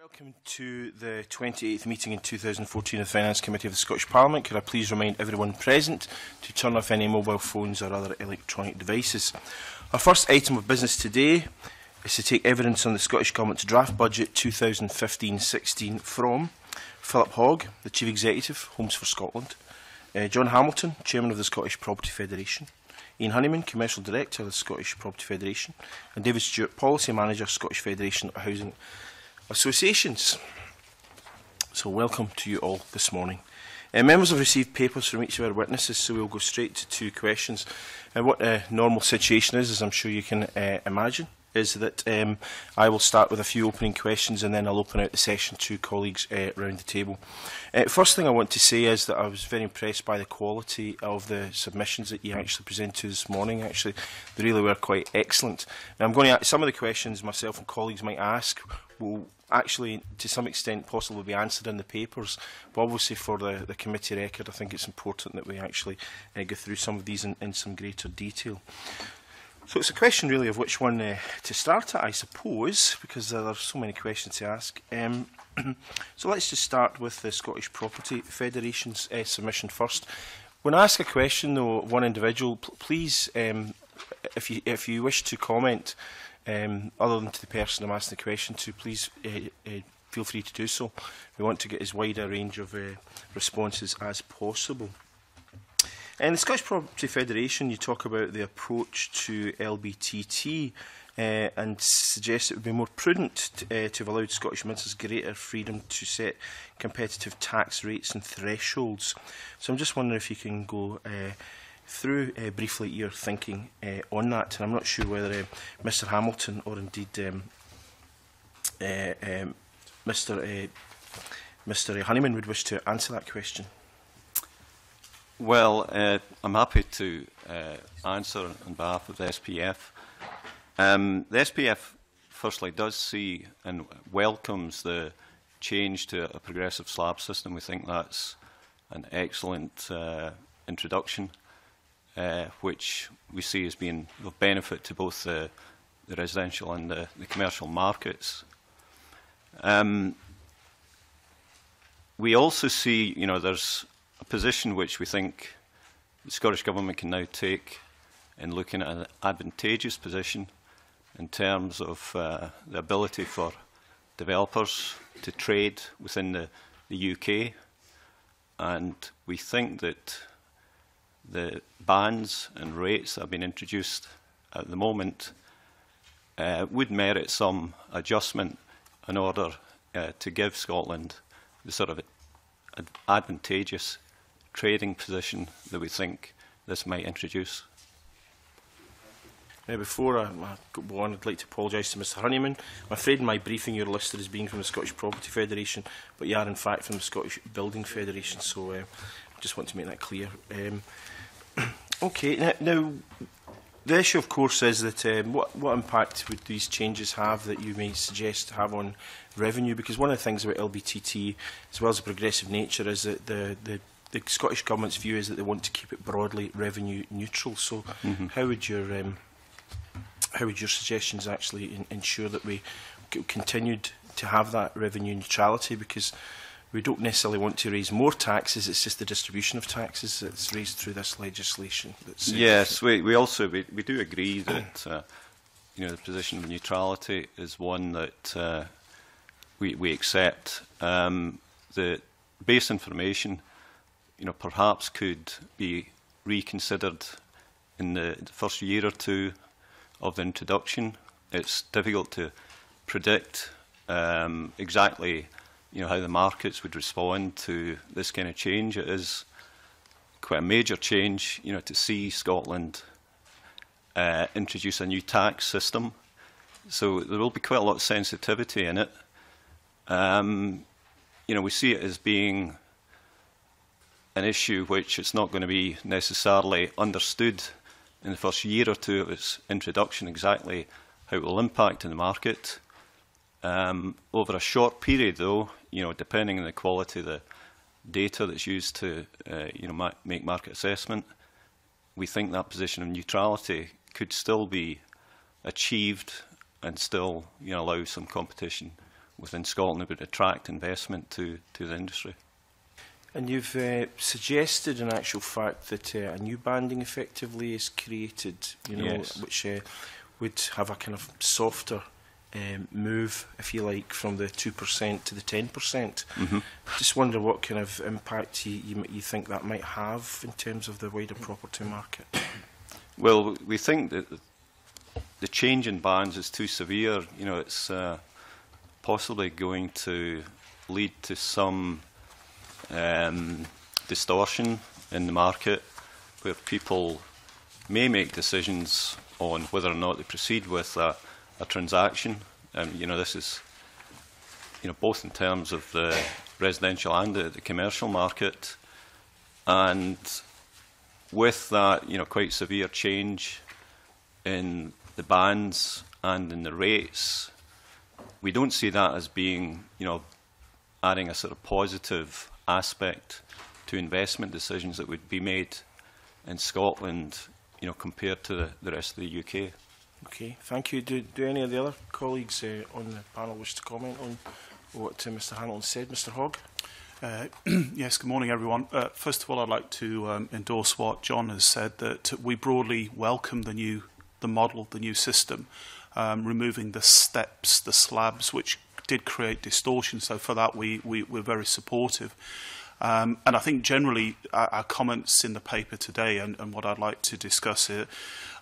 Welcome to the 28th meeting in 2014 of the Finance Committee of the Scottish Parliament. Could I please remind everyone present to turn off any mobile phones or other electronic devices. Our first item of business today is to take evidence on the Scottish Government's draft budget 2015-16 from Philip Hogg, the Chief Executive, Homes for Scotland; John Hamilton, Chairman of the Scottish Property Federation; Ian Honeyman, Commercial Director of the Scottish Property Federation; and David Stewart, Policy Manager, Scottish Federation of Housing Associations. So welcome to you all this morning. Members have received papers from each of our witnesses, so we'll go straight to two questions. What the normal situation is, as I'm sure you can imagine, is that I will start with a few opening questions and then I'll open out the session to colleagues around the table. First thing I want to say is that I was very impressed by the quality of the submissions that you actually presented to this morning. Actually, they really were quite excellent. Now, I'm going to ask some of the questions myself and colleagues might ask will actually, to some extent, possibly be answered in the papers, but obviously for the committee record, I think it's important that we actually go through some of these in some greater detail. So it's a question really of which one to start at, I suppose, because there are so many questions to ask. So let's just start with the Scottish Property Federation's submission first. When I ask a question, though, of one individual, please, if you wish to comment, other than to the person I'm asking the question to, please feel free to do so. We want to get as wide a range of responses as possible. In the Scottish Property Federation, you talk about the approach to LBTT and suggest it would be more prudent to have allowed Scottish ministers greater freedom to set competitive tax rates and thresholds. So I'm just wondering if you can go through briefly your thinking on that. And I'm not sure whether Mr Hamilton or indeed Mr Honeyman would wish to answer that question. Well, I'm happy to answer on behalf of the SPF. The SPF, firstly, does see and welcomes the change to a progressive slab system. We think that's an excellent introduction, which we see as being of benefit to both the residential and the commercial markets. We also see, you know, there's a position which we think the Scottish Government can now take in looking at an advantageous position in terms of the ability for developers to trade within the UK. And we think that the bans and rates that have been introduced at the moment would merit some adjustment in order to give Scotland the sort of advantageous trading position that we think this might introduce. Now, before I go on, I'd like to apologise to Mr Honeyman. I'm afraid in my briefing you're listed as being from the Scottish Property Federation, but you are in fact from the Scottish Building Federation, so I just want to make that clear. Okay, now the issue of course is that what impact would these changes have that you may suggest have on revenue? Because one of the things about LBTT, as well as the progressive nature, is that the Scottish Government's view is that they want to keep it broadly revenue neutral. So, how would your suggestions actually ensure that we continued to have that revenue neutrality? Because we don't necessarily want to raise more taxes; it's just the distribution of taxes that's raised through this legislation. That's yes, we also do agree that you know, the position of neutrality is one that we accept. The base information, you know, perhaps could be reconsidered in the first year or two of the introduction. It's difficult to predict exactly, you know, how the markets would respond to this kind of change. It is quite a major change, you know, to see Scotland introduce a new tax system. So there will be quite a lot of sensitivity in it. You know, we see it as being an issue which it's not going to be necessarily understood in the first year or two of its introduction exactly how it will impact in the market. Over a short period, though, you know, depending on the quality of the data that's used to you know, make market assessment, we think that position of neutrality could still be achieved and still, you know, allow some competition within Scotland that would attract investment to the industry. And you've suggested, in actual fact, that a new banding effectively is created, you know, yes, which would have a kind of softer move, if you like, from the 2% to the 10%. Mm-hmm. Just wonder what kind of impact you think that might have in terms of the wider property market. Well, we think that the change in bans is too severe. You know, it's possibly going to lead to some distortion in the market, where people may make decisions on whether or not they proceed with a transaction. You know, this is, you know, both in terms of the residential and the commercial market, and with that, you know, quite severe change in the bans and in the rates. We don't see that as being, you know, adding a sort of positive aspect to investment decisions that would be made in Scotland, you know, compared to the rest of the UK. Okay, thank you. Do any of the other colleagues on the panel wish to comment on what Mr Hamilton said? Mr Hogg? Yes, good morning everyone. First of all, I'd like to endorse what John has said, that we broadly welcome the model, the new system, removing the steps, the slabs, which did create distortion. So for that, we're very supportive. And I think generally our comments in the paper today and what I'd like to discuss here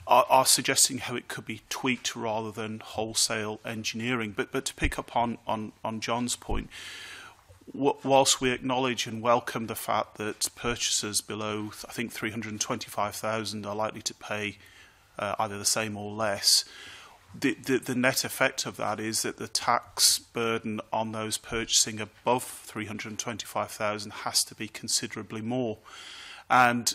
are suggesting how it could be tweaked rather than wholesale engineering. But to pick up on John's point, whilst we acknowledge and welcome the fact that purchasers below, I think, 325,000 are likely to pay either the same or less, the net effect of that is that the tax burden on those purchasing above 325,000 has to be considerably more. And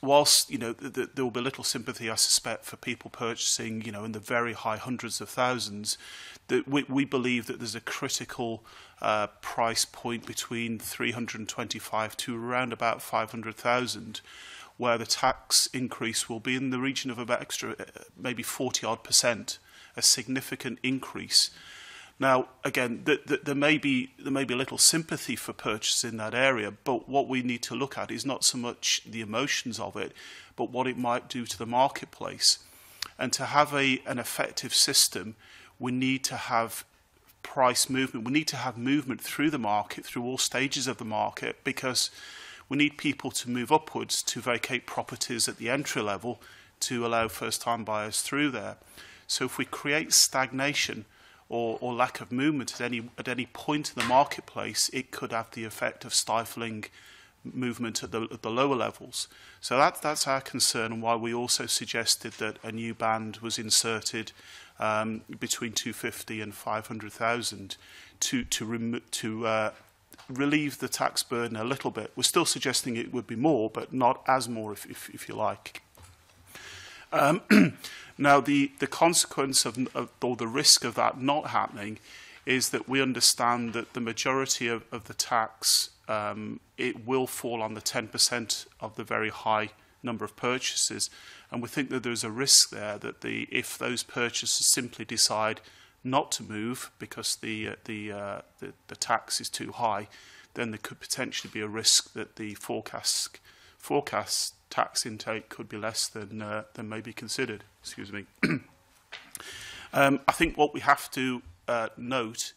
whilst, you know, there will be little sympathy, I suspect, for people purchasing, you know, in the very high hundreds of thousands, that we believe that there's a critical price point between 325 to around about 500,000, where the tax increase will be in the region of about extra, maybe 40-odd%, a significant increase. Now, again, there may be little sympathy for purchase in that area, but what we need to look at is not so much the emotions of it, but what it might do to the marketplace. And to have an effective system, we need to have price movement. We need to have movement through the market, through all stages of the market, because we need people to move upwards, to vacate properties at the entry level, to allow first-time buyers through there. So if we create stagnation, or lack of movement at any point in the marketplace, it could have the effect of stifling movement at the lower levels. So that's our concern, and why we also suggested that a new band was inserted between 250 and 500,000 to relieve the tax burden a little bit. We're still suggesting it would be more, but not as more, if you like. Now, the consequence or the risk of that not happening is that we understand that the majority of the tax, it will fall on the 10% of the very high number of purchases. And we think that there's a risk there that if those purchasers simply decide not to move because the tax is too high, then there could potentially be a risk that the forecast tax intake could be less than may be considered. Excuse me. I think what we have to note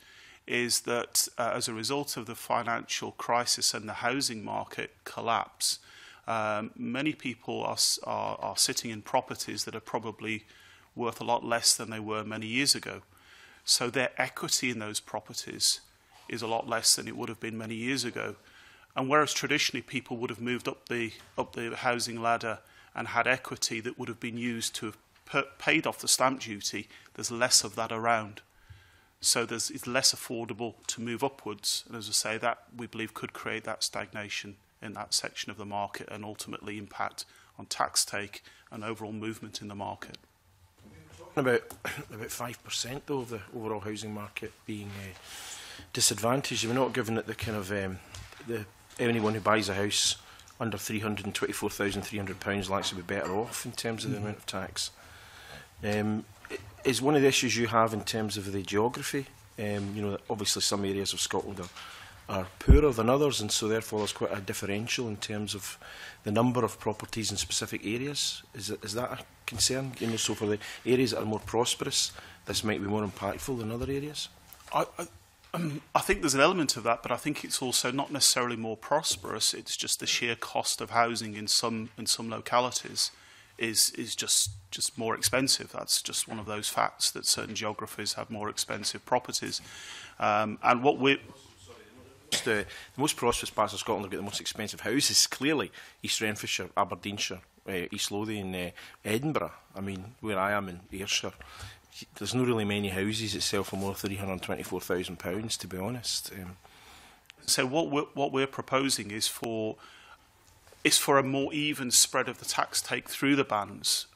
is that as a result of the financial crisis and the housing market collapse, many people are sitting in properties that are probably worth a lot less than they were many years ago. So their equity in those properties is a lot less than it would have been many years ago. And whereas traditionally people would have moved up the housing ladder and had equity that would have been used to have paid off the stamp duty, there's less of that around. So it's less affordable to move upwards. And as I say, that we believe could create that stagnation in that section of the market and ultimately impact on tax take and overall movement in the market. About 5% though of the overall housing market being disadvantaged. We're not given that the kind of anyone who buys a house under £324,300 likes to be better off in terms of the amount of tax. Is one of the issues you have in terms of the geography You know, obviously some areas of Scotland are poorer than others, and so therefore there's quite a differential in terms of the number of properties in specific areas. Is that a concern? You know, so for the areas that are more prosperous, this might be more impactful than other areas? I think there's an element of that, but I think it's also not necessarily more prosperous. It's just the sheer cost of housing in some localities is just more expensive. That's just one of those facts, that certain geographies have more expensive properties. And what we the most prosperous parts of Scotland have got the most expensive houses. Clearly, East Renfrewshire, Aberdeenshire, East Lothian, Edinburgh. I mean, where I am in Ayrshire, there's not really many houses that sell for more than £324,000, to be honest. So what we're proposing is for a more even spread of the tax take through the bands,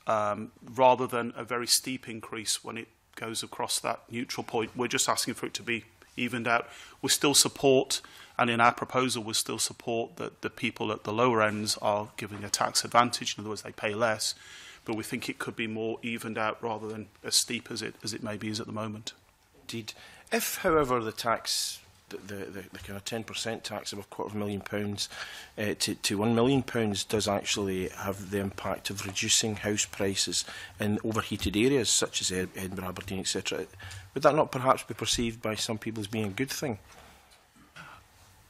rather than a very steep increase when it goes across that neutral point. We're just asking for it to be evened out. We still support, and in our proposal, we still support that the people at the lower ends are giving a tax advantage. In other words, they pay less. But we think it could be more evened out rather than as steep as it maybe is at the moment. Indeed. If, however, the tax, the kind of 10% tax of £250,000 to £1 million does actually have the impact of reducing house prices in overheated areas such as Edinburgh, Aberdeen, etc., would that not perhaps be perceived by some people as being a good thing?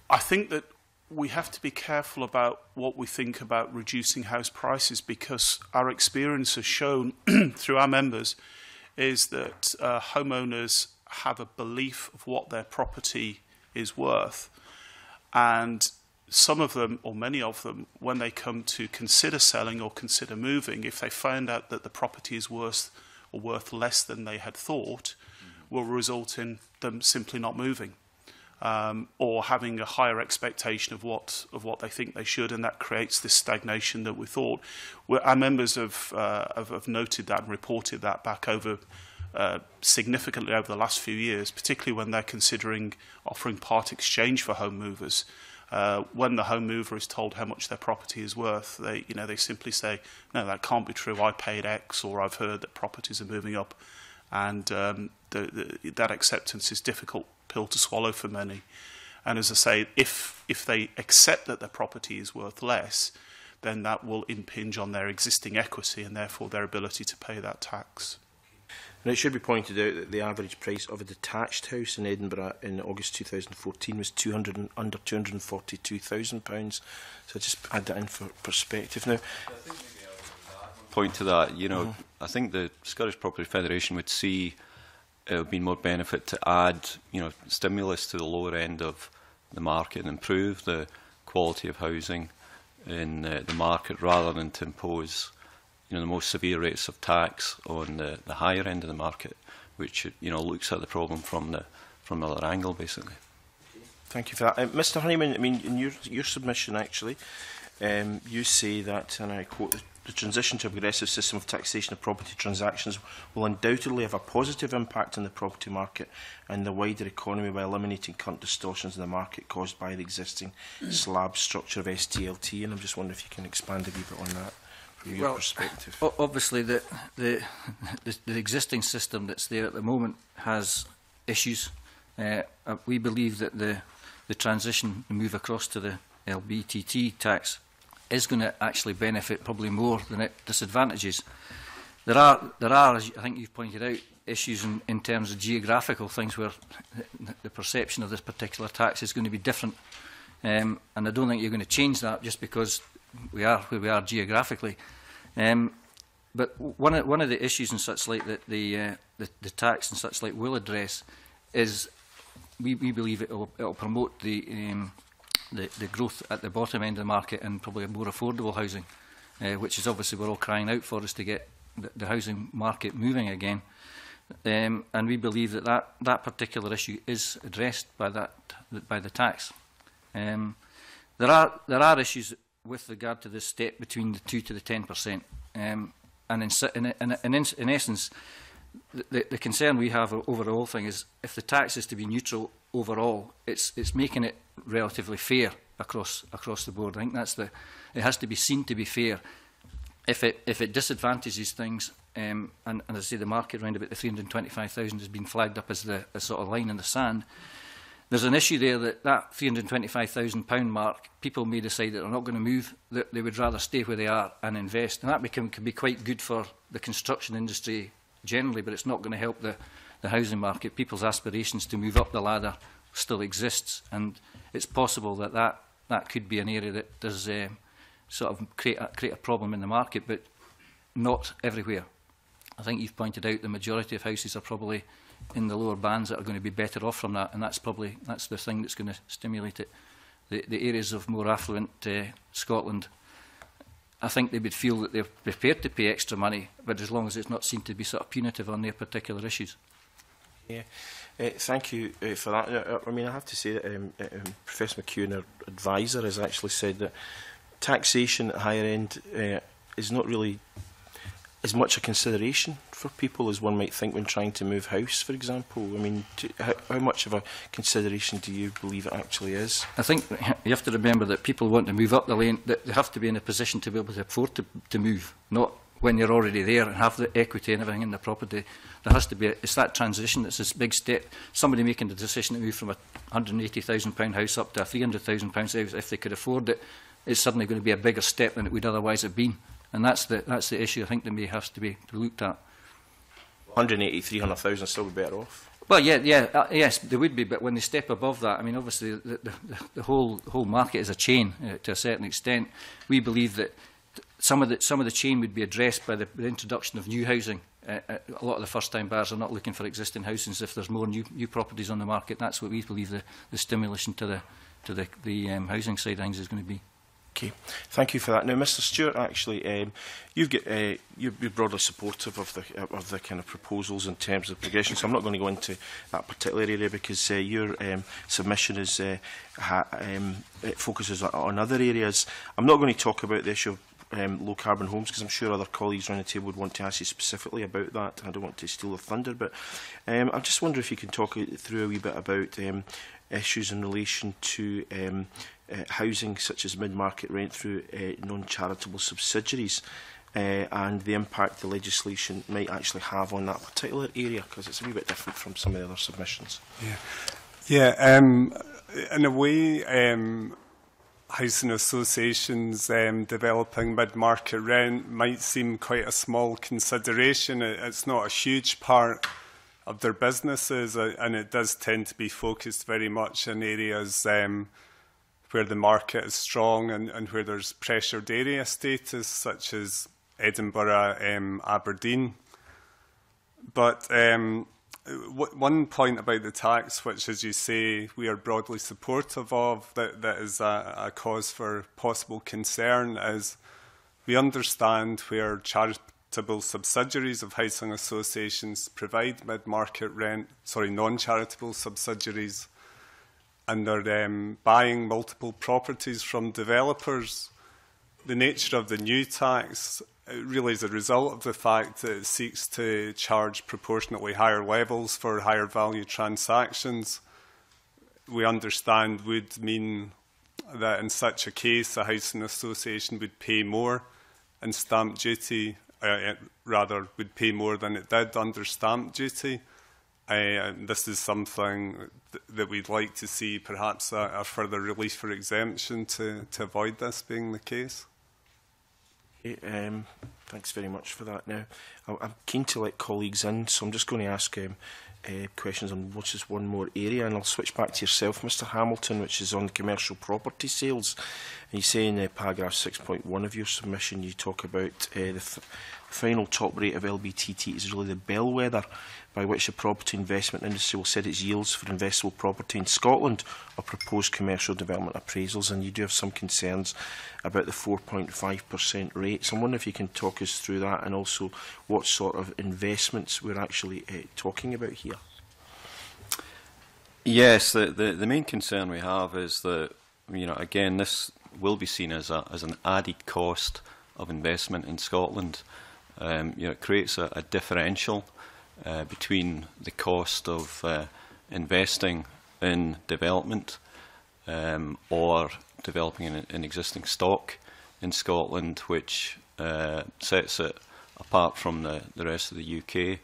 I think that we have to be careful about what we think about reducing house prices, because our experience has shown through our members is that homeowners have a belief of what their property is worth. And some of them, or many of them, when they come to consider selling or consider moving, if they find out that the property is worth less than they had thought, will result in them simply not moving. Or having a higher expectation of what they think they should, and that creates this stagnation that we thought. Our members have noted that and reported that back over significantly over the last few years, particularly when they're considering offering part exchange for home movers. When the home mover is told how much their property is worth, they simply say, "No, that can't be true. I paid X, or I've heard that properties are moving up," and that acceptance is difficult pill to swallow for many. And as I say, if they accept that their property is worth less, then that will impinge on their existing equity and therefore their ability to pay that tax. And it should be pointed out that the average price of a detached house in Edinburgh in August 2014 was under £242,000. So I just add that in for perspective. Now, I think maybe point to that, you know, I think the Scottish Property Federation would see it would be more benefit to add, you know, stimulus to the lower end of the market and improve the quality of housing in the market, rather than to impose, you know, the most severe rates of tax on the higher end of the market, which, you know, looks at the problem from another angle, basically. Thank you for that, Mr. Honeyman. I mean, in your submission, actually, you say that, and I quote. The transition to a progressive system of taxation of property transactions will undoubtedly have a positive impact on the property market and the wider economy by eliminating current distortions in the market caused by the existing slab structure of SDLT. And I'm just wondering if you can expand a wee bit on that from your perspective. Obviously, the existing system that's there at the moment has issues. We believe that the transition, the move across to the LBTT tax, is going to actually benefit probably more than it disadvantages. There are, as I think you've pointed out, issues in terms of geographical things where the perception of this particular tax is going to be different. And I don't think you're going to change that just because we are where we are geographically. But one of the issues and such like that the tax and such like will address is we believe it will promote the growth at the bottom end of the market and probably more affordable housing, which is obviously we're all crying out for, is to get the housing market moving again. And we believe that that particular issue is addressed by the tax. There are issues with regard to this step between the 2 to the 10%. And in essence, the concern we have over the whole thing is if the tax is to be neutral overall, it's making it relatively fair across the board. I think that's it has to be seen to be fair. if it disadvantages things, and as I say, the market around about the 325,000 has been flagged up as the sort of line in the sand. There's an issue there that that £325,000 mark, people may decide that they're not going to move, that they would rather stay where they are and invest. And that can be quite good for the construction industry generally, but it's not going to help the housing market. People's aspirations to move up the ladder still exists, and it's possible that that could be an area that does sort of create a problem in the market, but not everywhere. I think you've pointed out the majority of houses are probably in the lower bands that are going to be better off from that, and that's the thing that's going to stimulate it. The areas of more affluent Scotland, I think they would feel that they're prepared to pay extra money, but as long as it's not seen to be sort of punitive on their particular issues. Yeah, thank you for that. I mean, I have to say that Professor McEwen, our advisor, has actually said that taxation at higher end is not really as much a consideration for people as one might think when trying to move house, for example. I mean, how much of a consideration do you believe it actually is? I think you have to remember that people want to move up the lane, that they have to be in a position to be able to afford to move, not when you're already there and have the equity and everything in the property. There has to be, it's that transition that's this big step. Somebody making the decision to move from a £180,000 house up to a £300,000 house, if they could afford it, it's suddenly going to be a bigger step than it would otherwise have been. And that's the issue I think that may have to be looked at. 180, 300,000 still be better off? Well, yes, they would be, but when they step above that, I mean, obviously the whole market is a chain to a certain extent. We believe that some of the chain would be addressed by the introduction of new housing. A lot of the first-time buyers are not looking for existing houses. If there's more new properties on the market, that's what we believe the stimulation to the housing side of things is going to be. Okay, thank you for that. Now, Mr. Stewart, actually, you're broadly supportive of the kind of proposals in terms of progression. So I'm not going to go into that particular area because your submission is it focuses on other areas. I'm not going to talk about the issue of low-carbon homes, because I'm sure other colleagues around the table would want to ask you specifically about that. I don't want to steal the thunder, but I just wonder if you can talk through a wee bit about issues in relation to housing, such as mid-market rent through non-charitable subsidiaries, and the impact the legislation might actually have on that particular area, because it's a wee bit different from some of the other submissions. Yeah, in a way, housing associations developing mid-market rent might seem quite a small consideration. It's not a huge part of their businesses, and it does tend to be focused very much in areas where the market is strong and where there's pressured area status, such as Edinburgh, Aberdeen. But one point about the tax, which, as you say, we are broadly supportive of, that is a cause for possible concern, is we understand where charitable subsidiaries of housing associations provide mid-market rent, sorry, non-charitable subsidiaries, and they're buying multiple properties from developers. The nature of the new tax really is a result of the fact that it seeks to charge proportionately higher levels for higher value transactions. We understand would mean that in such a case, a housing association would pay more in stamp duty, rather would pay more than it did under stamp duty. This is something that we'd like to see, perhaps a further relief for exemption to avoid this being the case. Thanks very much for that. Now, I'm keen to let colleagues in, so I'm just going to ask questions on just one more area, and I'll switch back to yourself, Mr. Hamilton, which is on commercial property sales. And you say in paragraph 6.1 of your submission, you talk about the final top rate of LBTT is really the bellwether by which the property investment industry will set its yields for investable property in Scotland or proposed commercial development appraisals, and you do have some concerns about the 4.5% rate. So I'm wondering if you can talk us through that, and also what sort of investments we're actually talking about here. Yes, the main concern we have is that, you know, again, this will be seen as an added cost of investment in Scotland. You know, it creates a differential between the cost of investing in development or developing an existing stock in Scotland, which sets it apart from the rest of the UK.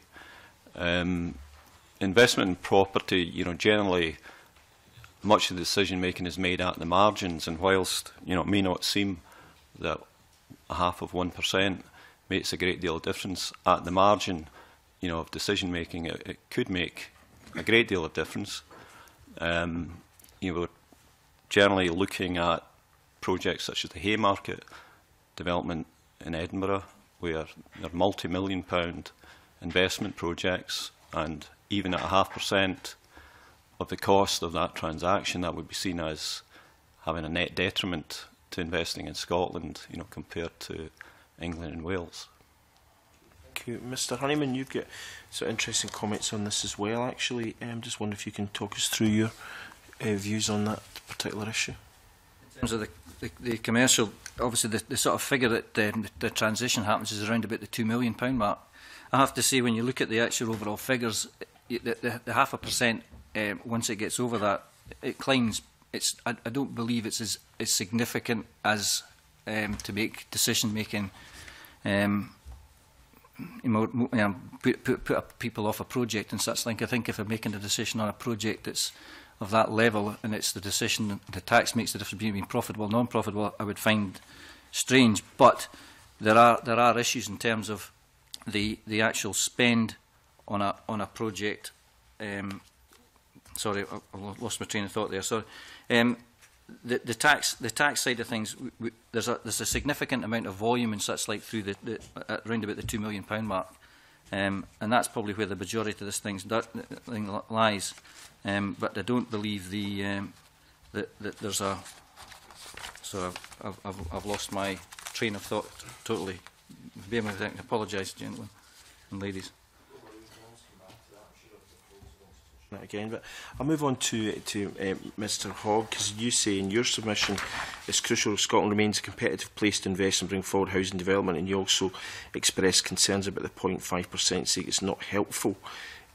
Investment in property, generally much of the decision making is made at the margins, and whilst it may not seem that a half of 1% makes a great deal of difference at the margin, of decision making, it could make a great deal of difference. We're generally looking at projects such as the Haymarket development in Edinburgh, where they're multi-million-pound investment projects, and even at a 0.5% of the cost of that transaction, that would be seen as having a net detriment to investing in Scotland, compared to England and Wales. Thank you, Mr. Honeyman. You've got some interesting comments on this as well. Actually, I just wonder if you can talk us through your views on that particular issue. In terms of the commercial, obviously the sort of figure that the transition happens is around about the £2 million mark. I have to say, when you look at the actual overall figures, the 0.5%, once it gets over that, it climbs. I don't believe it's as significant as to make decision making, put people off a project and such like. I think if they're making a decision on a project that's of that level, and it's the decision, the tax makes the difference between being profitable, non-profitable, I would find strange. But there are issues in terms of the actual spend on a project. Sorry, I lost my train of thought there. Sorry. The tax side of things, there's a significant amount of volume and such like through the around about the £2 million mark, and that's probably where the majority of this thing lies. But I don't believe that there's a. So I've lost my train of thought totally. I apologise, gentlemen and ladies. Again, but I'll move on to Mr. Hogg, because you say in your submission it's crucial Scotland remains a competitive place to invest and bring forward housing development, and you also express concerns about the 0.5% saying it's not helpful.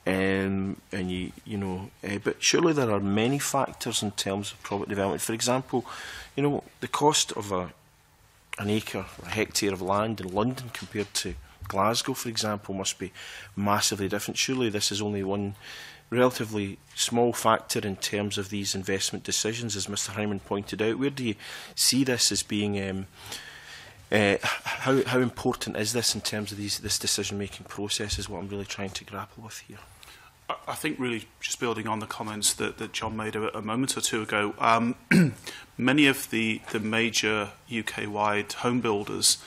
And but surely there are many factors in terms of property development. For example, the cost of an acre, or a hectare of land in London compared to Glasgow, for example, must be massively different. Surely this is only one relatively small factor in terms of these investment decisions, as Mr. Hyman pointed out. Where do you see this as being? How important is this in terms of this decision-making process? Is what I'm really trying to grapple with here. I think really just building on the comments that John made a moment or two ago. Many of the major UK-wide home builders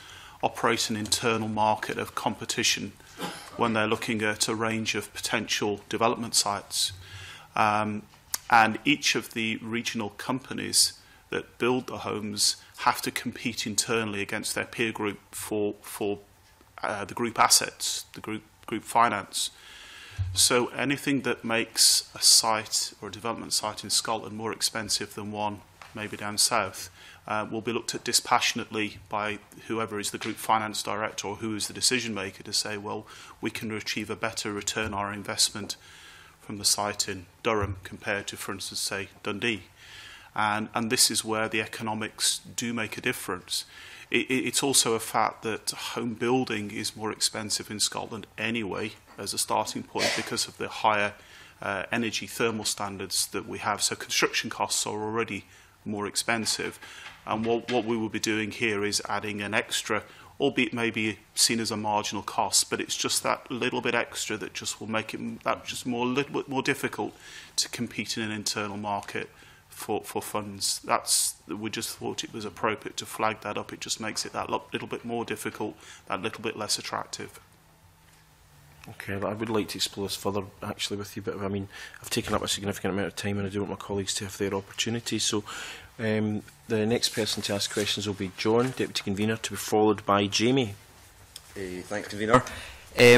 operate an internal market of competition when they're looking at a range of potential development sites. And each of the regional companies that build the homes have to compete internally against their peer group for the group assets, the group finance. So anything that makes a site or a development site in Scotland more expensive than one maybe down south will be looked at dispassionately by whoever is the group finance director or who is the decision maker to say, well, we can achieve a better return on our investment from the site in Durham compared to, for instance, say, Dundee. And this is where the economics do make a difference. It's also a fact that home building is more expensive in Scotland anyway as a starting point because of the higher energy thermal standards that we have. So construction costs are already more expensive. And what we will be doing here is adding an extra, albeit maybe seen as a marginal cost, but it's just that little bit extra that just will make it that just more little bit more difficult to compete in an internal market for funds. We just thought it was appropriate to flag that up. It just makes it that little bit more difficult, that little bit less attractive. Okay, I would like to explore this further, actually, with you, but I mean, I've taken up a significant amount of time, and I do want my colleagues to have their opportunity. So, the next person to ask questions will be John, Deputy Convener, to be followed by Jamie. Thanks, Convener. I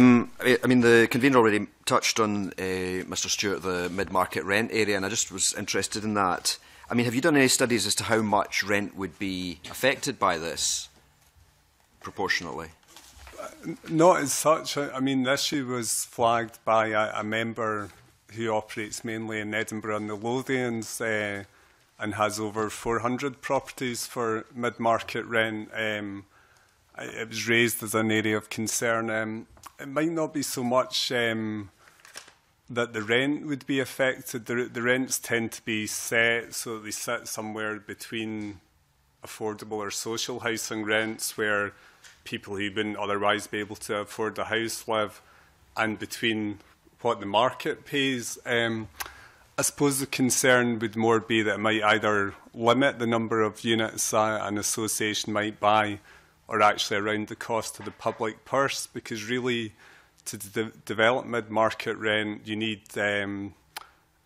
mean, the Convener already touched on, Mr. Stewart, the mid-market rent area, and I just was interested in that. I mean, have you done any studies as to how much rent would be affected by this, proportionately? Not as such. I mean, the issue was flagged by a member who operates mainly in Edinburgh and the Lothians and has over 400 properties for mid-market rent. it was raised as an area of concern. It might not be so much that the rent would be affected. The rents tend to be set, so they sit somewhere between affordable or social housing rents, where people who wouldn't otherwise be able to afford the house live, and between what the market pays. I suppose the concern would more be that it might either limit the number of units an association might buy, or actually around the cost to the public purse, because really to develop mid-market rent, you need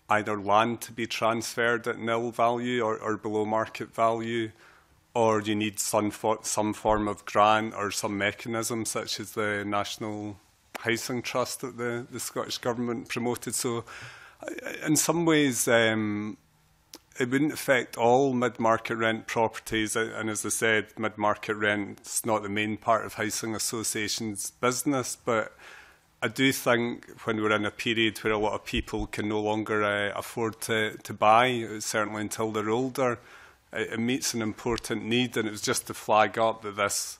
either land to be transferred at nil value or below market value, or you need some form of grant or some mechanism, such as the National Housing Trust that the Scottish Government promoted. So in some ways, it wouldn't affect all mid-market rent properties. And as I said, mid-market rent is not the main part of housing associations' business, but I do think when we're in a period where a lot of people can no longer afford to buy, certainly until they're older, it meets an important need, and it was just to flag up that this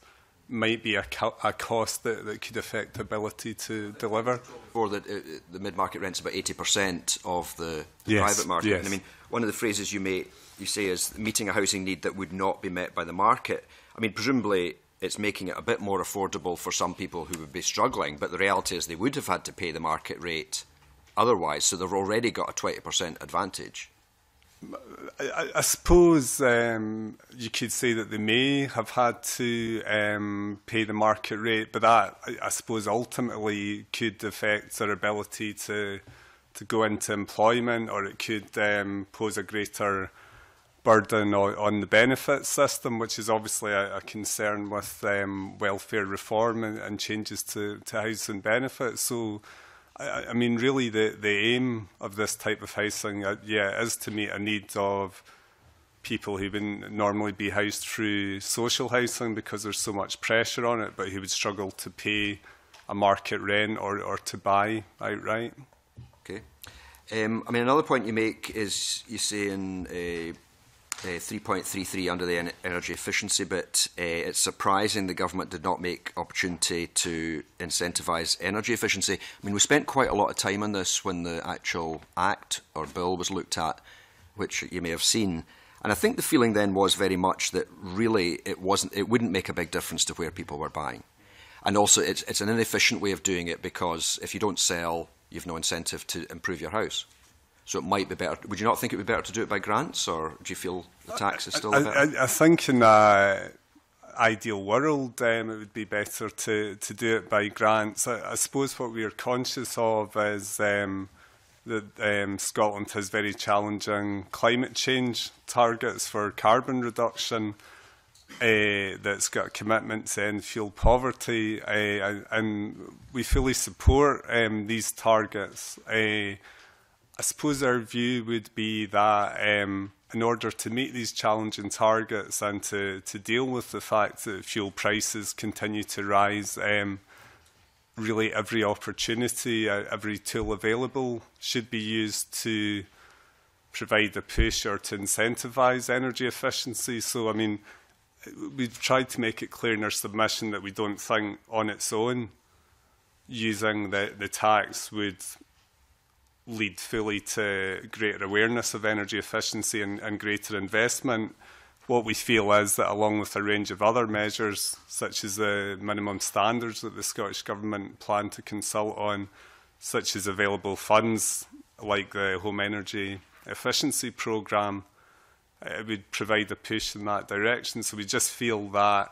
might be a cost that could affect the ability to deliver. Or that the mid-market rent's about 80% of the private market. Yes. And I mean, one of the phrases you say is meeting a housing need that would not be met by the market. I mean, presumably it's making it a bit more affordable for some people who would be struggling, but the reality is they would have had to pay the market rate otherwise, so they've already got a 20% advantage. I suppose you could say that they may have had to pay the market rate, but that, I suppose, ultimately could affect their ability to go into employment, or it could pose a greater burden on the benefit system, which is obviously a concern with welfare reform and changes to housing benefits. So, I mean, really, the aim of this type of housing, is to meet a need of people who wouldn't normally be housed through social housing because there's so much pressure on it, but who would struggle to pay a market rent or to buy outright. Okay. I mean, another point you make is you say in 3.33 under the energy efficiency bit, it's surprising the government did not make opportunity to incentivise energy efficiency. I mean, we spent quite a lot of time on this when the actual act or bill was looked at, which you may have seen. And I think the feeling then was very much that really it wouldn't make a big difference to where people were buying. And also it's an inefficient way of doing it, because if you don't sell, you've no incentive to improve your house. So it might be better. Would you not think it would be better to do it by grants, or do you feel the tax is still better? I think in an ideal world, it would be better to do it by grants. I suppose what we are conscious of is that Scotland has very challenging climate change targets for carbon reduction, that's got a commitment to end fuel poverty, and we fully support these targets. I suppose our view would be that in order to meet these challenging targets and to deal with the fact that fuel prices continue to rise, really every opportunity, every tool available should be used to provide a push or to incentivise energy efficiency. So, I mean, we've tried to make it clear in our submission that we don't think on its own using the tax would lead fully to greater awareness of energy efficiency and greater investment. What we feel is that, along with a range of other measures, such as the minimum standards that the Scottish Government plan to consult on, such as available funds like the Home Energy Efficiency Programme, it would provide a push in that direction. So we just feel that,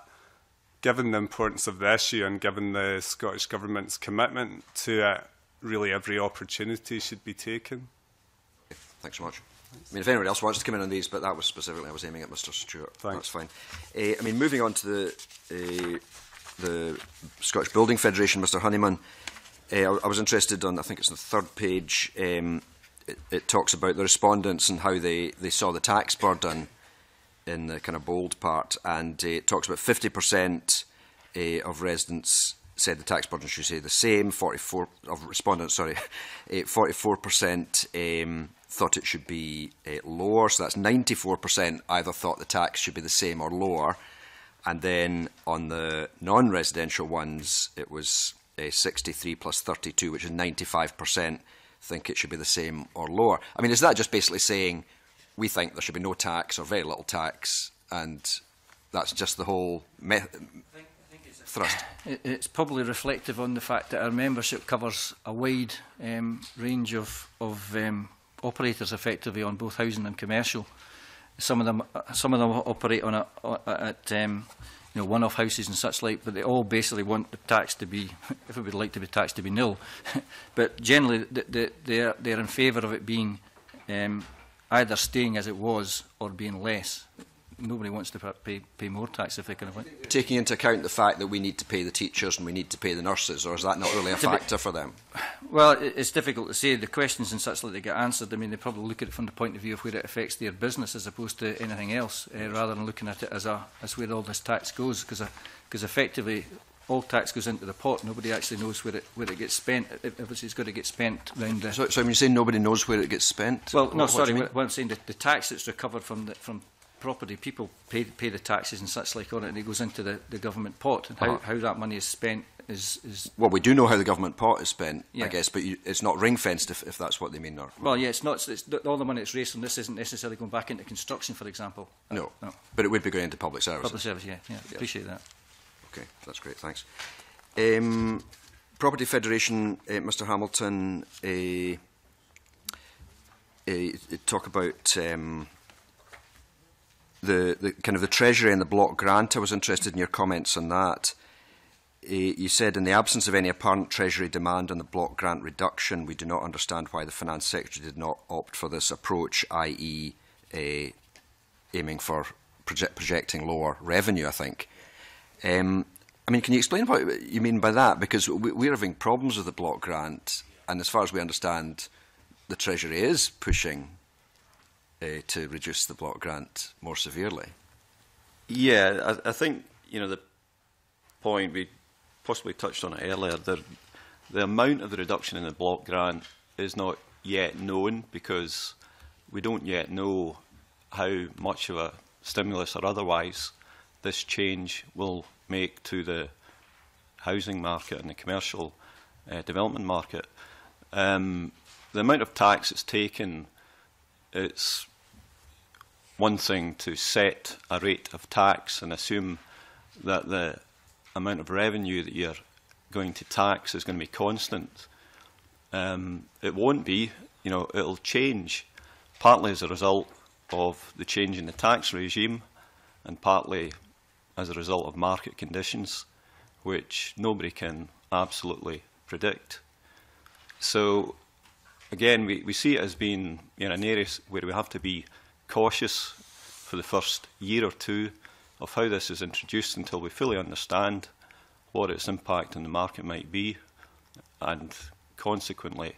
given the importance of the issue and given the Scottish Government's commitment to it, really every opportunity should be taken. Thanks so much. I mean, if anyone else wants to come in on these, but that was specifically, I was aiming at Mr. Stewart. Thanks. That's fine. I mean, moving on to the Scottish Building Federation, Mr. Honeyman, I was interested on, I think it's the third page, it talks about the respondents and how they saw the tax burden in the kind of bold part, and it talks about 50% of residents said the tax burden should stay the same. 44 of respondents, sorry, 44% thought it should be lower. So that's 94% either thought the tax should be the same or lower, And then on the non-residential ones, it was 63 plus 32, which is 95%. Think it should be the same or lower. I mean, is that just basically saying we think there should be no tax or very little tax, and that's just the whole thrust? It's probably reflective on the fact that our membership covers a wide range of operators, effectively, on both housing and commercial. Some of them operate on at one-off houses and such like, but they all basically want the tax to be, everybody would like to be taxed to be nil. But generally, they're in favour of it being either staying as it was or being less. Nobody wants to pay more tax if they can avoid it. Taking into account the fact that we need to pay the teachers and we need to pay the nurses, or is that not really a factor for them? Well, it's difficult to say. The questions and such like that get answered, I mean, they probably look at it from the point of view of where it affects their business as opposed to anything else, rather than looking at it as where all this tax goes, because effectively all tax goes into the pot. Nobody actually knows where it gets spent. Obviously, it's got to get spent round the... So when you say nobody knows where it gets spent? Well, no, sorry, what I'm saying, the tax that's recovered from property, people pay the taxes and such like on it, and it goes into the government pot. And how that money is spent is... Well, we do know how the government pot is spent, yeah. I guess, but it's not ring-fenced, if that's what they mean. Or, well, yeah, it's not. All the money that's raised from this isn't necessarily going back into construction, for example. No, no. But it would be going into public service. Public service, yeah. Appreciate that. OK, that's great, thanks. Property Federation, Mr Hamilton, talk about... The kind of the Treasury and the block grant. I was interested in your comments on that. You said, in the absence of any apparent Treasury demand on the block grant reduction, we do not understand why the Finance Secretary did not opt for this approach, i.e. aiming for projecting lower revenue, I think. I mean, can you explain what you mean by that? Because we're having problems with the block grant, and as far as we understand, the Treasury is pushing to reduce the block grant more severely. Yeah, I think, you know, the point we possibly touched on it earlier, the amount of the reduction in the block grant is not yet known, because we don't yet know how much of a stimulus or otherwise this change will make to the housing market and the commercial development market. The amount of tax it's taken, it's one thing to set a rate of tax and assume that the amount of revenue that you're going to tax is going to be constant. It won't be, you know, it'll change, partly as a result of the change in the tax regime and partly as a result of market conditions, which nobody can absolutely predict. So again, we see it as being, you know, an area where we have to be cautious for the first year or two of how this is introduced, until we fully understand what its impact on the market might be, and consequently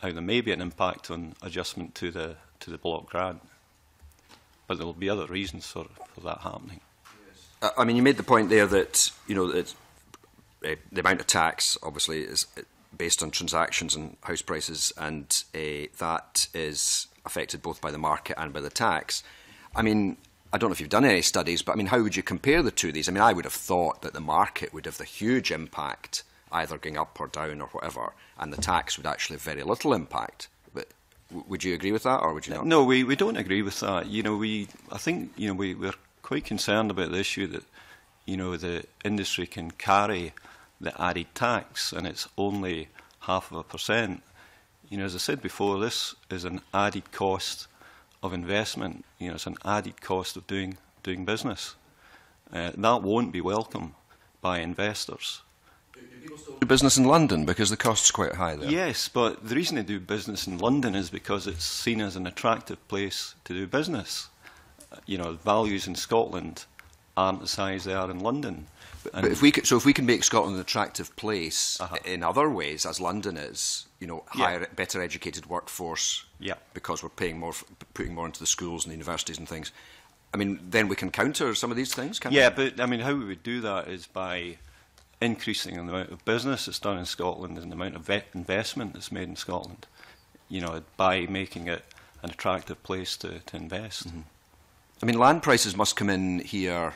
how there may be an impact on adjustment to the block grant. But there will be other reasons for that happening. Yes. I mean, you made the point there that, you know, that the amount of tax obviously is based on transactions and house prices, and that is affected both by the market and by the tax. I mean, I don't know if you've done any studies, but I mean, how would you compare the two of these? I mean, I would have thought that the market would have the huge impact, either going up or down or whatever, and the tax would actually have very little impact. But would you agree with that, or would you not? No, we don't agree with that. You know, I think, you know, we're quite concerned about the issue that, you know, the industry can carry the added tax, and it's only 0.5%. You know, as I said before, this is an added cost of investment. You know, it's an added cost of doing business. That won't be welcome by investors. Do people still do business in London because the cost's quite high there? Yes, but the reason they do business in London is because it's seen as an attractive place to do business. You know, values in Scotland aren't the size they are in London. But if we can make Scotland an attractive place in other ways, as London is, you know, higher, better educated workforce, because we're putting more into the schools and the universities and things. I mean, then we can counter some of these things, can't we? Yeah, but I mean, how we would do that is by increasing the amount of business that's done in Scotland and the amount of investment that's made in Scotland. You know, by making it an attractive place to invest. Mm-hmm. I mean, land prices must come in here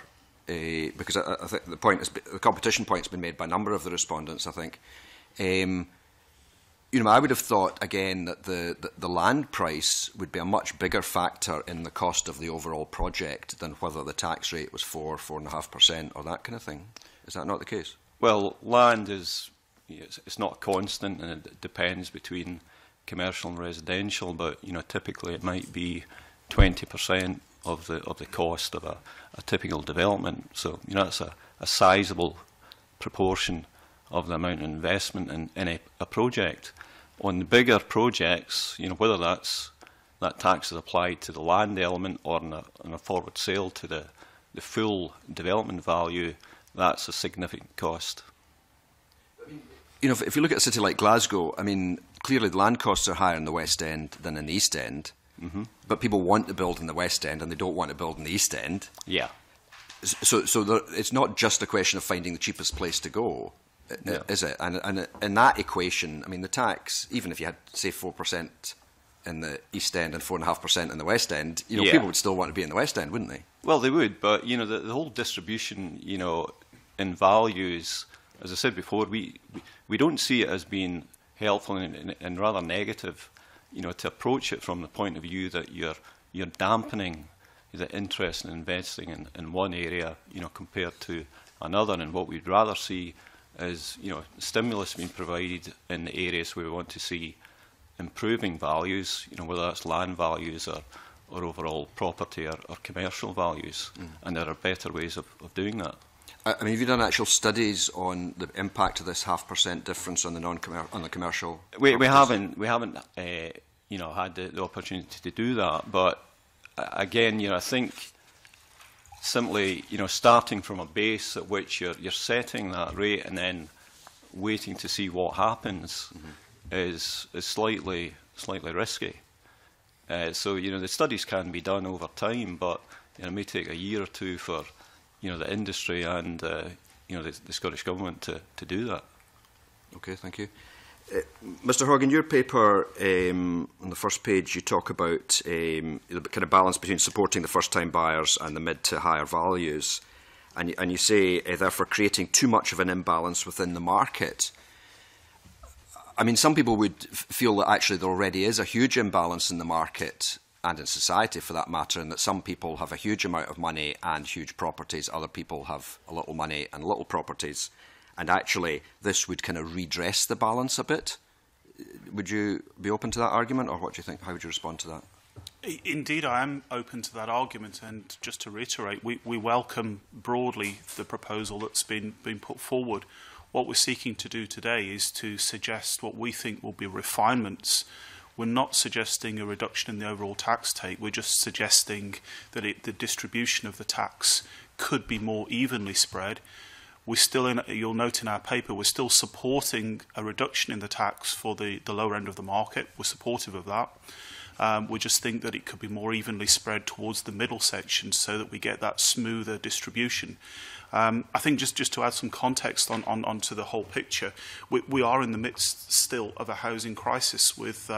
because I think the point is, the competition point has been made by a number of the respondents, I think. You know, I would have thought, again, that the land price would be a much bigger factor in the cost of the overall project than whether the tax rate was 4%, 4.5% or that kind of thing. Is that not the case? Well, land is, it's not constant, and it depends between commercial and residential, but, you know, typically it might be 20% of the cost of a typical development. So, you know, that's a sizable proportion of the amount of investment in a project. On the bigger projects, you know, whether that's, that tax is applied to the land element or in a forward sale to the full development value, that's a significant cost. You know, if you look at a city like Glasgow, I mean, clearly the land costs are higher in the West End than in the East End, but people want to build in the West End and they don't want to build in the East End. Yeah. So there, it's not just a question of finding the cheapest place to go. Yeah. Is it? And in that equation, I mean, the tax, even if you had, say, 4% in the East End and 4.5% in the West End, you know, people would still want to be in the West End, wouldn't they? Well, they would, but, you know, the whole distribution, you know, in values, as I said before, we don't see it as being helpful and rather negative, you know, to approach it from the point of view that you're dampening the interest in investing in one area, you know, compared to another. And what we'd rather see is, you know, stimulus being provided in the areas where we want to see improving values, you know, whether that's land values or overall property or commercial values, and there are better ways of doing that. I mean, have you done actual studies on the impact of this 0.5% difference on the commercial? We haven't you know, had the opportunity to do that, but again, you know, I think simply, you know, starting from a base at which you're setting that rate and then waiting to see what happens is slightly risky. So, you know, the studies can be done over time, but, you know, it may take a year or two for, you know, the industry and you know, the Scottish Government to do that. Okay, thank you. Mr Hogg, in your paper, on the first page, you talk about the kind of balance between supporting the first-time buyers and the mid to higher values, and you say, therefore, creating too much of an imbalance within the market. I mean, some people would feel that actually there already is a huge imbalance in the market and in society, for that matter, and that some people have a huge amount of money and huge properties, other people have a little money and little properties. And actually, this would kind of redress the balance a bit. Would you be open to that argument, or what do you think? How would you respond to that? Indeed, I am open to that argument. And just to reiterate, we welcome broadly the proposal that's been put forward. What we're seeking to do today is to suggest what we think will be refinements. We're not suggesting a reduction in the overall tax take. We're just suggesting that the distribution of the tax could be more evenly spread. We're still in, you'll note in our paper, we're still supporting a reduction in the tax for the lower end of the market. We're supportive of that. We just think that it could be more evenly spread towards the middle section so that we get that smoother distribution. I think just to add some context onto the whole picture, we are in the midst still of a housing crisis with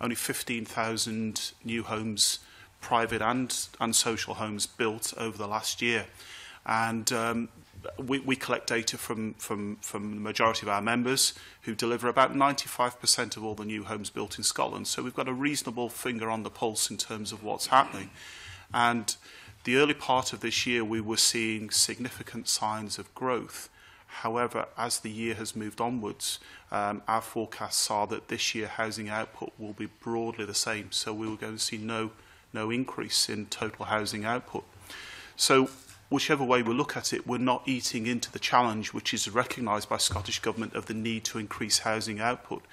only 15,000 new homes, private and social homes, built over the last year. And we collect data from the majority of our members, who deliver about 95% of all the new homes built in Scotland. So we've got a reasonable finger on the pulse in terms of what's happening. And the early part of this year, we were seeing significant signs of growth. However, as the year has moved onwards, our forecasts are that this year housing output will be broadly the same. So we were going to see no increase in total housing output. So whichever way we look at it, we're not eating into the challenge, which is recognised by Scottish Government, of the need to increase housing output.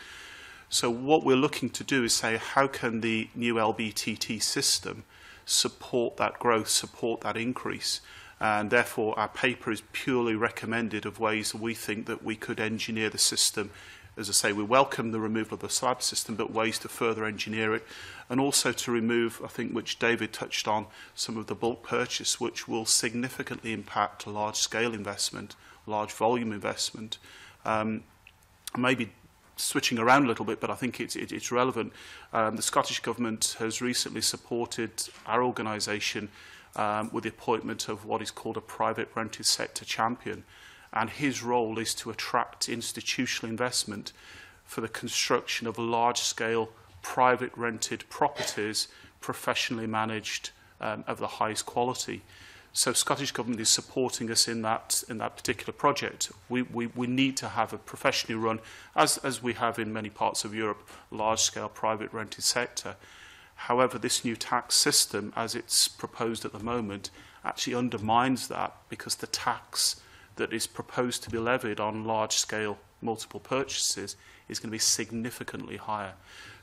So what we're looking to do is say, how can the new LBTT system support that growth, support that increase? And therefore, our paper is purely recommended of ways that we think that we could engineer the system. As I say, we welcome the removal of the slab system, but ways to further engineer it, and also to remove, I think, which David touched on, some of the bulk purchase, which will significantly impact large-scale investment, large-volume investment. Maybe switching around a little bit, but I think it's relevant. The Scottish Government has recently supported our organisation with the appointment of what is called a private rented sector champion. And his role is to attract institutional investment for the construction of large-scale private rented properties, professionally managed, of the highest quality. So Scottish Government is supporting us in that particular project. We need to have a professionally run, as we have in many parts of Europe, large-scale private rented sector. However, this new tax system, as it's proposed at the moment, actually undermines that, because the tax that is proposed to be levied on large-scale multiple purchases is going to be significantly higher.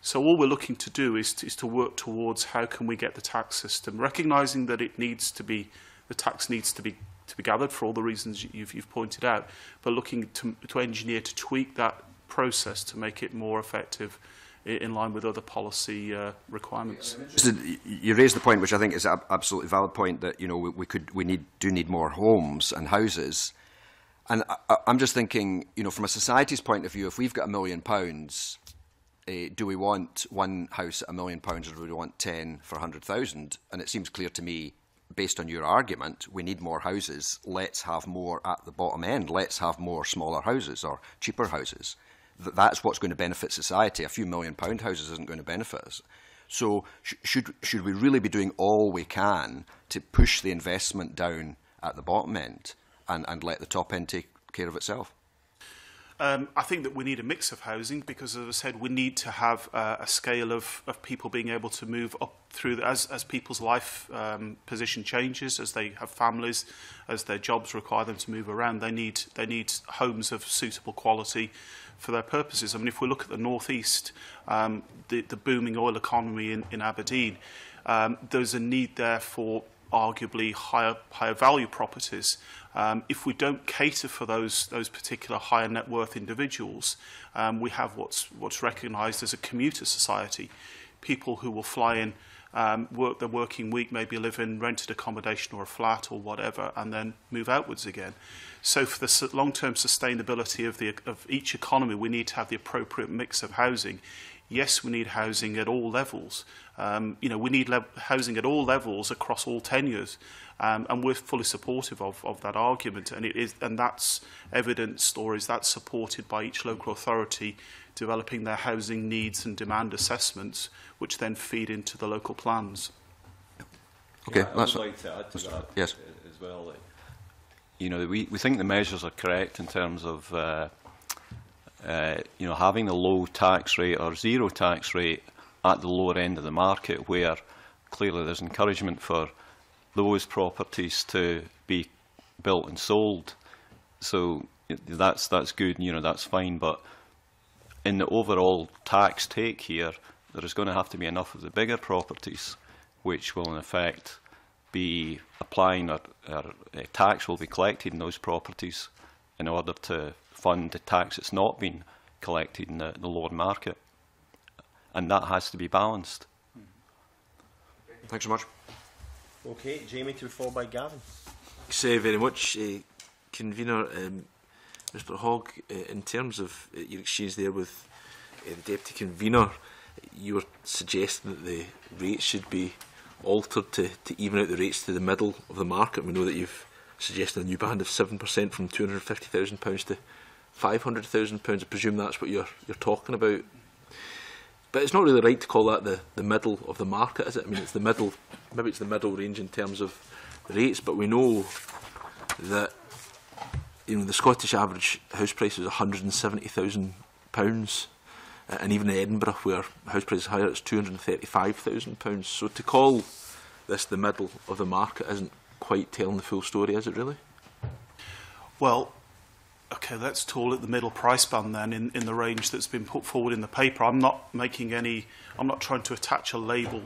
So all we're looking to do is to work towards how can we get the tax system, recognising that it needs to be, the tax needs to be gathered for all the reasons you've pointed out, but looking to engineer, to tweak that process to make it more effective in line with other policy requirements. You raised the point, which I think is an absolutely valid point, that we do need more homes and houses. And I'm just thinking, from a society's point of view, if we've got £1 million, do we want one house at £1 million, or do we want 10 for 100,000? And it seems clear to me, based on your argument, we need more houses. Let's have more at the bottom end. Let's have more smaller houses or cheaper houses. That's what's going to benefit society. A few £1 million houses isn't going to benefit us. So should we really be doing all we can to push the investment down at the bottom end? And let the top end take care of itself? I think that we need a mix of housing, because, as I said, we need to have a scale of people being able to move up through, as people's life position changes, as they have families, as their jobs require them to move around, they need homes of suitable quality for their purposes. I mean, if we look at the northeast, the booming oil economy in Aberdeen, there's a need there for arguably higher value properties. If we don't cater for those particular higher net worth individuals, we have what's recognised as a commuter society. People who will fly in, work their working week, maybe live in rented accommodation or a flat or whatever, and then move outwards again. So for the long-term sustainability of each economy, we need to have the appropriate mix of housing. Yes, we need housing at all levels. We need housing at all levels across all tenures, and we're fully supportive of that argument. And that's evidenced, or is that supported by each local authority developing their housing needs and demand assessments, which then feed into the local plans. Okay, yeah, I'd like to add to that, yes, as well. We think the measures are correct in terms of. Having a low tax rate or zero tax rate at the lower end of the market, where clearly there's encouragement for those properties to be built and sold. So that's good, that's fine. But in the overall tax take here, there is going to have to be enough of the bigger properties, which will in effect be applying, or tax will be collected in those properties in order to fund the tax that's not been collected in the lower market, and that has to be balanced. Thanks so much. Okay, Jamie, to be followed by Gavin. Thanks very much, Convener. Mr. Hogg, in terms of your exchange there with the Deputy Convener, you were suggesting that the rates should be altered to even out the rates to the middle of the market. We know that you've suggested a new band of 7% from £250,000 to £500,000. I presume that's what you're talking about. But it's not really right to call that the middle of the market, is it? I mean, it's the middle, maybe it's the middle range in terms of rates, but we know that the Scottish average house price is £170,000, and even in Edinburgh, where house price is higher, it's £235,000. So to call this the middle of the market isn't quite telling the full story, is it really? Well, okay, let's call it the middle price band then, in the range that's been put forward in the paper. I'm not trying to attach a label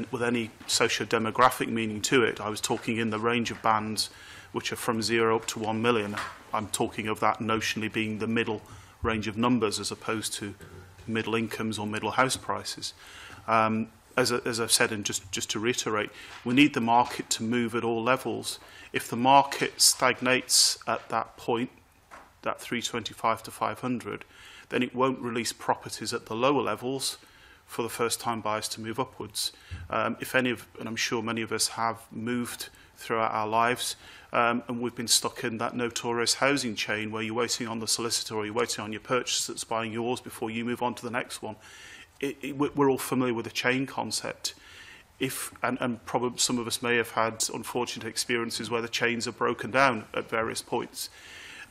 with any socio-demographic meaning to it. I was talking in the range of bands which are from 0 up to 1 million. I'm talking of that notionally being the middle range of numbers, as opposed to middle incomes or middle house prices. As I've said, and just to reiterate, we need the market to move at all levels. If the market stagnates at that point, that 325 to 500, then it won't release properties at the lower levels for the first-time buyers to move upwards. If any of, and I'm sure many of us have moved throughout our lives, and we've been stuck in that notorious housing chain where you're waiting on the solicitor or you're waiting on your purchaser that's buying yours before you move on to the next one. We're all familiar with the chain concept. And probably some of us may have had unfortunate experiences where the chains are broken down at various points.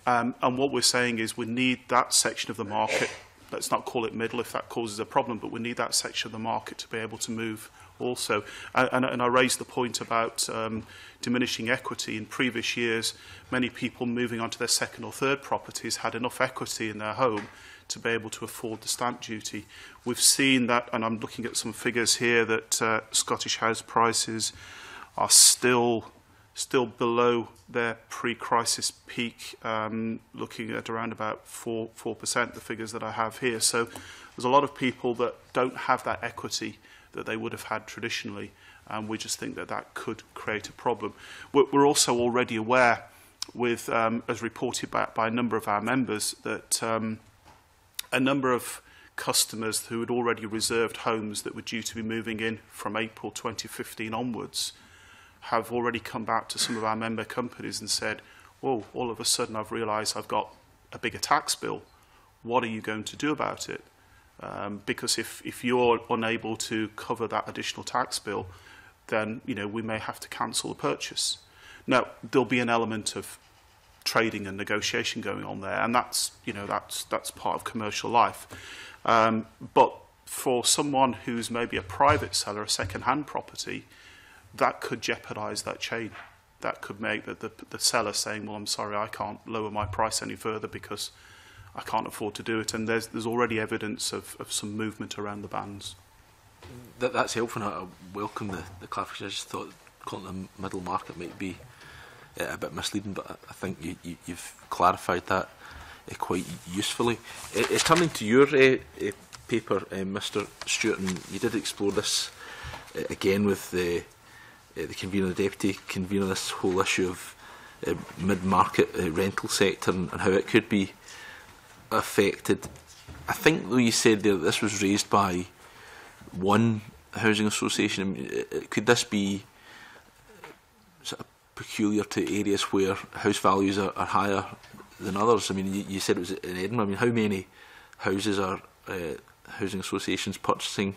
And what we're saying is we need that section of the market, let's not call it middle if that causes a problem, but we need that section of the market to be able to move also. And I raised the point about diminishing equity. In previous years, many people moving on to their second or third properties had enough equity in their home to be able to afford the stamp duty. We've seen that, and I'm looking at some figures here, that Scottish house prices are still below their pre-crisis peak, looking at around about 4%, the figures that I have here. So there's a lot of people that don't have that equity that they would have had traditionally, and we just think that that could create a problem. We're also already aware, with, as reported back by a number of our members, that a number of customers who had already reserved homes that were due to be moving in from April 2015 onwards have already come back to some of our member companies and said, "Whoa, all of a sudden I've realised I've got a bigger tax bill. What are you going to do about it?" Because if you're unable to cover that additional tax bill, then we may have to cancel the purchase. Now, there'll be an element of trading and negotiation going on there, and that's part of commercial life. But for someone who's maybe a private seller, a second-hand property, that could jeopardise that chain. That could make the seller saying, "Well, I'm sorry, I can't lower my price any further because I can't afford to do it." And there's already evidence of some movement around the bands. That's helpful. I welcome the clarification. I just thought calling it the middle market might be a bit misleading, but I think you've clarified that quite usefully. Turning to your paper, Mr. Stewart, and you did explore this again with the convener, the deputy convener, this whole issue of mid-market rental sector and how it could be affected. I think, though, you said there that this was raised by one housing association. Could this be sort of peculiar to areas where house values are higher than others? I mean, you said it was in Edinburgh. I mean, how many houses are housing associations purchasing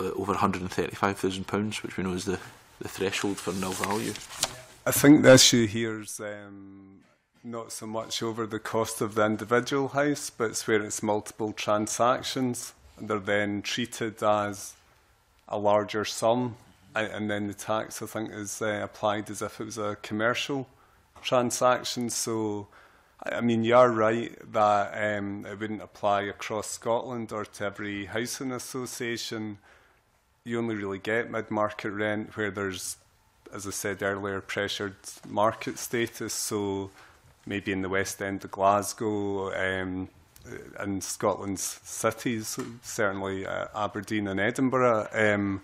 over £135,000, which we know is the threshold for nil value? I think the issue here is not so much over the cost of the individual house, but it's where it's multiple transactions. They're then treated as a larger sum, and then the tax, I think, is applied as if it was a commercial transaction. So, I mean, you are right that it wouldn't apply across Scotland or to every housing association. You only really get mid-market rent where there's, as I said earlier, pressured market status. So maybe in the west end of Glasgow, in Scotland's cities, certainly Aberdeen and Edinburgh, and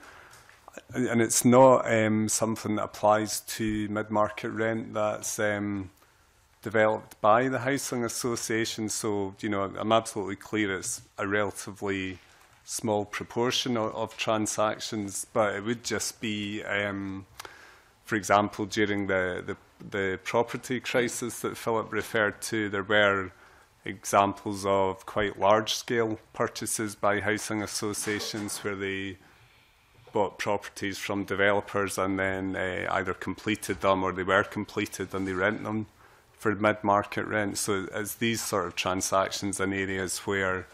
it's not something that applies to mid-market rent that's developed by the housing association. So, I'm absolutely clear it's a relatively small proportion of transactions, but it would just be, for example, during the property crisis that Philip referred to, there were examples of quite large-scale purchases by housing associations where they bought properties from developers and then either completed them or they were completed and they rent them for mid-market rent. So it's these sort of transactions in areas where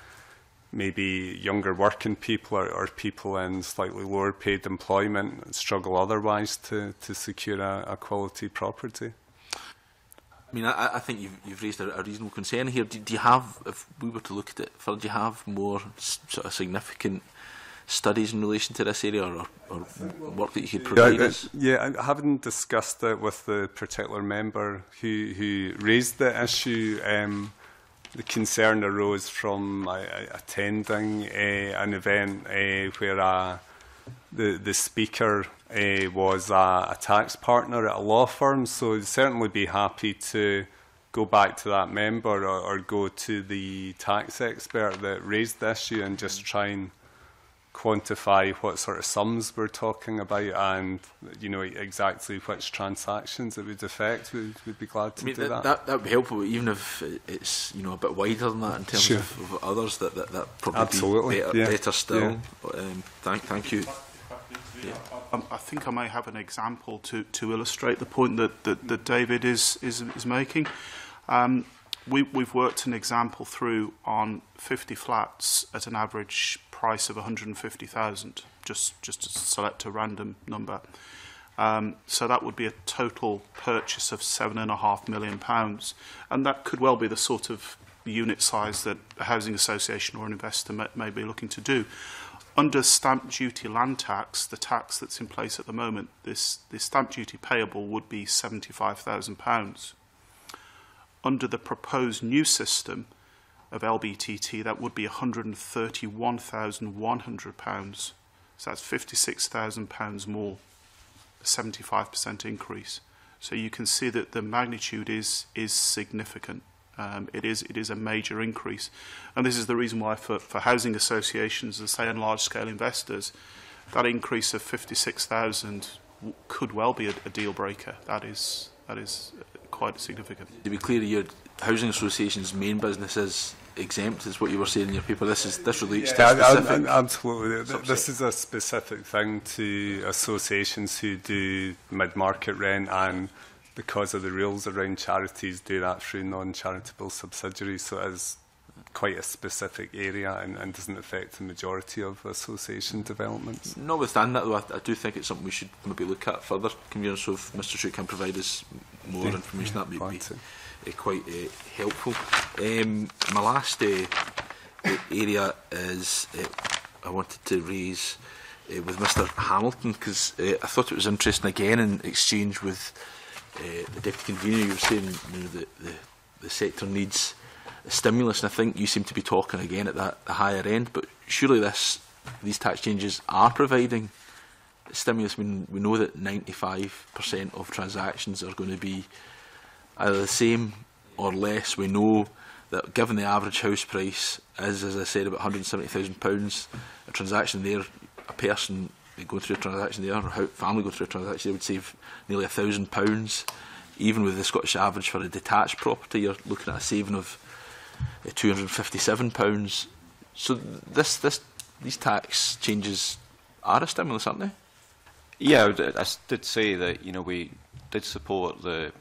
maybe younger working people or people in slightly lower paid employment struggle otherwise to secure a quality property. I mean, I think you've raised a reasonable concern here. Do you have, if we were to look at it further, do you have more sort of significant studies in relation to this area or work that you could provide us? Yeah, I haven't discussed it with the particular member who raised the issue. The concern arose from attending an event where the speaker was a tax partner at a law firm, so I'd certainly be happy to go back to that member or go to the tax expert that raised the issue and just try and quantify what sort of sums we're talking about and, you know, exactly which transactions it would affect, we'd be glad to do that. That would be helpful, even if it's, you know, a bit wider than that in terms sure. of others, that probably absolutely. Be better, yeah. better still. Yeah. Thank you. Yeah. I think I may have an example to illustrate the point that David is making. We've worked an example through on 50 flats at an average price of 150,000, just to select a random number. So that would be a total purchase of £7.5 million, and that could well be the sort of unit size that a housing association or an investor may be looking to do. Under stamp duty land tax, the tax that's in place at the moment, this stamp duty payable would be £75,000. Under the proposed new system of LBTT, that would be £131,100. So that's £56,000 more, a 75% increase. So you can see that the magnitude is significant. It is a major increase, and this is the reason why for housing associations, and say, and large-scale investors, that increase of 56,000 could well be a deal breaker. That is quite significant. To be clear, your housing association's main business is exempt, is what you were saying in your paper. This relates to specific. Absolutely, this is a specific thing to associations who do mid-market rent and. Because of the rules around charities, do that through non-charitable subsidiaries, so it is quite a specific area and doesn't affect the majority of association developments. Notwithstanding that, though, I do think it's something we should maybe look at further. So if Mr. Stewart can provide us more information, that may be quite helpful. My last area is I wanted to raise with Mr. Hamilton, because I thought it was interesting, again, in exchange with the Deputy Convener. You were saying, you know, the sector needs a stimulus, and I think you seem to be talking again at the higher end, but surely these tax changes are providing stimulus. I mean, we know that 95% of transactions are going to be either the same or less. We know that given the average house price is, as I said, about £170,000, a transaction there, a person going through a transaction there, or a family going through a transaction, they would save nearly £1,000. Even with the Scottish average for a detached property, you're looking at a saving of £257. So these tax changes are a stimulus, aren't they? Yeah, I did say that, you know, we did support the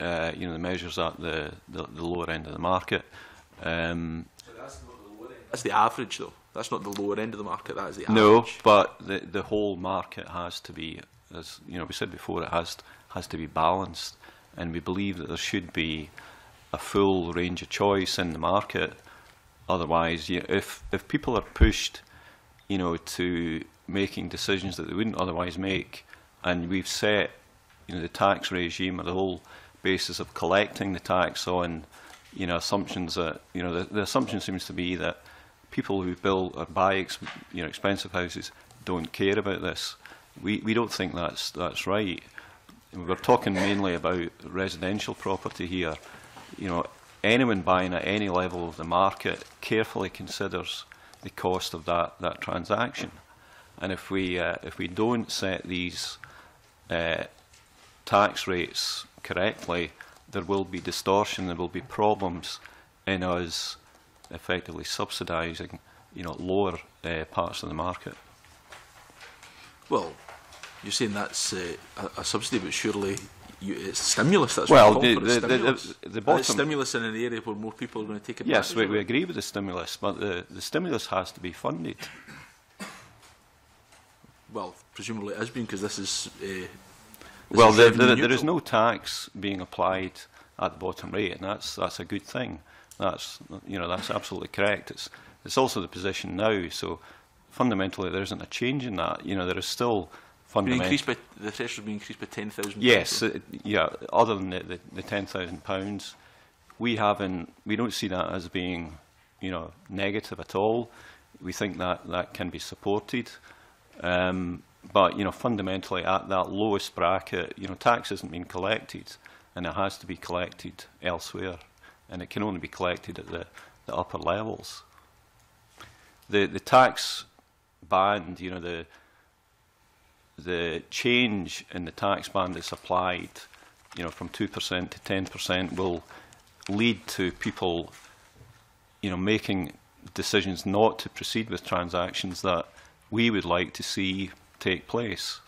you know, the measures at the lower end of the market. So that's not the lower end. That's the average, though. That's not the lower end of the market, that is the average. No, but the whole market has to be, as you know, we said before, it has to be balanced, and we believe that there should be a full range of choice in the market. Otherwise, you know, if people are pushed, you know, to making decisions that they wouldn't otherwise make, and we've set, you know, the tax regime or the whole basis of collecting the tax on, you know, assumptions that, you know, the assumption seems to be that people who build or buy you know, expensive houses don't care about this. We don't think that's right. We're talking mainly about residential property here. You know, anyone buying at any level of the market carefully considers the cost of that transaction. And if we don't set these tax rates correctly, there will be distortion. There will be problems in us effectively subsidising, you know, lower parts of the market. Well, you're saying that's a subsidy, but surely it's stimulus. That's well, the bottom stimulus in an area where more people are going to take advantage. Yes, we agree with the stimulus, but the stimulus has to be funded. Well, presumably it has been, because this is. Well, there is no tax being applied at the bottom rate, and that's a good thing. That's absolutely correct. It's also the position now. So fundamentally, there isn't a change in that. You know, there is still fundamentally the threshold being increased by £10,000. Yes, yeah. Other than the £10,000, we don't see that as being, you know, negative at all. We think that can be supported. But you know, fundamentally, at that lowest bracket, you know, tax isn't being collected, and it has to be collected elsewhere. And it can only be collected at the upper levels. The tax band, you know, the change in the tax band that's applied, you know, from 2% to 10% will lead to people, you know, making decisions not to proceed with transactions that we would like to see take place.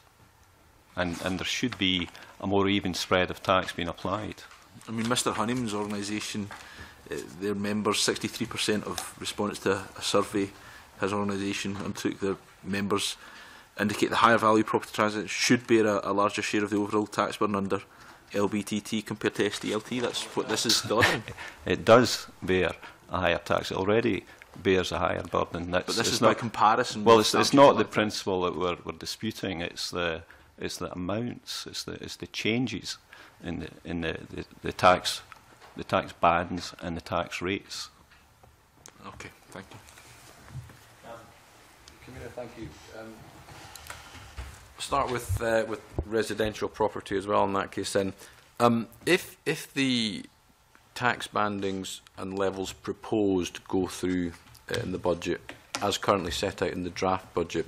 And there should be a more even spread of tax being applied. I mean, Mr Honeyman's organisation, their members, 63% of respondents to a survey his organisation undertook, their members indicate the higher value property transactions should bear a larger share of the overall tax burden under LBTT compared to SDLT. That's what this is delivering. It does bear a higher tax. It already bears a higher burden. That's, but this is not by comparison. Well, it's not the principle that we're disputing. It's the amounts. It's the changes in the tax, the tax bands and the tax rates. Okay, thank you. Camilla, thank you. Start with residential property as well. In that case, then, if the tax bandings and levels proposed go through in the budget as currently set out in the draft budget,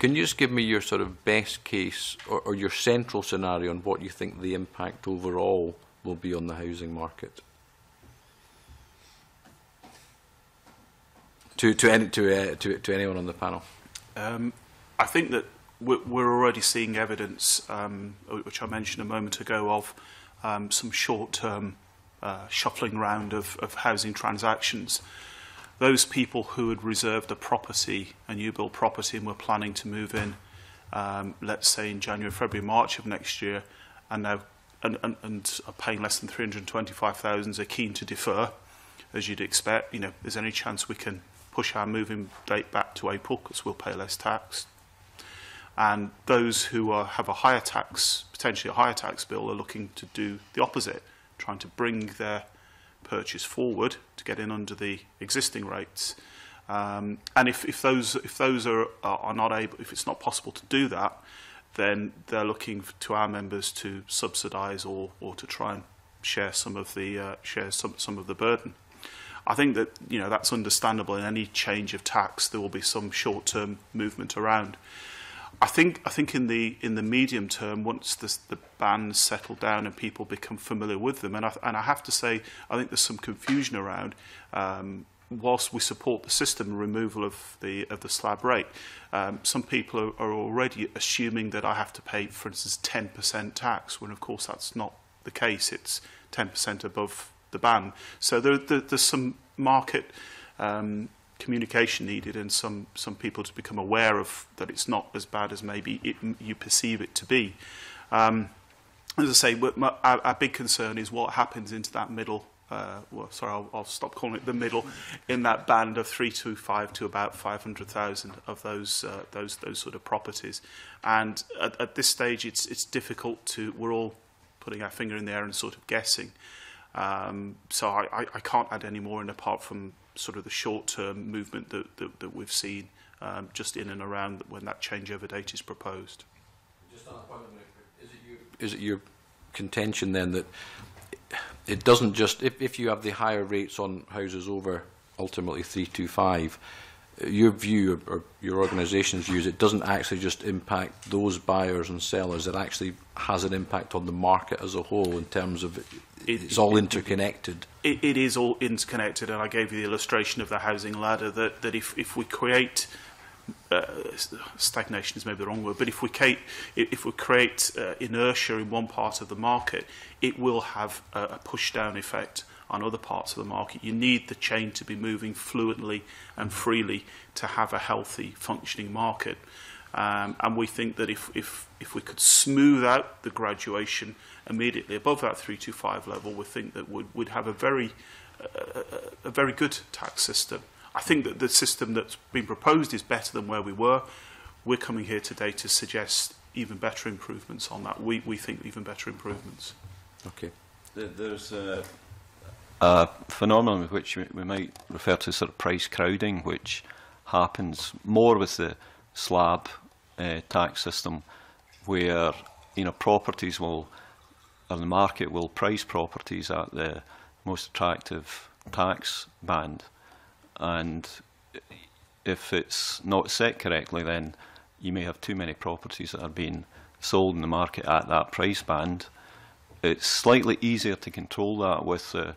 can you just give me your sort of best case or your central scenario on what you think the impact overall will be on the housing market? To anyone on the panel. I think that we're already seeing evidence, which I mentioned a moment ago, of some short-term shuffling round of housing transactions. Those people who had reserved a new build property, and were planning to move in, let's say in January, February, March of next year, and now and are paying less than £325,000, are keen to defer, as you'd expect. You know, there's any chance we can push our moving date back to April because we'll pay less tax. And those who have a higher tax, potentially a higher tax bill, are looking to do the opposite, trying to bring their purchase forward to get in under the existing rates, and if those are not able, if it's not possible to do that, then they're looking to our members to subsidise or to try and share some of the burden. I think that, you know, that's understandable. In any change of tax, there will be some short-term movement around. I think in the medium term, once the bans settle down and people become familiar with them, and I have to say, I think there's some confusion around. Whilst we support the system and removal of the slab rate, some people are already assuming that I have to pay, for instance, 10% tax, when of course that's not the case. It's 10% above the ban. So there's some market communication needed, and some people to become aware of that it's not as bad as maybe you perceive it to be. As I say, our big concern is what happens into that middle. Well, sorry, I'll stop calling it the middle. In that band of 325 to about 500,000 of those sort of properties, and at this stage, it's difficult to. We're all putting our finger in the air and sort of guessing. So I can't add any more in apart from sort of the short-term movement that we've seen just in and around when that changeover date is proposed. Just on a point, is it your contention then that it doesn't just, if you have the higher rates on houses over ultimately 325, your view or your organisation's views, it doesn't actually just impact those buyers and sellers, it actually has an impact on the market as a whole in terms of it's all interconnected. It is all interconnected, and I gave you the illustration of the housing ladder that if we create stagnation is maybe the wrong word, but if we create inertia in one part of the market, it will have a push-down effect on other parts of the market. You need the chain to be moving fluently and freely to have a healthy, functioning market. And we think that if we could smooth out the graduation immediately above that 325 level, we think that we'd have a very good tax system. I think that the system that's been proposed is better than where we were. We're coming here today to suggest even better improvements on that. We think even better improvements. Okay. There's a phenomenon which we might refer to, sort of price crowding, which happens more with the slab tax system, where, you know, properties will, or the market will price properties at the most attractive tax band, and if it's not set correctly, then you may have too many properties that are being sold in the market at that price band. It's slightly easier to control that with the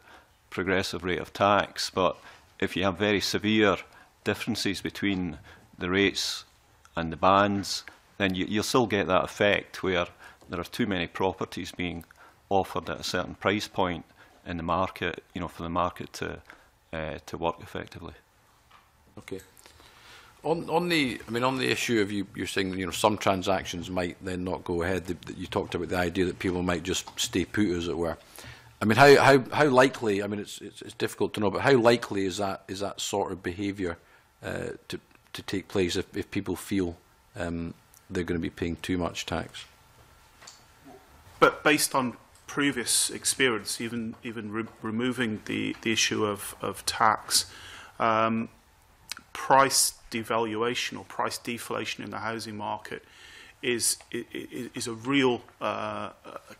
progressive rate of tax, but if you have very severe differences between the rates and the bands, then you'll still get that effect where there are too many properties being offered at a certain price point in the market, you know, for the market to work effectively. Okay. On the issue of you're saying, you know, some transactions might then not go ahead. You talked about the idea that people might just stay put, as it were. I mean, how likely? I mean, it's difficult to know, but how likely is that sort of behaviour to take place if people feel they're going to be paying too much tax? But based on previous experience, even removing the issue of tax, price devaluation or price deflation in the housing market is a real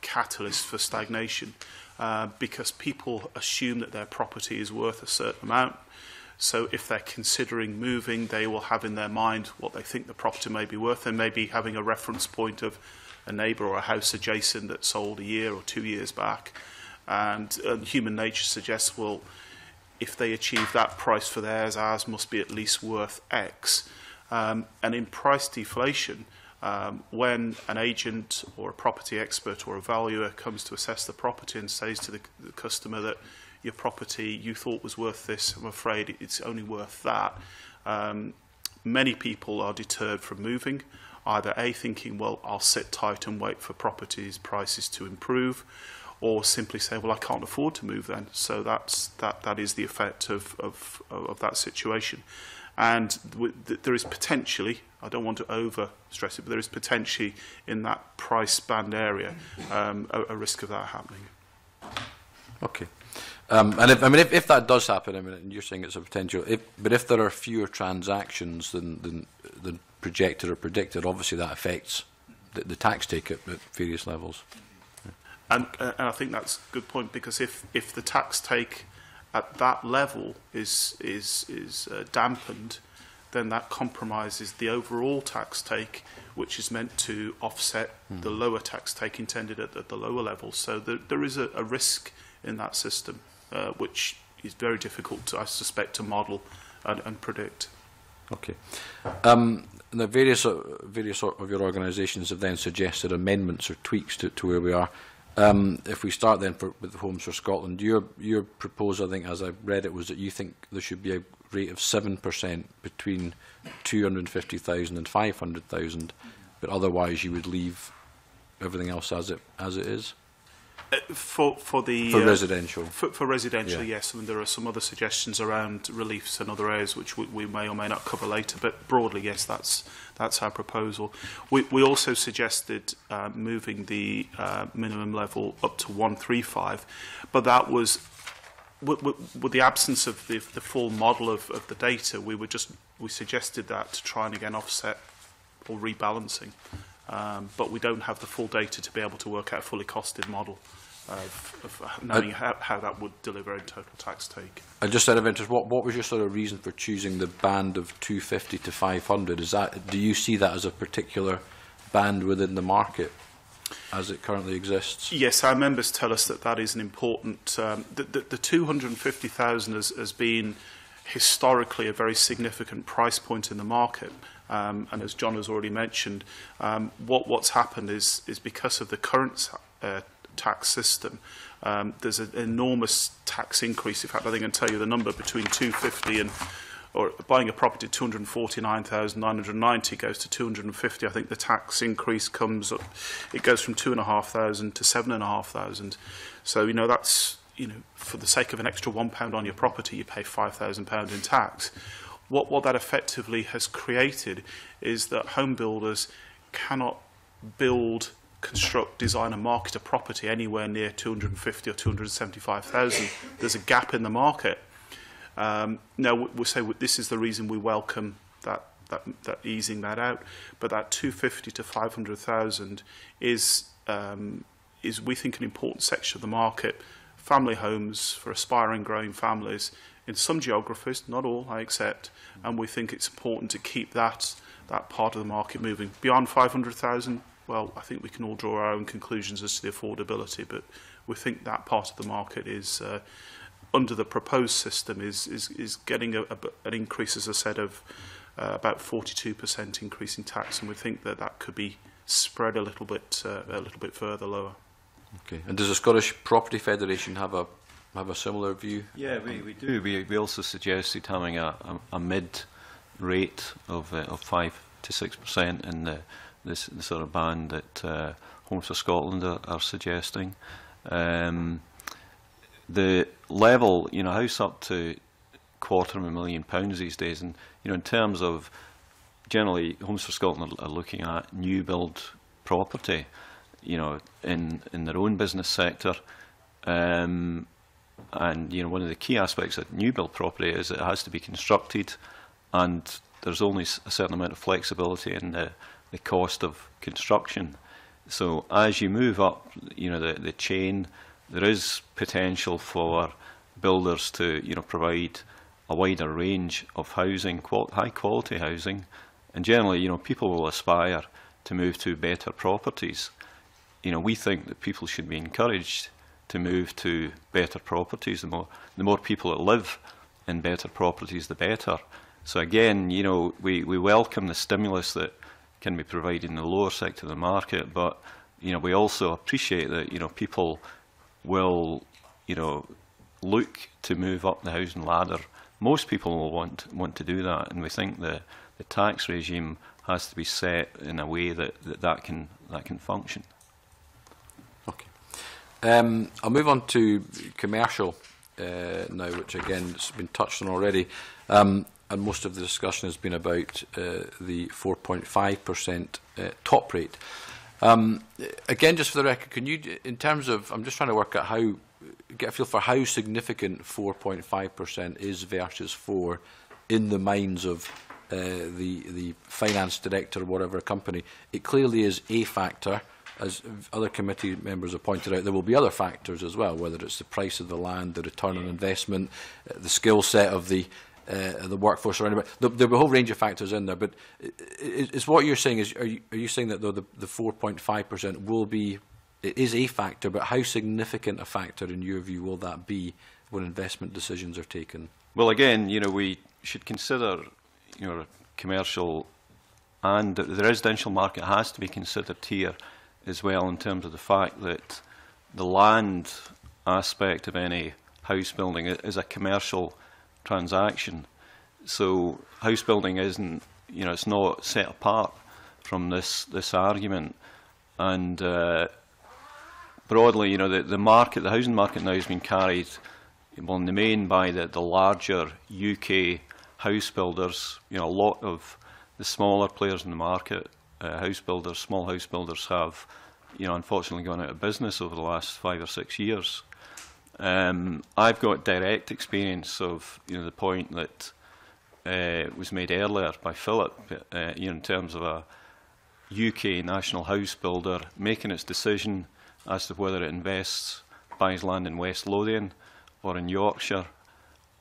catalyst for stagnation, because people assume that their property is worth a certain amount. So if they're considering moving, they will have in their mind what they think the property may be worth. They may be having a reference point of a neighbour or a house adjacent that sold a year or 2 years back. And human nature suggests, well, if they achieve that price for theirs, ours must be at least worth X. And in price deflation, when an agent or a property expert or a valuer comes to assess the property and says to the customer that your property you thought was worth this, I'm afraid it's only worth that, many people are deterred from moving, either A, thinking, well, I'll sit tight and wait for properties prices to improve, or simply say, well, I can't afford to move then. So that is the effect of that situation. And there is potentially, I don't want to over stress it, but there is potentially in that price band area a risk of that happening. Okay. And if that does happen, I mean, and you're saying it's a potential, but if there are fewer transactions than projected or predicted, obviously that affects the tax take at various levels. And I think that's a good point, because if the tax take at that level is dampened, then that compromises the overall tax take, which is meant to offset the lower tax take intended at the lower level. So there is a risk in that system, which is very difficult, I suspect, to model and predict. Okay. Now, various of your organisations have then suggested amendments or tweaks to where we are. If we start then with Homes for Scotland, your proposal, I think, as I read it, was that you think there should be a rate of 7% between 250,000 and 500,000, but otherwise you would leave everything else as it is. For residential. For residential, yeah. Yes. I mean, there are some other suggestions around reliefs and other areas which we may or may not cover later. But broadly, yes, that's our proposal. We also suggested moving the minimum level up to 135, but that was with the absence of the full model of the data. We suggested that to try and again offset or rebalancing. But we don't have the full data to be able to work out a fully costed model of knowing how that would deliver in total tax take. And just out of interest, what was your sort of reason for choosing the band of 250 to 500? Is that, do you see that as a particular band within the market as it currently exists? Yes, our members tell us that that is an important... the 250,000 has been historically a very significant price point in the market. And as John has already mentioned, what's happened is because of the current tax system, there's an enormous tax increase. In fact, I think I can tell you the number between 250 and, or buying a property at 249,990 goes to 250. I think the tax increase comes up, it goes from 2,500 to 7,500. So, you know, that's, you know, for the sake of an extra £1 on your property, you pay £5,000 in tax. What that effectively has created is that home builders cannot build, construct, design and market a property anywhere near 250 or 275,000. There's a gap in the market. Now, we'll say this is the reason we welcome that easing that out, but that 250 to 500,000 is we think an important section of the market. Family homes for aspiring, growing families in some geographies, not all, I accept, and we think it's important to keep that part of the market moving. Beyond 500,000, well, I think we can all draw our own conclusions as to the affordability, but we think that part of the market is, under the proposed system, is getting an increase, as I said, of about 42% increase in tax, and we think that that could be spread a little bit further lower. Okay. And does the Scottish Property Federation have a similar view? Yeah, we do. We also suggested having a mid rate of 5 to 6% in the sort of band that Homes for Scotland are suggesting. The level, you know, house up to £250,000 these days, and you know, in terms of generally, Homes for Scotland are looking at new build property, you know, in their own business sector, and you know, one of the key aspects of new build property is it has to be constructed, and there's only a certain amount of flexibility in the cost of construction. So as you move up, you know, the chain, there is potential for builders to, you know, provide a wider range of housing, high quality housing, and generally, you know, people will aspire to move to better properties. You know, we think that people should be encouraged to move to better properties. The more people that live in better properties, the better. So again, you know, we welcome the stimulus that can be provided in the lower sector of the market, but you know, we also appreciate that, you know, people will, you know, look to move up the housing ladder. Most people will want to do that, and we think the tax regime has to be set in a way that can function. Okay, I'll move on to commercial now, which again has been touched on already, and most of the discussion has been about the 4.5% top rate. Again, just for the record, can you, in terms of, I'm just trying to work out how, get a feel for how significant 4.5% is versus 4 in the minds of the finance director or whatever company. It clearly is a factor. As other committee members have pointed out, there will be other factors as well, whether it's the price of the land, the return on investment, the skill set of the workforce, or anywhere. There'll be a whole range of factors in there, but it's what you're saying is, are you saying that though the 4.5% will be, it is a factor, but how significant a factor in your view will that be when investment decisions are taken? Well, again, you know, we should consider, you know, commercial and the residential market has to be considered here as well, in terms of the fact that the land aspect of any house building is a commercial transaction. So house building isn't, you know, it's not set apart from this argument. And broadly, you know, the market, the housing market now has been carried, well, in the main by the larger UK house builders. You know, a lot of the smaller players in the market, house builders, small house builders have, you know, unfortunately gone out of business over the last 5 or 6 years. I've got direct experience of, you know, the point that was made earlier by Philip, you know, in terms of a UK national house builder making its decision as to whether it invests, buys land in West Lothian or in Yorkshire,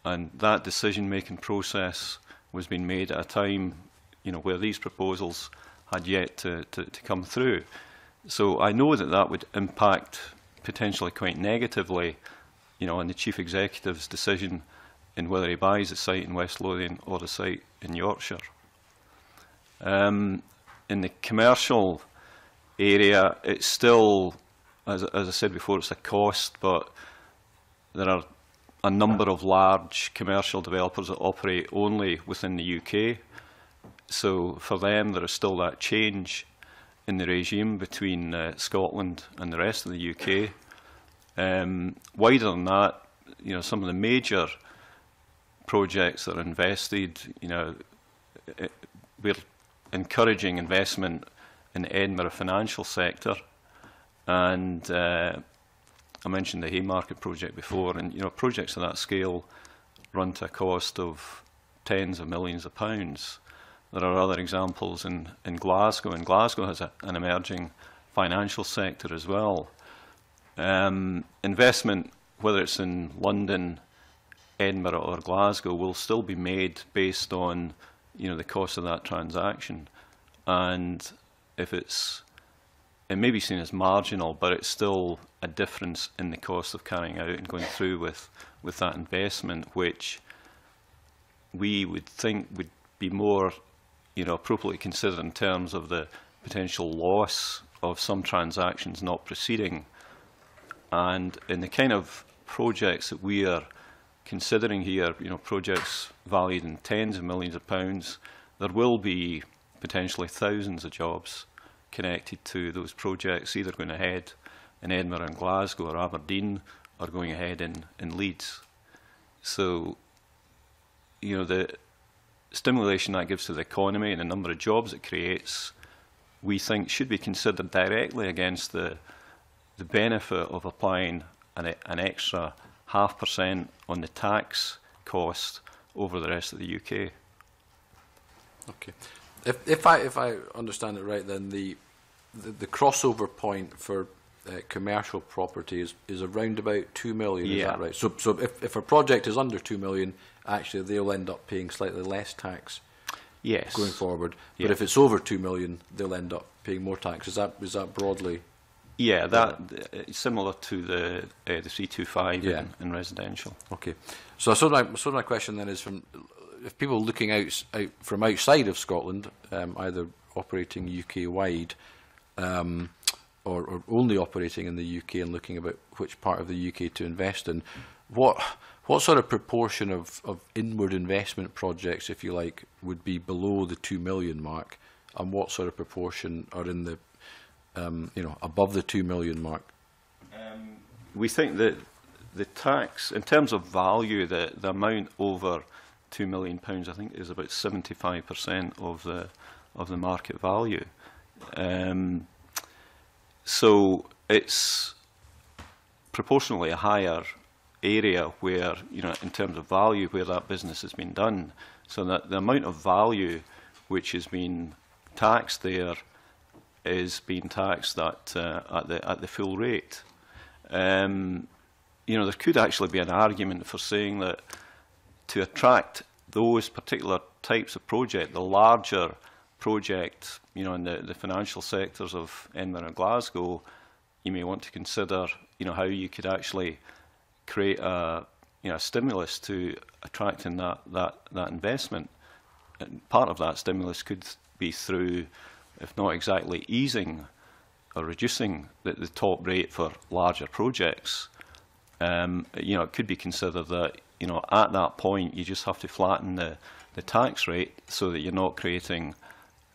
and that decision-making process was being made at a time, you know, where these proposals had yet to come through. So I know that would impact potentially quite negatively, you know, on the chief executive's decision in whether he buys a site in West Lothian or a site in Yorkshire. In the commercial area, it's still, as I said before, it's a cost, but there are a number of large commercial developers that operate only within the UK. So for them, there is still that change in the regime between Scotland and the rest of the UK. Wider than that, you know, some of the major projects that are invested, you know, we're encouraging investment in the Edinburgh financial sector, and I mentioned the Haymarket project before, and you know, projects of that scale run to a cost of tens of millions of pounds. There are other examples in Glasgow, and Glasgow has an emerging financial sector as well. Investment, whether it's in London, Edinburgh or Glasgow will still be made based on, you know, the cost of that transaction. And if it's, it may be seen as marginal, but it's still a difference in the cost of carrying out and going through with that investment, which we would think would be more, you know, appropriately considered in terms of the potential loss of some transactions not proceeding. And in the kind of projects that we are considering here, you know, projects valued in tens of millions of pounds, there will be potentially thousands of jobs connected to those projects, either going ahead in Edinburgh and Glasgow or Aberdeen, or going ahead in Leeds. So, you know, the stimulation that gives to the economy and the number of jobs it creates, we think should be considered directly against the benefit of applying an extra 0.5% on the tax cost over the rest of the UK. Okay. If I understand it right, then the crossover point for commercial property is around about 2 million. Yeah. Is that right? So if a project is under 2 million, actually they'll end up paying slightly less tax. Yes. Going forward, yeah. But if it's over 2 million, they'll end up paying more tax. Is that broadly? Yeah, that similar to the C25 in residential. Okay, so my question then is from. If people looking out from outside of Scotland, either operating UK-wide or only operating in the UK and looking about which part of the UK to invest in, what sort of proportion of inward investment projects, if you like, would be below the 2 million mark, and what sort of proportion are in the you know, above the 2 million mark? We think that the tax, in terms of value, the amount over £2 million, I think, is about 75% of the market value. So it's proportionally a higher area where, you know, in terms of value, where that business has been done. So that the amount of value which has been taxed there is being taxed at the full rate. You know, there could actually be an argument for saying that, to attract those particular types of project, the larger project, you know, in the financial sectors of Edinburgh and Glasgow, you may want to consider, you know, how you could actually create a, you know, a stimulus to attracting that investment. And part of that stimulus could be through, if not exactly easing or reducing the top rate for larger projects. You know, it could be considered that, you know, at that point, you just have to flatten the tax rate so that you're not creating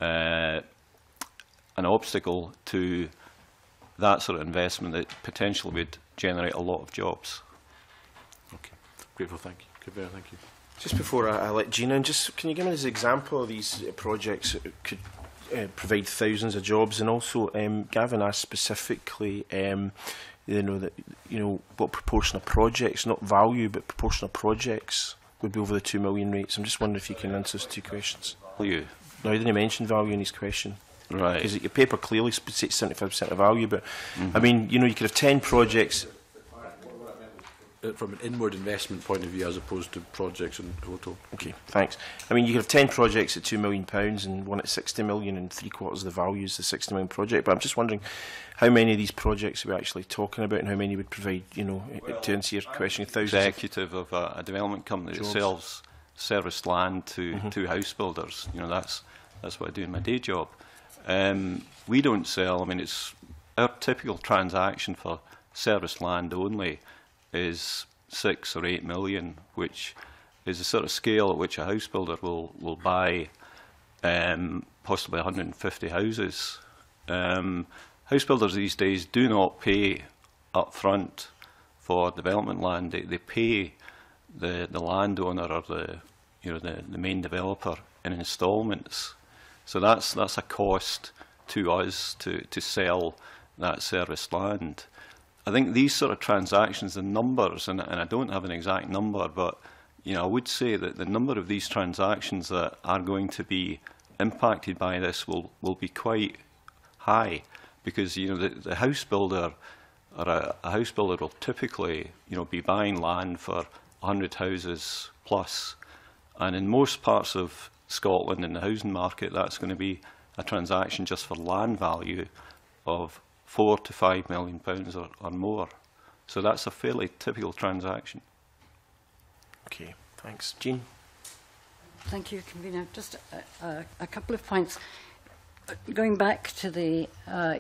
an obstacle to that sort of investment that potentially would generate a lot of jobs. Okay, grateful. Thank you. Good. Thank you. Just before I let Gina in, just can you give me an example of these projects that could provide thousands of jobs? And also, Gavin asked specifically. What proportion of projects, not value, but proportion of projects would be over the 2 million rates. I'm just wondering if you can answer those two questions. Value. No, he didn't mention value in his question. Right. Because your paper clearly states 75% of value, but I mean, you know, you could have 10 projects. From an inward investment point of view, as opposed to projects in total. Okay, thanks. I mean, you could have 10 projects at £2 million and one at 60 million, and three-quarters of the value is the 60 million project. But I'm just wondering how many of these projects are we actually talking about and how many would provide, you know, well, to answer your question, thousands. Executive of a development company that sells serviced land to house builders. You know, that's what I do in my day job. We don't sell, I mean, it's our typical transaction for serviced land only is 6 or 8 million, which is the sort of scale at which a house builder will buy possibly 150 houses. House builders these days do not pay up front for development land. They pay the landowner or the main developer in instalments. So that's a cost to us to sell that serviced land. I think these sort of transactions, the numbers, and I don't have an exact number, but you know, I would say that the number of these transactions that are going to be impacted by this will be quite high, because you know the house builder or a house builder will typically, you know, be buying land for 100 houses plus. And in most parts of Scotland, in the housing market, that's going to be a transaction just for land value of £4 to £5 million or more. So that's a fairly typical transaction. Okay, thanks. Jean? Thank you, Convener. Just a couple of points. Going back to the,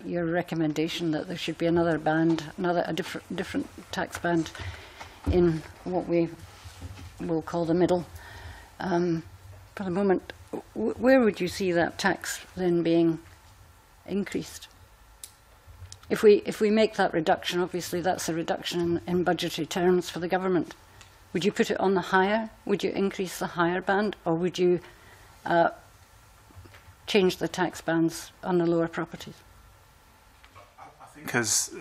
your recommendation that there should be another band, a different tax band in what we will call the middle. For the moment, where would you see that tax then being increased? If we make that reduction, obviously that's a reduction in budgetary terms for the government. Would you put it on the higher? Would you increase the higher band, or would you change the tax bands on the lower properties? I think, as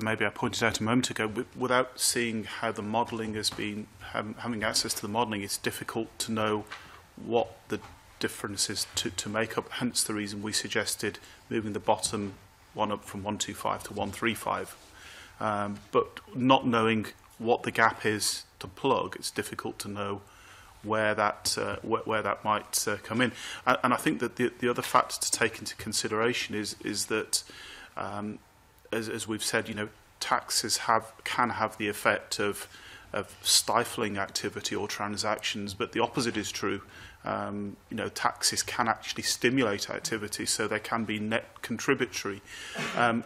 maybe I pointed out a moment ago, without seeing how the modelling has been, having access to the modelling, it's difficult to know what the difference is to make up. Hence the reason we suggested moving the bottom one up from 125 to 135. But not knowing what the gap is to plug, it's difficult to know where that might come in. And I think that the other factor to take into consideration is that, as we've said, you know, taxes can have the effect of stifling activity or transactions, but the opposite is true. You know, taxes can actually stimulate activity, so they can be net contributory.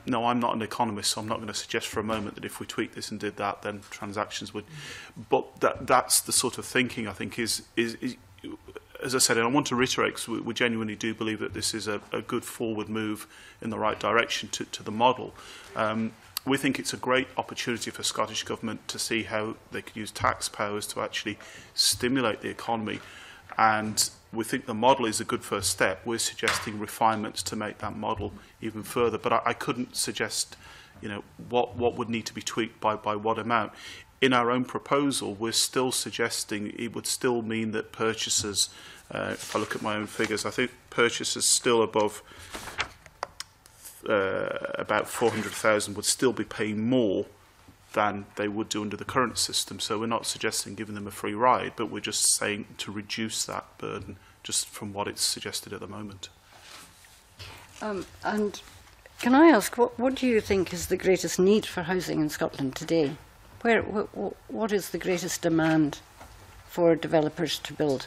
No, I'm not an economist, so I'm not going to suggest for a moment that if we tweak this and did that, then transactions would. But that's the sort of thinking I think is as I said, and I want to reiterate, because we genuinely do believe that this is a good forward move in the right direction to the model. We think it's a great opportunity for Scottish Government to see how they could use tax powers to actually stimulate the economy. And we think the model is a good first step. We're suggesting refinements to make that model even further. But I couldn't suggest, you know, what would need to be tweaked by what amount. In our own proposal, we're still suggesting it would still mean that purchasers, if I look at my own figures, I think purchasers still above about 400,000 would still be paying more than they would do under the current system. So we're not suggesting giving them a free ride, but we're just saying to reduce that burden just from what it's suggested at the moment. And can I ask, what do you think is the greatest need for housing in Scotland today? What is the greatest demand for developers to build?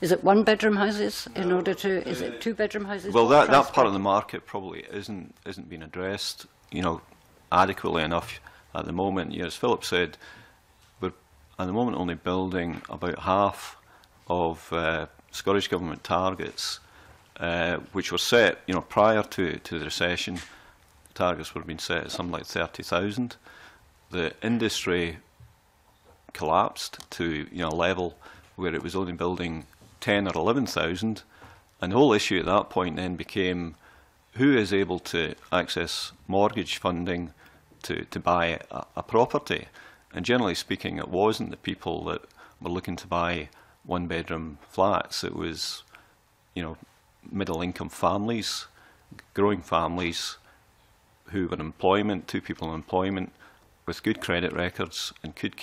Is it one-bedroom houses in order to? Is it two-bedroom houses? Well, that part of the market probably isn't being addressed, you know, adequately enough at the moment. You know, as Philip said, we're at the moment only building about half of Scottish Government targets, which were set, you know, prior to the recession. Targets were being set at something like 30,000. The industry collapsed to, you know, a level where it was only building 10 or 11,000, and the whole issue at that point then became who is able to access mortgage funding to buy a property. And generally speaking, it wasn't the people that were looking to buy one-bedroom flats. It was, you know, middle-income families, growing families who were in employment, two people in employment with good credit records and could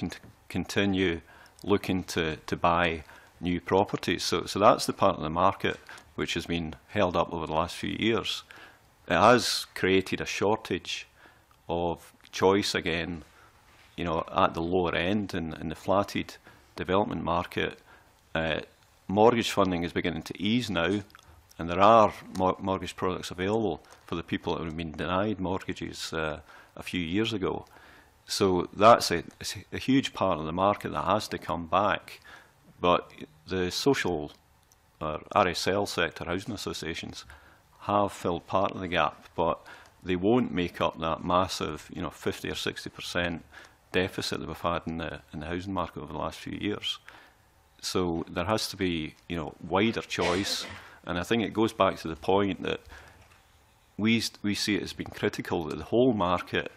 continue looking to buy new properties. So that's the part of the market which has been held up over the last few years. It has created a shortage of choice again, you know, at the lower end in the flatted development market. Mortgage funding is beginning to ease now, and there are mortgage products available for the people that have been denied mortgages a few years ago. So that's a huge part of the market that has to come back. But the social RSL sector, housing associations, have filled part of the gap, but they won't make up that massive, you know, 50 or 60% deficit that we've had in the housing market over the last few years. So there has to be, you know, wider choice, and I think it goes back to the point that we see it as being critical that the whole market,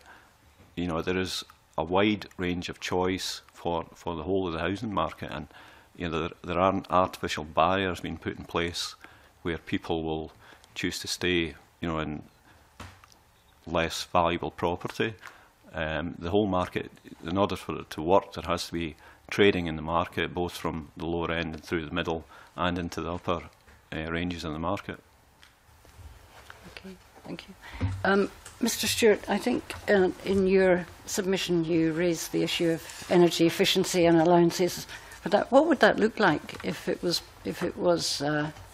you know, there is a wide range of choice for the whole of the housing market, and you know, there aren't artificial barriers being put in place where people will choose to stay, you know, in less valuable property. The whole market, in order for it to work, there has to be trading in the market, both from the lower end and through the middle and into the upper ranges of the market. Okay, thank you. Mr. Stewart, I think in your submission you raised the issue of energy efficiency and allowances for that. What would that look like if it was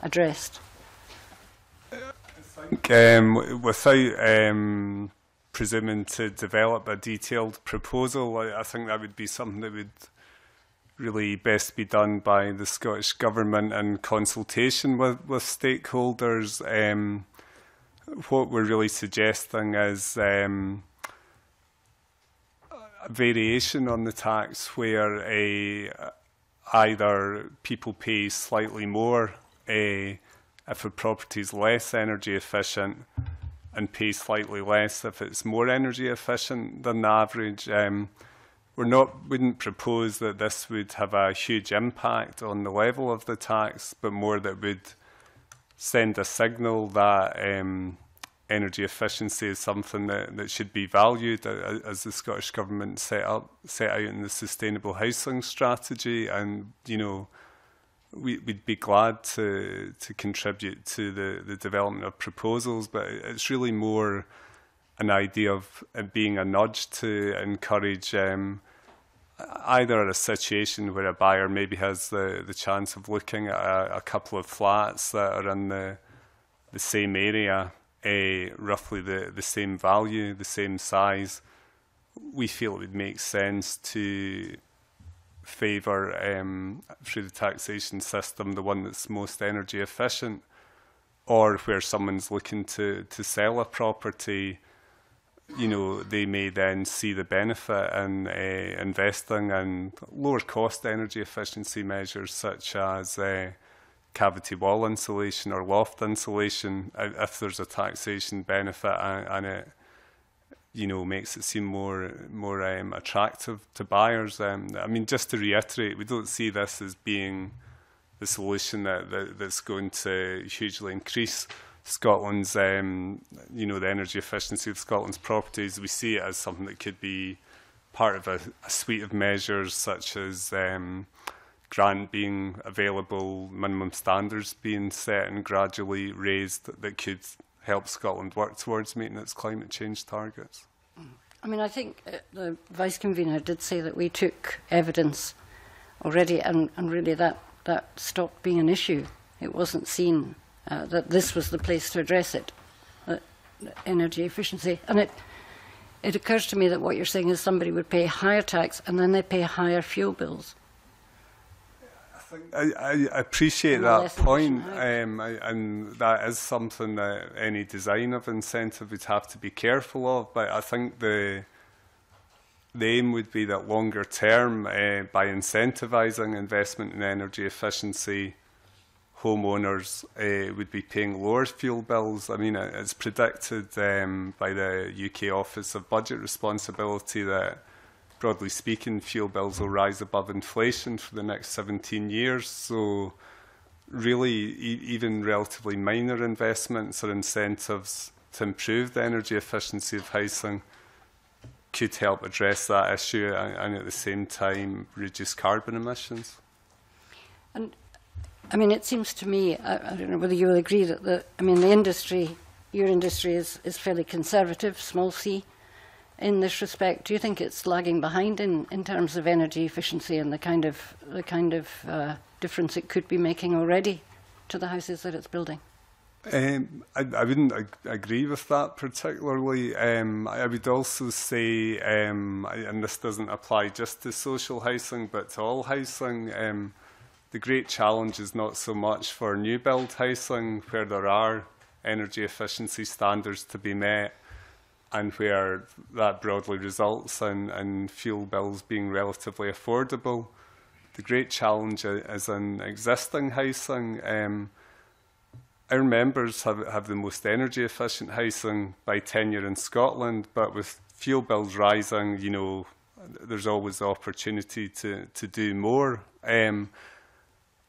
addressed? I think without presuming to develop a detailed proposal, I think that would be something that would really best be done by the Scottish Government in consultation with stakeholders. What we're really suggesting is a variation on the tax where either people pay slightly more if a property is less energy efficient, and pay slightly less if it's more energy efficient than the average. We wouldn't propose that this would have a huge impact on the level of the tax, but more that would send a signal that energy efficiency is something that should be valued, as the Scottish Government set out in the Sustainable Housing Strategy. And you know, we'd be glad to contribute to the development of proposals, but it's really more an idea of it being a nudge to encourage either a situation where a buyer maybe has the chance of looking at a couple of flats that are in the same area, roughly the same value, the same size. We feel it would make sense to favour, through the taxation system, the one that's most energy efficient, or where someone's looking to sell a property. You know, they may then see the benefit in investing in lower cost energy efficiency measures such as cavity wall insulation or loft insulation, if there's a taxation benefit and it, you know, makes it seem more attractive to buyers. I mean, just to reiterate, we don't see this as being the solution that's going to hugely increase Scotland's, you know, the energy efficiency of Scotland's properties. We see it as something that could be part of a suite of measures, such as grant being available, minimum standards being set and gradually raised, that could help Scotland work towards meeting its climate change targets. I mean, I think the Vice Convener did say that we took evidence already, and really that stopped being an issue. It wasn't seen that this was the place to address it, energy efficiency. And it occurs to me that what you're saying is somebody would pay higher tax and then they pay higher fuel bills. I appreciate that point, and that is something that any design of incentive would have to be careful of. But I think the aim would be that longer term, by incentivising investment in energy efficiency, homeowners would be paying lower fuel bills. I mean, it's predicted by the UK Office of Budget Responsibility that, broadly speaking, fuel bills will rise above inflation for the next 17 years. So really, even relatively minor investments or incentives to improve the energy efficiency of housing could help address that issue and at the same time reduce carbon emissions. And I mean, it seems to me, I don't know whether you will agree, that the industry, your industry, is fairly conservative, small c, in this respect. Do you think it's lagging behind in terms of energy efficiency and the kind of difference it could be making already to the houses that it's building? I wouldn't agree with that particularly. I would also say, and this doesn't apply just to social housing but to all housing, the great challenge is not so much for new build housing, where there are energy efficiency standards to be met, and where that broadly results in fuel bills being relatively affordable. The great challenge is in existing housing. Our members have the most energy efficient housing by tenure in Scotland, but with fuel bills rising, you know, there's always the opportunity to do more.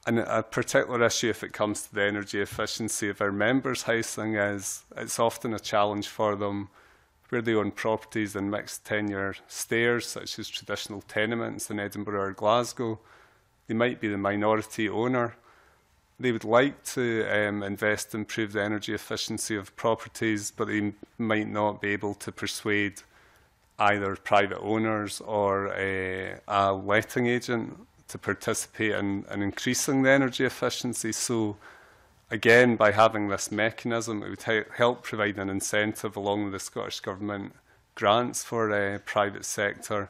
And a particular issue, if it comes to the energy efficiency of our members' housing, is it's often a challenge for them where they own properties in mixed tenure stairs, such as traditional tenements in Edinburgh or Glasgow. They might be the minority owner. They would like to invest and improve the energy efficiency of properties, but they might not be able to persuade either private owners or a letting agent to participate in increasing the energy efficiency. So again, by having this mechanism, it would help provide an incentive along with the Scottish Government grants for the private sector,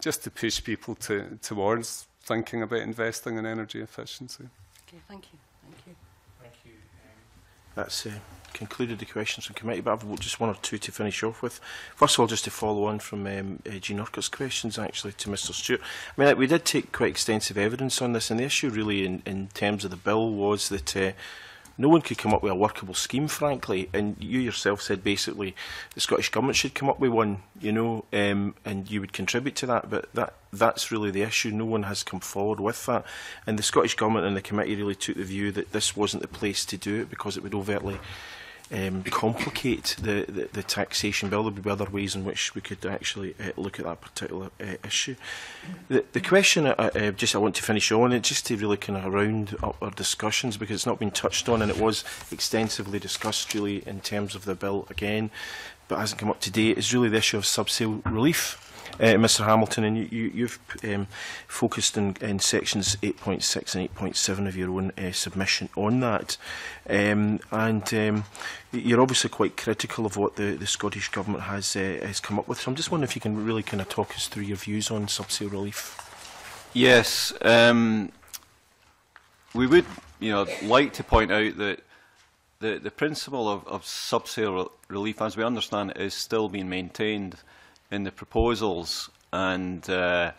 just to push people towards thinking about investing in energy efficiency. Okay, thank you. Thank you. Thank you. That's concluded the questions from committee, but I've just one or two to finish off with. First of all, just to follow on from Jean Urquhart's questions, actually, to Mr Stewart. I mean, we did take quite extensive evidence on this, and the issue really in terms of the bill was that no one could come up with a workable scheme, frankly, and you yourself said basically the Scottish Government should come up with one, you know, and you would contribute to that, but that's really the issue. No one has come forward with that, and the Scottish Government and the committee really took the view that this wasn't the place to do it because it would overtly complicate the taxation bill. There would be other ways in which we could actually look at that particular issue. The question I want to finish on, it's just to really kind of round up our discussions, because it's not been touched on and it was extensively discussed really in terms of the bill again, but hasn't come up today, is really the issue of subsale relief. Mr Hamilton, and you've focused in sections 8.6 and 8.7 of your own submission on that, you're obviously quite critical of what the Scottish Government has come up with. So I'm just wondering if you can really kind of talk us through your views on subsale relief. Yes, we would, you know, like to point out that the principle of subsale relief, as we understand it, is still being maintained in the proposals, and there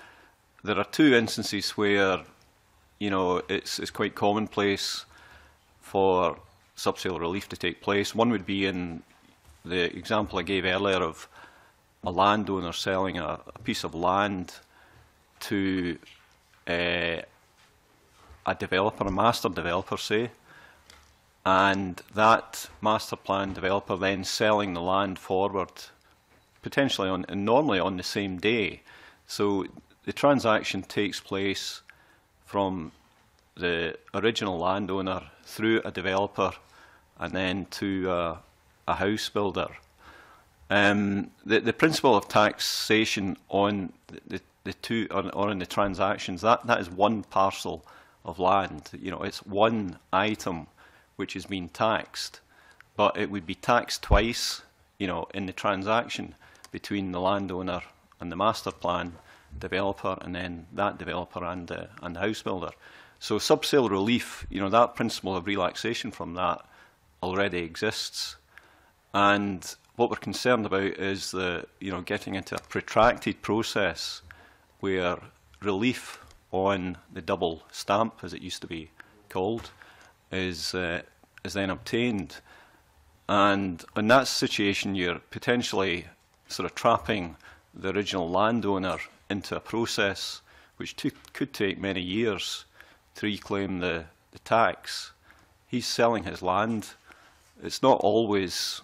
are two instances where, you know, it's quite commonplace for subsale relief to take place. One would be in the example I gave earlier of a landowner selling a piece of land to a developer, a master developer, say, and that master plan developer then selling the land forward potentially and normally on the same day. So the transaction takes place from the original landowner through a developer and then to a house builder. The principle of taxation on the two, or in the transactions, that is one parcel of land. You know, it's one item which is being taxed, but it would be taxed twice, you know, in the transaction between the landowner and the master plan developer, and then that developer and the house builder. So subsale relief, you know, that principle of relaxation from that already exists. And what we're concerned about is the, you know, getting into a protracted process where relief on the double stamp, as it used to be called, is then obtained. And in that situation, you're potentially sort of trapping the original landowner into a process which could take many years to reclaim the tax. He's selling his land. It's not always,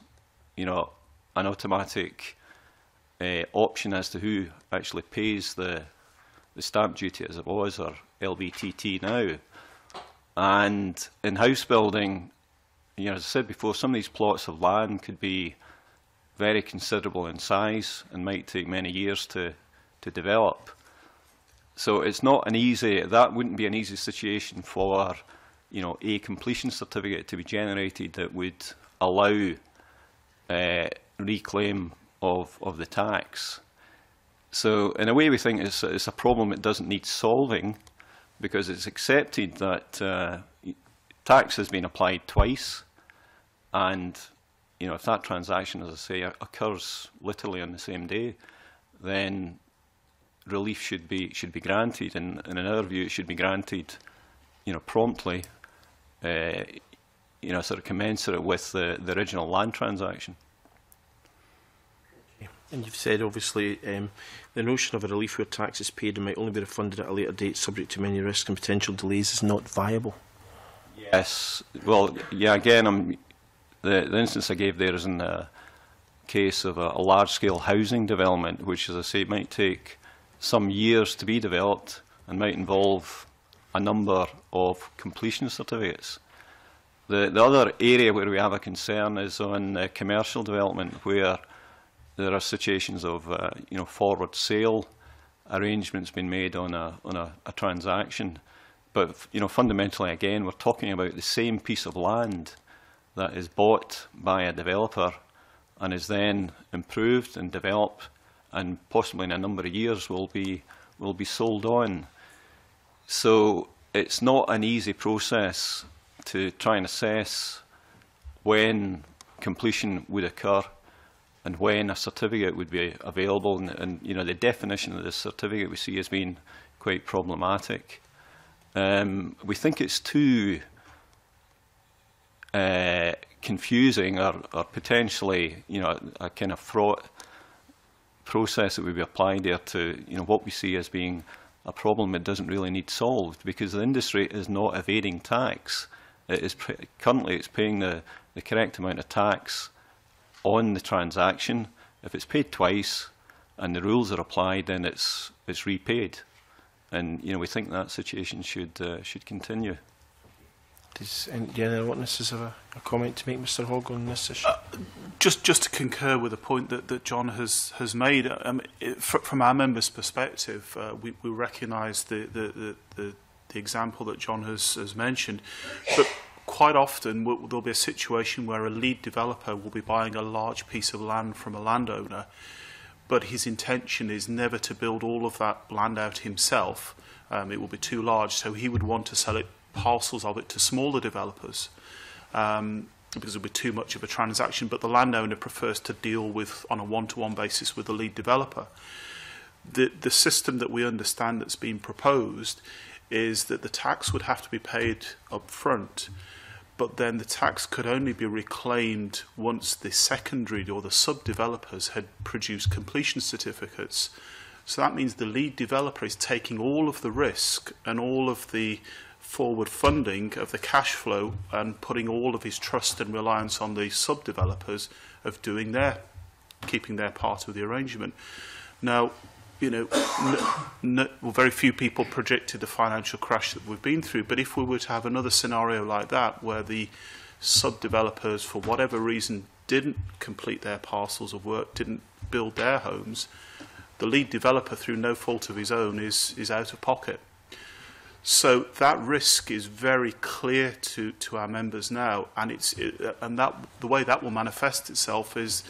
you know, an automatic option as to who actually pays the stamp duty as it was, or LBTT now. And in house building, you know, as I said before, some of these plots of land could be very considerable in size and might take many years to develop. So it's not an easy, that wouldn't be an easy situation for, you know, a completion certificate to be generated that would allow reclaim of the tax. So in a way we think it's a problem that doesn't need solving, because it's accepted that tax has been applied twice, and you know, if that transaction, as I say, occurs literally on the same day, then relief should be granted, and in our view, it should be granted, you know, promptly, you know, sort of commensurate with the original land transaction. And you've said, obviously, the notion of a relief where tax is paid and might only be refunded at a later date, subject to many risks and potential delays, is not viable. Yes. Well, yeah. Again, the instance I gave there is in case of a large-scale housing development, which, as I say, might take some years to be developed and might involve a number of completion certificates. The other area where we have a concern is on commercial development, where there are situations of forward sale arrangements being made on a transaction. But fundamentally, again, we're talking about the same piece of land that is bought by a developer and is then improved and developed, and possibly in a number of years will be sold on. So it's not an easy process to try and assess when completion would occur and when a certificate would be available. And the definition of the certificate we see has been quite problematic. We think it's too confusing or potentially a kind of fraught process that would be applied there to what we see as being a problem that doesn't really need solved, because the industry is not evading tax. It is currently it's paying the correct amount of tax on the transaction. If it's paid twice and the rules are applied, then it's repaid, and we think that situation should continue. Does any other witnesses have a comment to make, Mr. Hogg, on this issue? Just to concur with the point that John has made. From our members' perspective, we recognise the example that John has mentioned, but quite often there'll be a situation where a lead developer will be buying a large piece of land from a landowner, but his intention is never to build all of that land out himself. It will be too large, so he would want to sell it, parcels of it, to smaller developers, because it would be too much of a transaction, but the landowner prefers to deal with, on a one-to-one basis, with the lead developer. The system that we understand that's been proposed is that the tax would have to be paid up front, but then the tax could only be reclaimed once the secondary or the sub-developers had produced completion certificates. So that means the lead developer is taking all of the risk and all of the forward funding of the cash flow and putting all of his trust and reliance on the sub-developers of doing keeping their part of the arrangement. Now, well, very few people predicted the financial crash that we've been through, but if we were to have another scenario like that, where the sub-developers, for whatever reason, didn't complete their parcels of work, didn't build their homes, the lead developer, through no fault of his own, is out of pocket. So that risk is very clear to our members now, and the way that will manifest itself is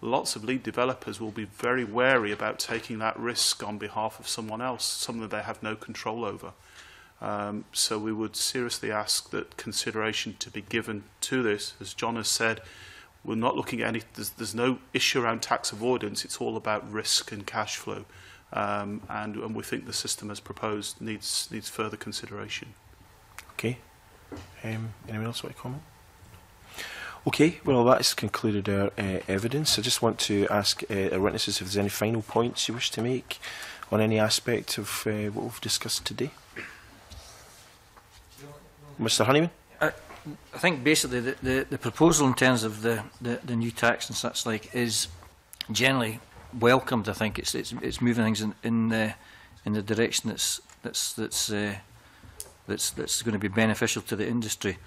lots of lead developers will be very wary about taking that risk on behalf of someone else, something that they have no control over. So we would seriously ask that consideration to be given to this. As John has said, we're not looking at any, there's no issue around tax avoidance, it's all about risk and cash flow. And we think the system as proposed needs further consideration. Okay. Anyone else want to comment? Okay, well, that's concluded our evidence. I just want to ask our witnesses if there's any final points you wish to make on any aspect of what we've discussed today. Mr. Honeyman? I think basically the proposal in terms of the new tax and such like is generally welcomed. I think it's moving things in the direction that's going to be beneficial to the industry.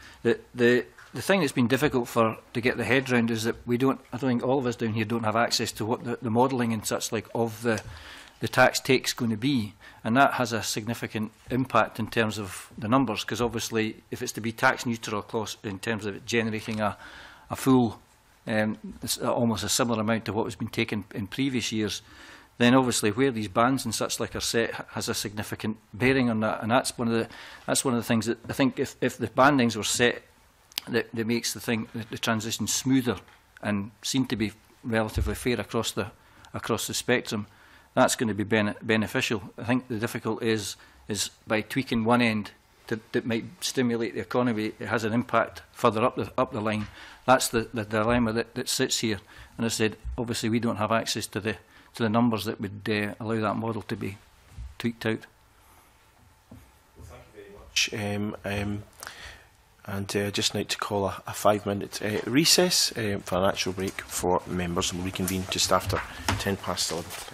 The thing that's been difficult to get the head around is that I don't think all of us down here don't have access to what the modelling and such like of the tax take's going to be, and that has a significant impact in terms of the numbers, because obviously if it's to be tax neutral across in terms of it generating a full almost a similar amount to what has been taken in previous years, then obviously where these bands and such like are set has a significant bearing on that, and that's one of the things that I think if the bandings were set, that makes the transition smoother and seem to be relatively fair across the spectrum. That's going to be beneficial. I think the difficulty is by tweaking one end that might stimulate the economy, it has an impact further up the line. That's the dilemma that sits here. And as I said, obviously we don't have access to the numbers that would allow that model to be tweaked out. Well, thank you very much. and just now to call a 5-minute recess for an actual break for members, and we'll reconvene just after 11:10.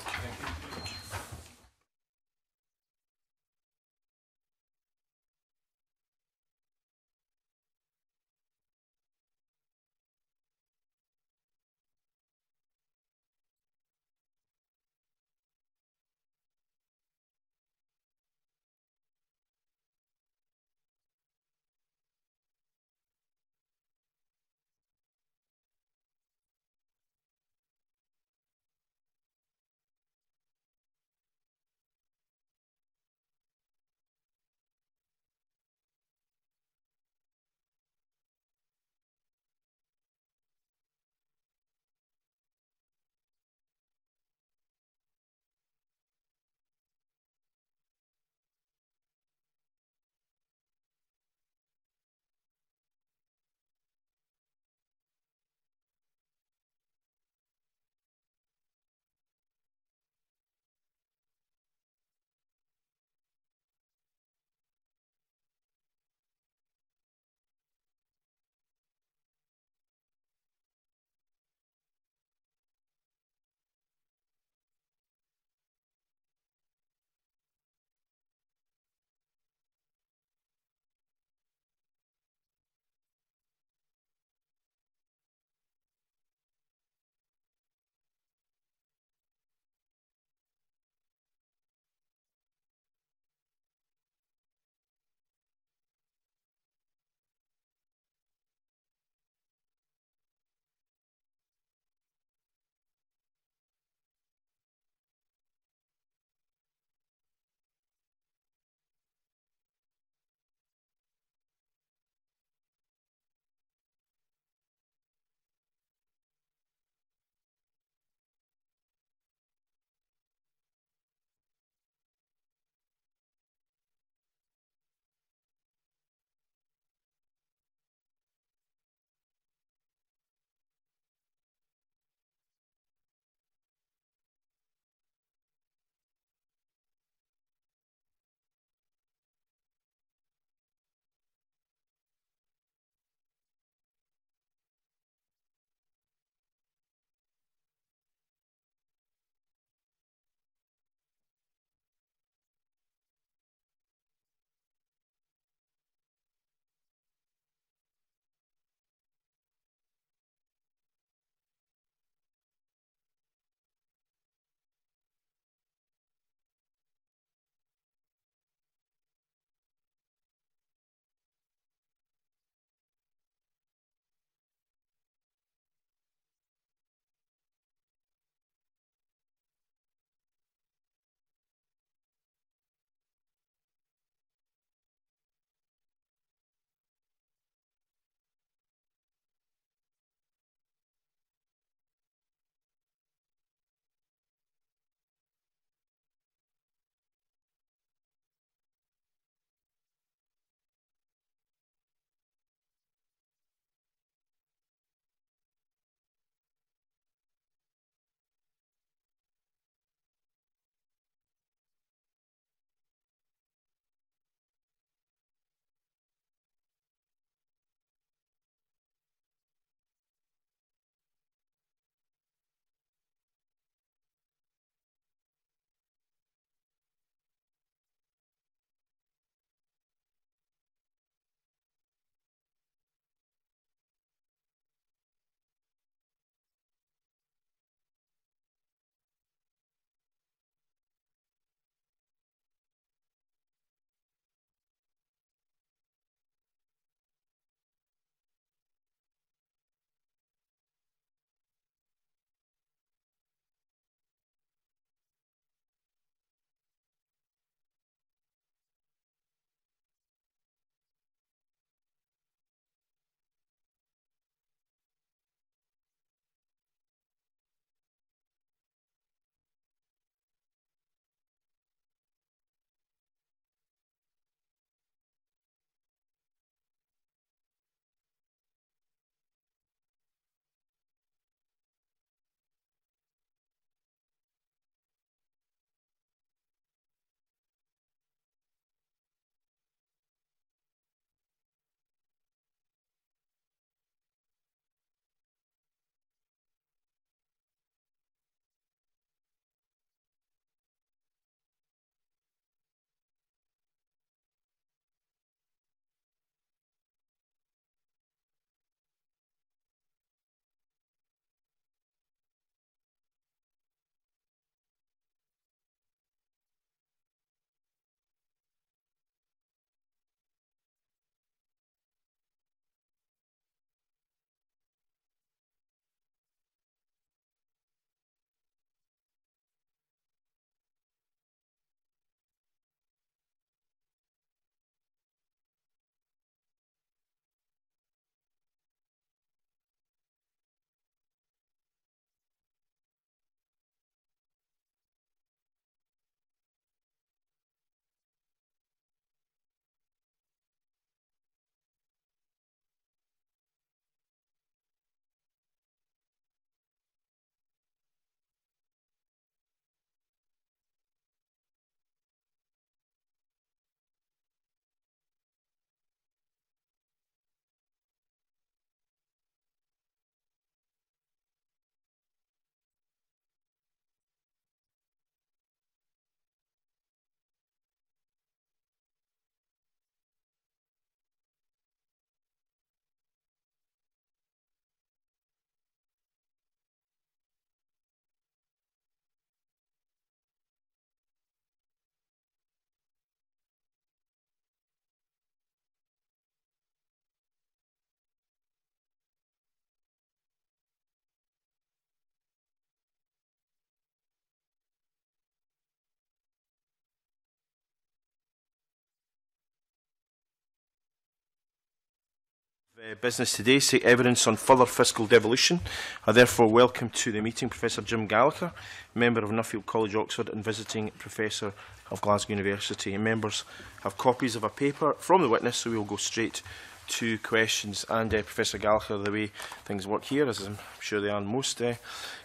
business today seek evidence on further fiscal devolution. I therefore welcome to the meeting Professor Jim Gallagher, member of Nuffield College Oxford and visiting Professor of Glasgow University. And members have copies of a paper from the witness, so we will go straight to questions. And Professor Gallagher, the way things work here, as I'm sure they are in most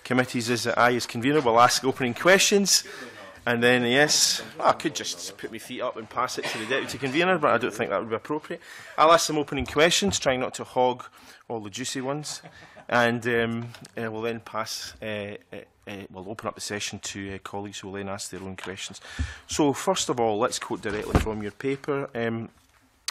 committees, is that I, as convener, will ask opening questions. And then, yes, I could just put my feet up and pass it to the Deputy Convener, but I don't think that would be appropriate. I'll ask some opening questions, trying not to hog all the juicy ones, and we'll then pass, we'll open up the session to colleagues who will then ask their own questions. So, first of all, let's quote directly from your paper.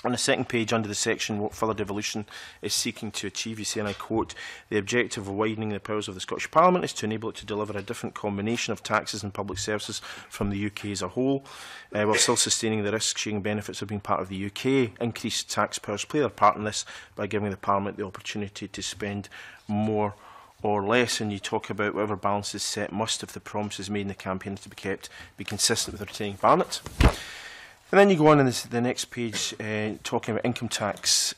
On the second page, under the section what further devolution is seeking to achieve, you say, and I quote, "The objective of widening the powers of the Scottish Parliament is to enable it to deliver a different combination of taxes and public services from the UK as a whole, while still sustaining the risk-sharing benefits of being part of the UK. Increased taxpayers play their part in this by giving the Parliament the opportunity to spend more or less," and you talk about whatever balance is set must, if the promises made in the campaign to be kept, be consistent with the retaining Barnett. And then you go on in the next page talking about income tax,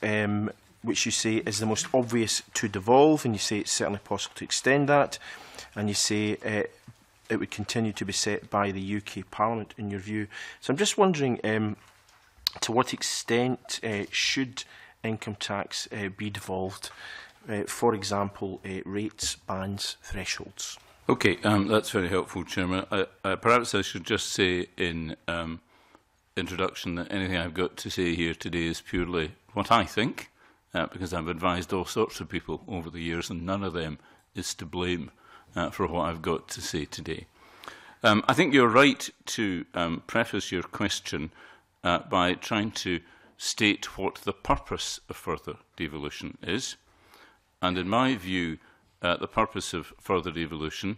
which you say is the most obvious to devolve, and you say it's certainly possible to extend that, and you say it would continue to be set by the UK Parliament, in your view. So I'm just wondering, to what extent should income tax be devolved, for example, rates, bans, thresholds? Okay, that's very helpful, Chairman. Perhaps I should just say in introduction that anything I've got to say here today is purely what I think, because I've advised all sorts of people over the years and none of them is to blame for what I've got to say today. I think you're right to preface your question by trying to state what the purpose of further devolution is, and in my view the purpose of further devolution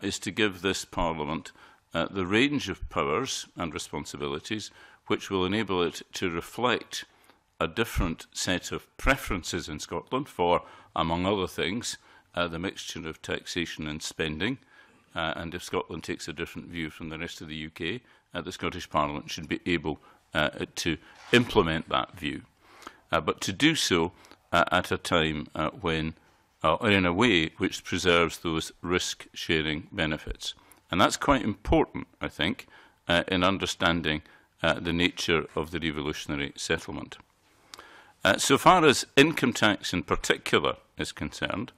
is to give this Parliament the range of powers and responsibilities which will enable it to reflect a different set of preferences in Scotland for, among other things, the mixture of taxation and spending. And if Scotland takes a different view from the rest of the UK, the Scottish Parliament should be able to implement that view. But to do so at a time when, or in a way which preserves those risk-sharing benefits. And that's quite important, I think, in understanding the nature of the devolutionary settlement. So far as income tax in particular is concerned,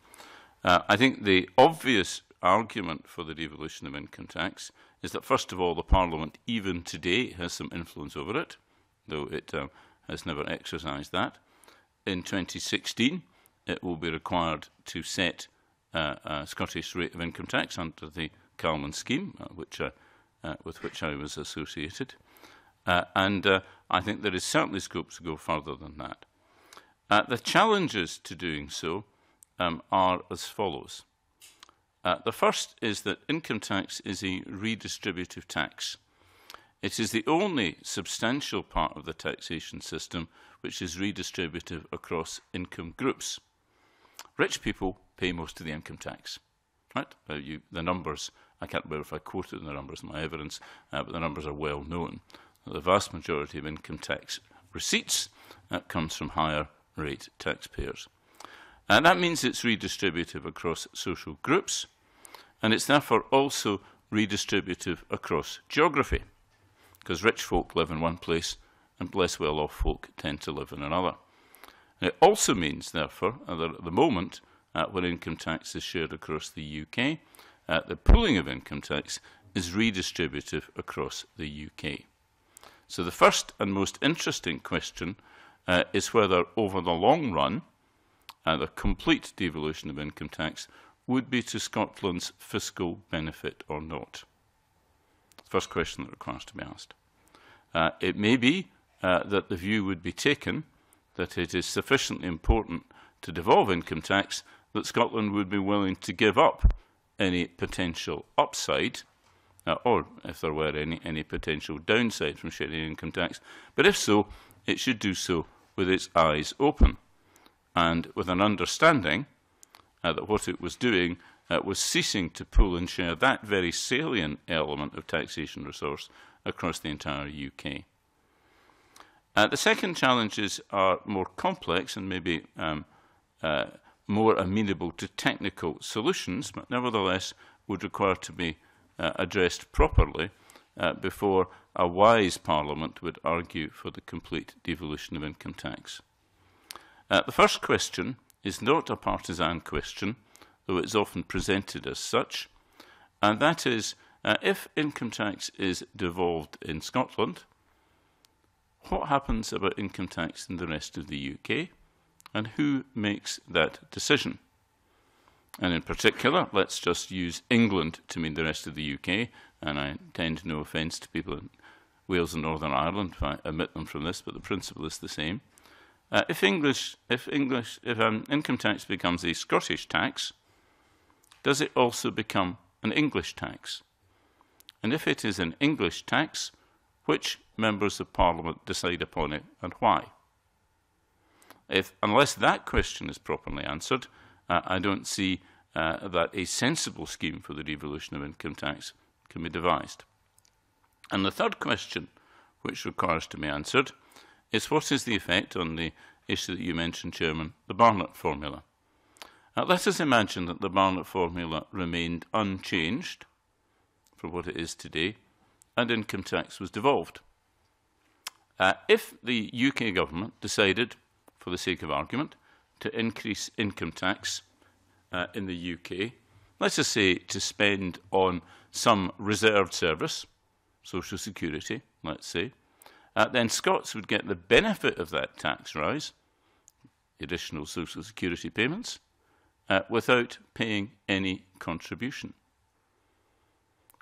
I think the obvious argument for the devolution of income tax is that, first of all, the Parliament even today has some influence over it, though it has never exercised that. In 2016, it will be required to set a Scottish rate of income tax under the Calman scheme, with which I was associated, and I think there is certainly scope to go further than that. The challenges to doing so are as follows. The first is that income tax is a redistributive tax. It is the only substantial part of the taxation system which is redistributive across income groups. Rich people pay most of the income tax. Right? The numbers, I can't remember if I quoted the numbers in my evidence, but the numbers are well known. The vast majority of income tax receipts comes from higher rate taxpayers. And that means it's redistributive across social groups, and it's therefore also redistributive across geography, because rich folk live in one place and less well-off folk tend to live in another. And it also means, therefore, that at the moment, when income tax is shared across the UK, the pooling of income tax is redistributive across the UK. So the first and most interesting question is whether, over the long run, the complete devolution of income tax would be to Scotland's fiscal benefit or not. First question that requires to be asked. It may be that the view would be taken that it is sufficiently important to devolve income tax that Scotland would be willing to give up any potential upside, or if there were any potential downside from sharing income tax. But if so, it should do so with its eyes open and with an understanding that what it was doing was ceasing to pool and share that very salient element of taxation resource across the entire UK. The second challenges are more complex and maybe more amenable to technical solutions, but nevertheless would require to be addressed properly before a wise Parliament would argue for the complete devolution of income tax. The first question is not a partisan question, though it's often presented as such, and that is, if income tax is devolved in Scotland, what happens about income tax in the rest of the UK, and who makes that decision? And in particular, let's just use England to mean the rest of the UK, and I intend no offence to people in Wales and Northern Ireland if I omit them from this, but the principle is the same. If income tax becomes a Scottish tax, does it also become an English tax? And if it is an English tax, which members of Parliament decide upon it and why? Unless that question is properly answered, I don't see that a sensible scheme for the devolution of income tax can be devised. And the third question, which requires to be answered, is what is the effect on the issue that you mentioned, Chairman, the Barnett formula? Let us imagine that the Barnett formula remained unchanged for what it is today, and income tax was devolved. If the UK government decided, for the sake of argument, to increase income tax in the UK, let's just say to spend on some reserved service, social security, let's say, then Scots would get the benefit of that tax rise, additional social security payments, without paying any contribution.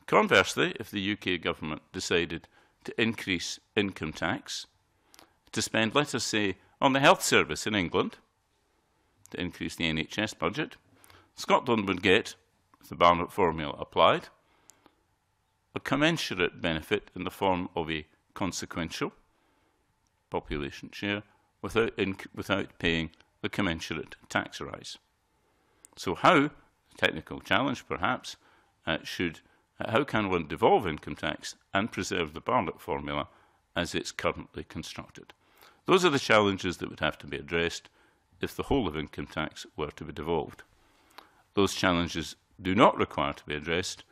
Conversely, if the UK government decided to increase income tax, to spend, let us say, on the health service in England, to increase the NHS budget, Scotland would get, if the Barnett formula applied, a commensurate benefit in the form of a consequential population share without paying the commensurate tax rise. So how, technical challenge perhaps, how can one devolve income tax and preserve the Barnett formula as it's currently constructed? Those are the challenges that would have to be addressed if the whole of income tax were to be devolved. Those challenges do not require to be addressed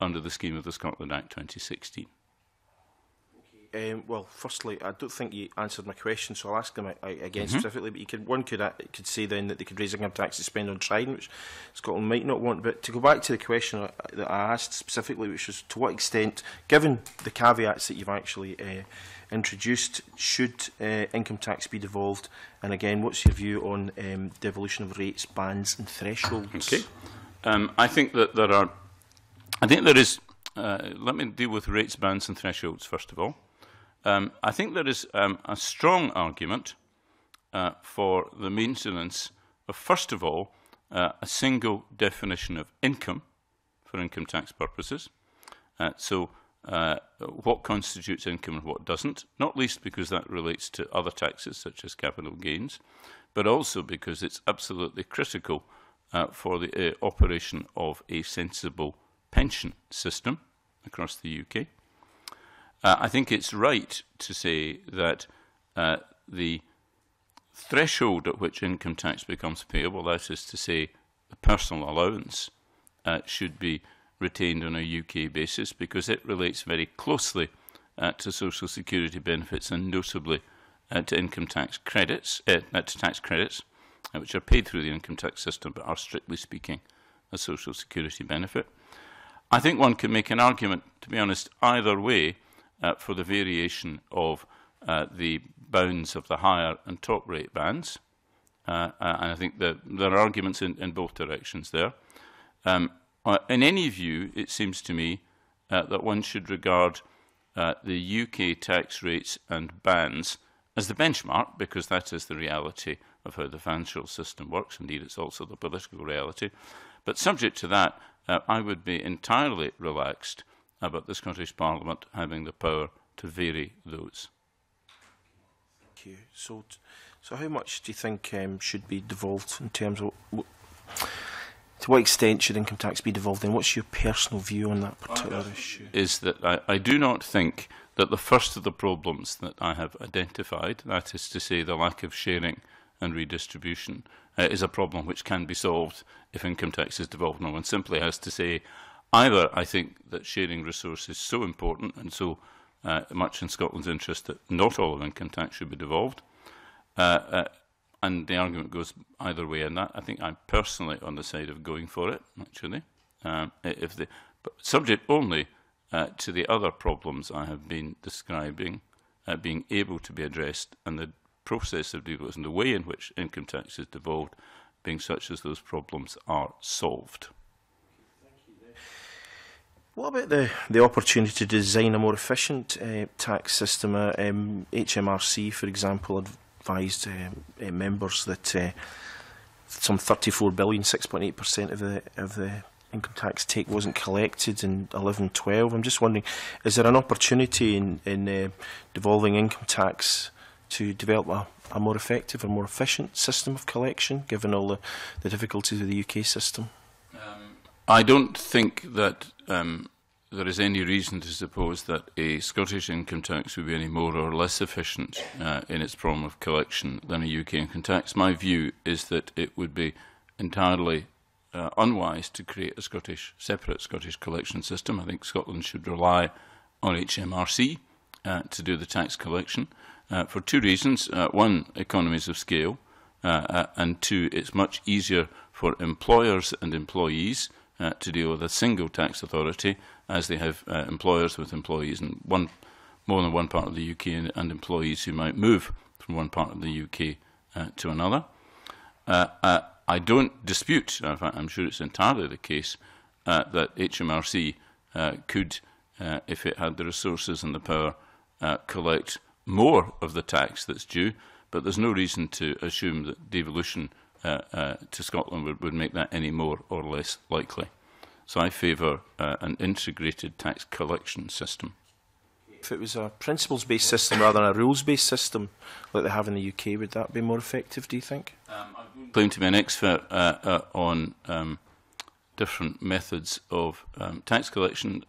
under the scheme of the Scotland Act 2016. Well, firstly, I don't think you answered my question, so I'll ask them again specifically. But you could, one could say then that they could raise income tax to spend on Trident, which Scotland might not want. But to go back to the question that I asked specifically, which was to what extent, given the caveats that you've actually introduced, should income tax be devolved? And again, what's your view on devolution of rates, bands, and thresholds? Okay, I think that there are. I think there is. Let me deal with rates, bands, and thresholds first of all. I think there is a strong argument for the maintenance of, first of all, a single definition of income for income tax purposes. What constitutes income and what doesn't, not least because that relates to other taxes such as capital gains, but also because it's absolutely critical for the operation of a sensible pension system across the UK. I think it's right to say that the threshold at which income tax becomes payable, that is to say the personal allowance, should be retained on a UK basis because it relates very closely to social security benefits and notably to income tax credits, which are paid through the income tax system but are strictly speaking a social security benefit. I think one can make an argument, to be honest, either way, for the variation of the bounds of the higher and top rate bands. And I think that there are arguments in both directions there. In any view, it seems to me that one should regard the UK tax rates and bands as the benchmark, because that is the reality of how the financial system works. Indeed, it's also the political reality. But subject to that, I would be entirely relaxed about the Scottish Parliament having the power to vary those. Thank you. So how much do you think should be devolved in terms of to what extent should income tax be devolved? And what's your personal view on that particular issue? Is that I do not think that the first of the problems that I have identified, that is to say the lack of sharing and redistribution, is a problem which can be solved if income tax is devolved. No one simply has to say either I think that sharing resources is so important and so much in Scotland's interest that not all of income tax should be devolved, and the argument goes either way on that. I think I'm personally on the side of going for it, actually, if the, but subject only to the other problems I have been describing being able to be addressed, and the process of devolving and the way in which income tax is devolved being such as those problems are solved. What about the opportunity to design a more efficient tax system? HMRC, for example, advised members that some 34 billion, 6.8% of the income tax take wasn't collected in 11-12. I'm just wondering, is there an opportunity in devolving income tax to develop a more effective or more efficient system of collection, given all the difficulties of the UK system? I don't think that there is any reason to suppose that a Scottish income tax would be any more or less efficient in its form of collection than a UK income tax. My view is that it would be entirely unwise to create a separate Scottish collection system. I think Scotland should rely on HMRC to do the tax collection for two reasons. One, economies of scale, and two, it's much easier for employers and employees to deal with a single tax authority, as they have employers with employees in more than one part of the UK and employees who might move from one part of the UK to another. I don't dispute, in fact I'm sure it's entirely the case, that HMRC could, if it had the resources and the power, collect more of the tax that's due, but there's no reason to assume that devolution to Scotland would make that any more or less likely. So I favour an integrated tax collection system. If it was a principles-based system rather than a rules-based system like they have in the UK, would that be more effective, do you think? I wouldn't claim to be an expert on different methods of tax collection,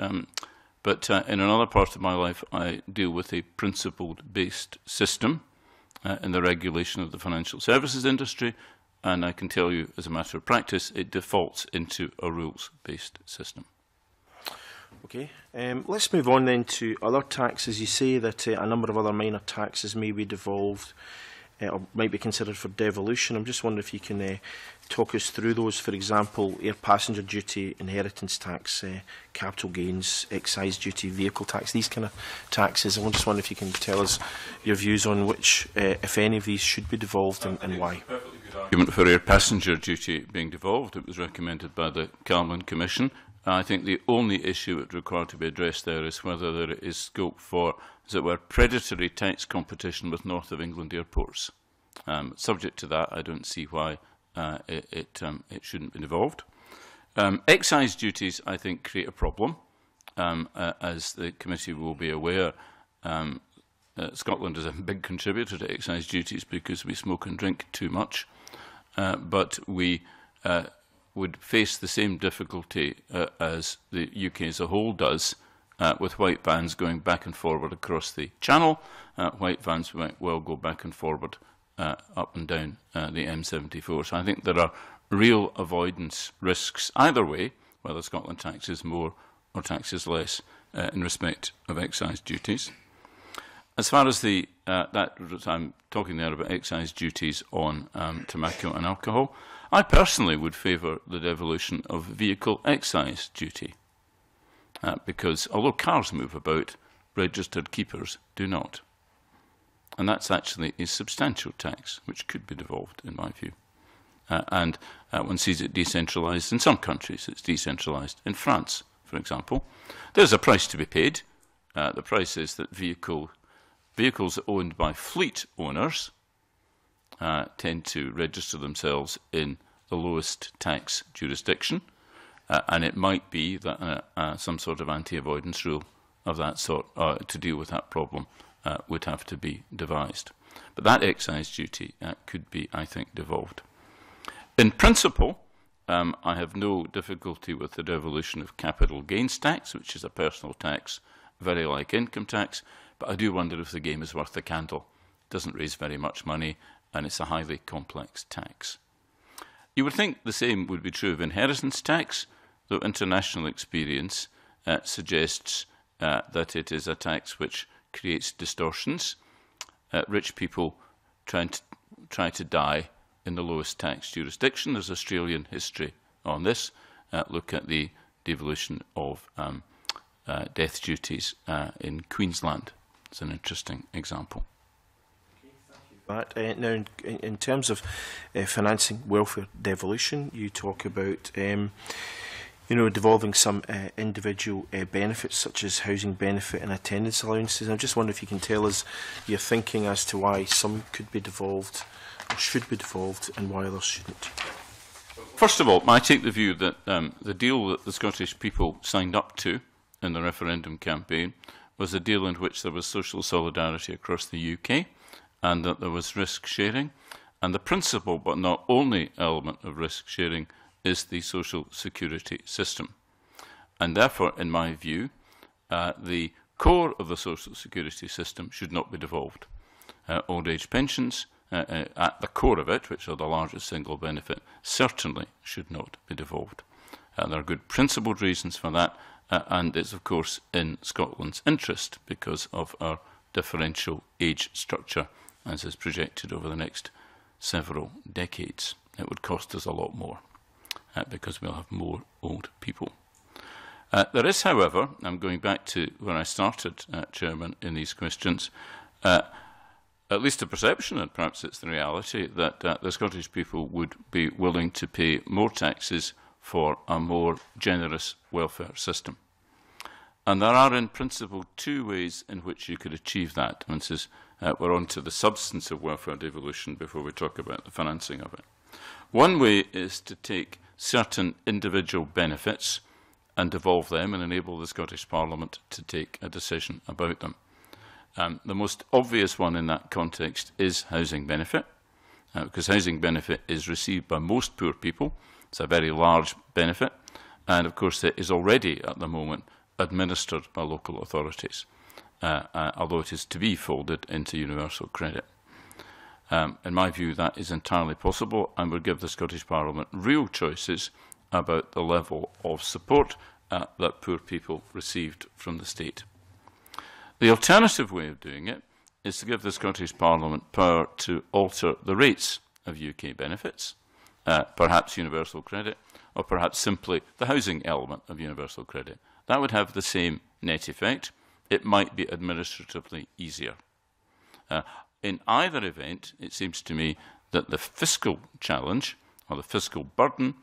but in another part of my life I deal with a principled-based system in the regulation of the financial services industry, and I can tell you, as a matter of practice, it defaults into a rules-based system. Okay. Let's move on then to other taxes. You say that a number of other minor taxes may be devolved or might be considered for devolution. I'm just wondering if you can talk us through those. For example, air passenger duty, inheritance tax, capital gains, excise duty, vehicle tax, these kind of taxes. I'm just wondering if you can tell us your views on which, if any of these, should be devolved and why. Argument for air passenger duty being devolved. It was recommended by the Calman Commission. I think the only issue it required to be addressed there is whether there is scope for, as it were, predatory tax competition with North of England airports. Subject to that, I don't see why it shouldn't be devolved. Excise duties, I think, create a problem. As the committee will be aware, Scotland is a big contributor to excise duties because we smoke and drink too much. But we would face the same difficulty as the UK as a whole does with white vans going back and forward across the Channel. White vans might well go back and forward up and down the M74. So I think there are real avoidance risks either way, whether Scotland taxes more or taxes less in respect of excise duties. As far as the, I'm talking there about excise duties on tobacco and alcohol, I personally would favour the devolution of vehicle excise duty, because although cars move about, registered keepers do not. And that's actually a substantial tax, which could be devolved, in my view. And one sees it decentralised in some countries. It's decentralised in France, for example. There's a price to be paid. The price is that vehicles owned by fleet owners tend to register themselves in the lowest tax jurisdiction, and it might be that some sort of anti-avoidance rule of that sort to deal with that problem would have to be devised. But that excise duty could be, I think, devolved. In principle, I have no difficulty with the devolution of capital gains tax, which is a personal tax, very like income tax, but I do wonder if the game is worth the candle. It doesn't raise very much money, and it's a highly complex tax. You would think the same would be true of inheritance tax, though international experience suggests that it is a tax which creates distortions. Rich people try to die in the lowest tax jurisdiction. There's Australian history on this. Look at the devolution of death duties in Queensland. It's an interesting example. But now, in terms of financing welfare devolution, you talk about you know, devolving some individual benefits such as housing benefit and attendance allowances. I just wonder if you can tell us your thinking as to why some could be devolved or should be devolved and why others shouldn't. First of all, I take the view that the deal that the Scottish people signed up to in the referendum campaign was a deal in which there was social solidarity across the UK, and that there was risk sharing. And the principal, but not only element of risk sharing is the social security system. And therefore, in my view, the core of the social security system should not be devolved. Old age pensions, at the core of it, which are the largest single benefit, certainly should not be devolved. There are good principled reasons for that, and it's of course in Scotland's interest because of our differential age structure, as is projected over the next several decades. It would cost us a lot more because we'll have more old people. There is, however, I'm going back to where I started, Chairman, in these questions, at least a perception, and perhaps it's the reality, that the Scottish people would be willing to pay more taxes for a more generous welfare system. And there are, in principle, two ways in which you could achieve that. And this is, we're on to the substance of welfare devolution before we talk about the financing of it. One way is to take certain individual benefits and devolve them and enable the Scottish Parliament to take a decision about them. The most obvious one in that context is housing benefit, because housing benefit is received by most poor people. It's a very large benefit, and of course it is already at the moment administered by local authorities, although it is to be folded into universal credit. In my view, that is entirely possible and would give the Scottish Parliament real choices about the level of support that poor people received from the state. The alternative way of doing it is to give the Scottish Parliament power to alter the rates of UK benefits, perhaps universal credit, or perhaps simply the housing element of universal credit. That would have the same net effect. It might be administratively easier. In either event, it seems to me that the fiscal challenge, or the fiscal burden,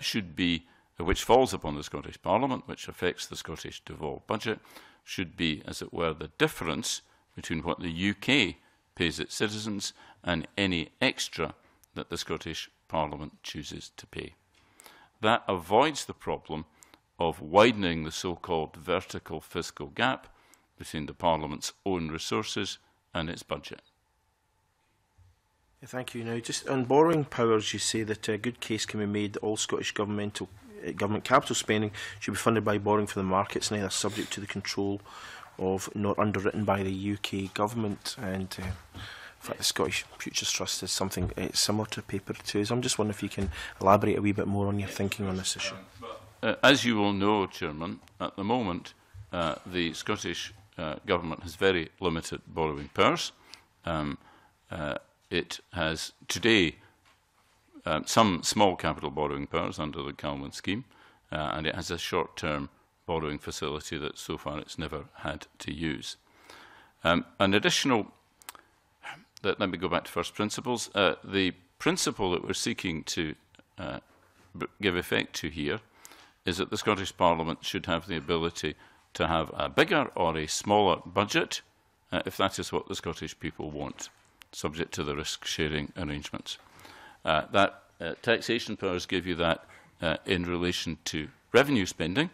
should be, which falls upon the Scottish Parliament, which affects the Scottish devolved budget, should be, as it were, the difference between what the UK pays its citizens and any extra that the Scottish Parliament chooses to pay. That avoids the problem of widening the so-called vertical fiscal gap between the Parliament's own resources and its budget. Thank you. Now, just on borrowing powers, you say that a good case can be made that all Scottish government capital spending should be funded by borrowing from the markets, neither subject to the control of nor underwritten by the UK government. And in fact, the Scottish Futures Trust is something similar to paper two. So I'm just wondering if you can elaborate a wee bit more on your thinking on this issue. As you all know, Chairman, at the moment the Scottish Government has very limited borrowing powers. It has today some small capital borrowing powers under the Calman scheme, and it has a short-term borrowing facility that so far it's never had to use. Let me go back to first principles. The principle that we're seeking to give effect to here is that the Scottish Parliament should have the ability to have a bigger or a smaller budget, if that is what the Scottish people want, subject to the risk-sharing arrangements. Taxation powers give you that in relation to revenue spending,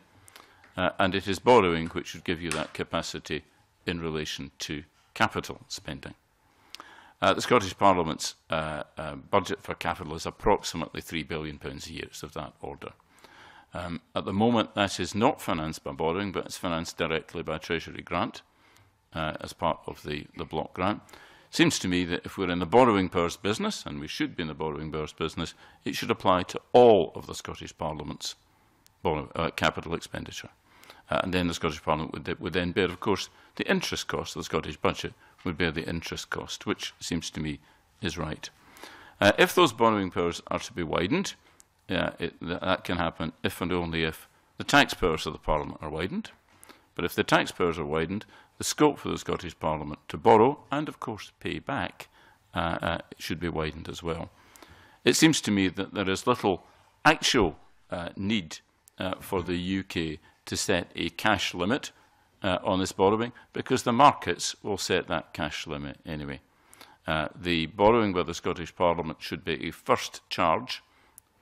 and it is borrowing which should give you that capacity in relation to capital spending. The Scottish Parliament's budget for capital is approximately £3 billion a year. It's of that order. At the moment, that is not financed by borrowing, but it's financed directly by Treasury grant as part of the block grant. It seems to me that if we're in the borrowing powers business, and we should be in the borrowing powers business, it should apply to all of the Scottish Parliament's capital expenditure. And then the Scottish Parliament would then bear, of course, the interest cost. The Scottish budget would bear the interest cost, which seems to me is right. If those borrowing powers are to be widened, that can happen if and only if the tax powers of the Parliament are widened. But if the tax powers are widened, the scope for the Scottish Parliament to borrow and, of course, pay back should be widened as well. It seems to me that there is little actual need for the UK to set a cash limit on this borrowing, because the markets will set that cash limit anyway. The borrowing by the Scottish Parliament should be a first charge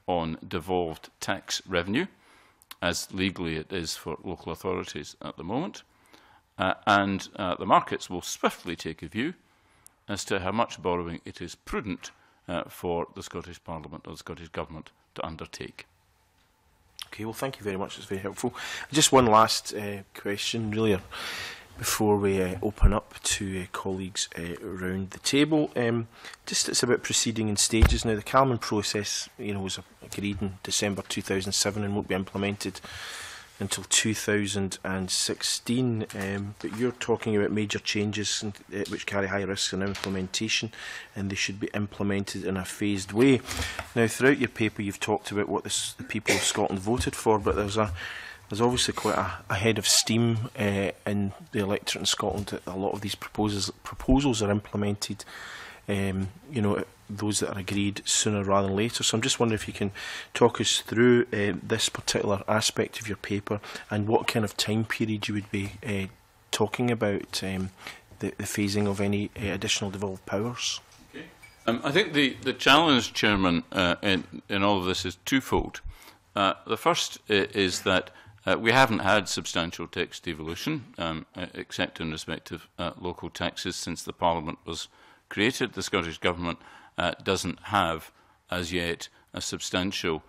on devolved tax revenue, as legally it is for local authorities at the moment, and the markets will swiftly take a view as to how much borrowing it is prudent for the Scottish Parliament or the Scottish Government to undertake. Okay, well, thank you very much. It's very helpful. Just one last question, really, before we open up to colleagues around the table. Just it's about proceeding in stages now. The Calman process, you know, was agreed in December 2007 and won't be implemented until 2016. But you're talking about major changes in, which carry high risks in implementation, and they should be implemented in a phased way. Now, throughout your paper, you've talked about what the people of Scotland voted for, but there's obviously quite a head of steam in the electorate in Scotland. A lot of these proposals are implemented, you know, those that are agreed sooner rather than later. So I'm just wondering if you can talk us through this particular aspect of your paper and what kind of time period you would be talking about the phasing of any additional devolved powers. Okay. I think the challenge, Chairman, in all of this is twofold. The first is that we haven't had substantial tax devolution, except in respect of local taxes, since the Parliament was created. The Scottish Government doesn't have, as yet, a substantial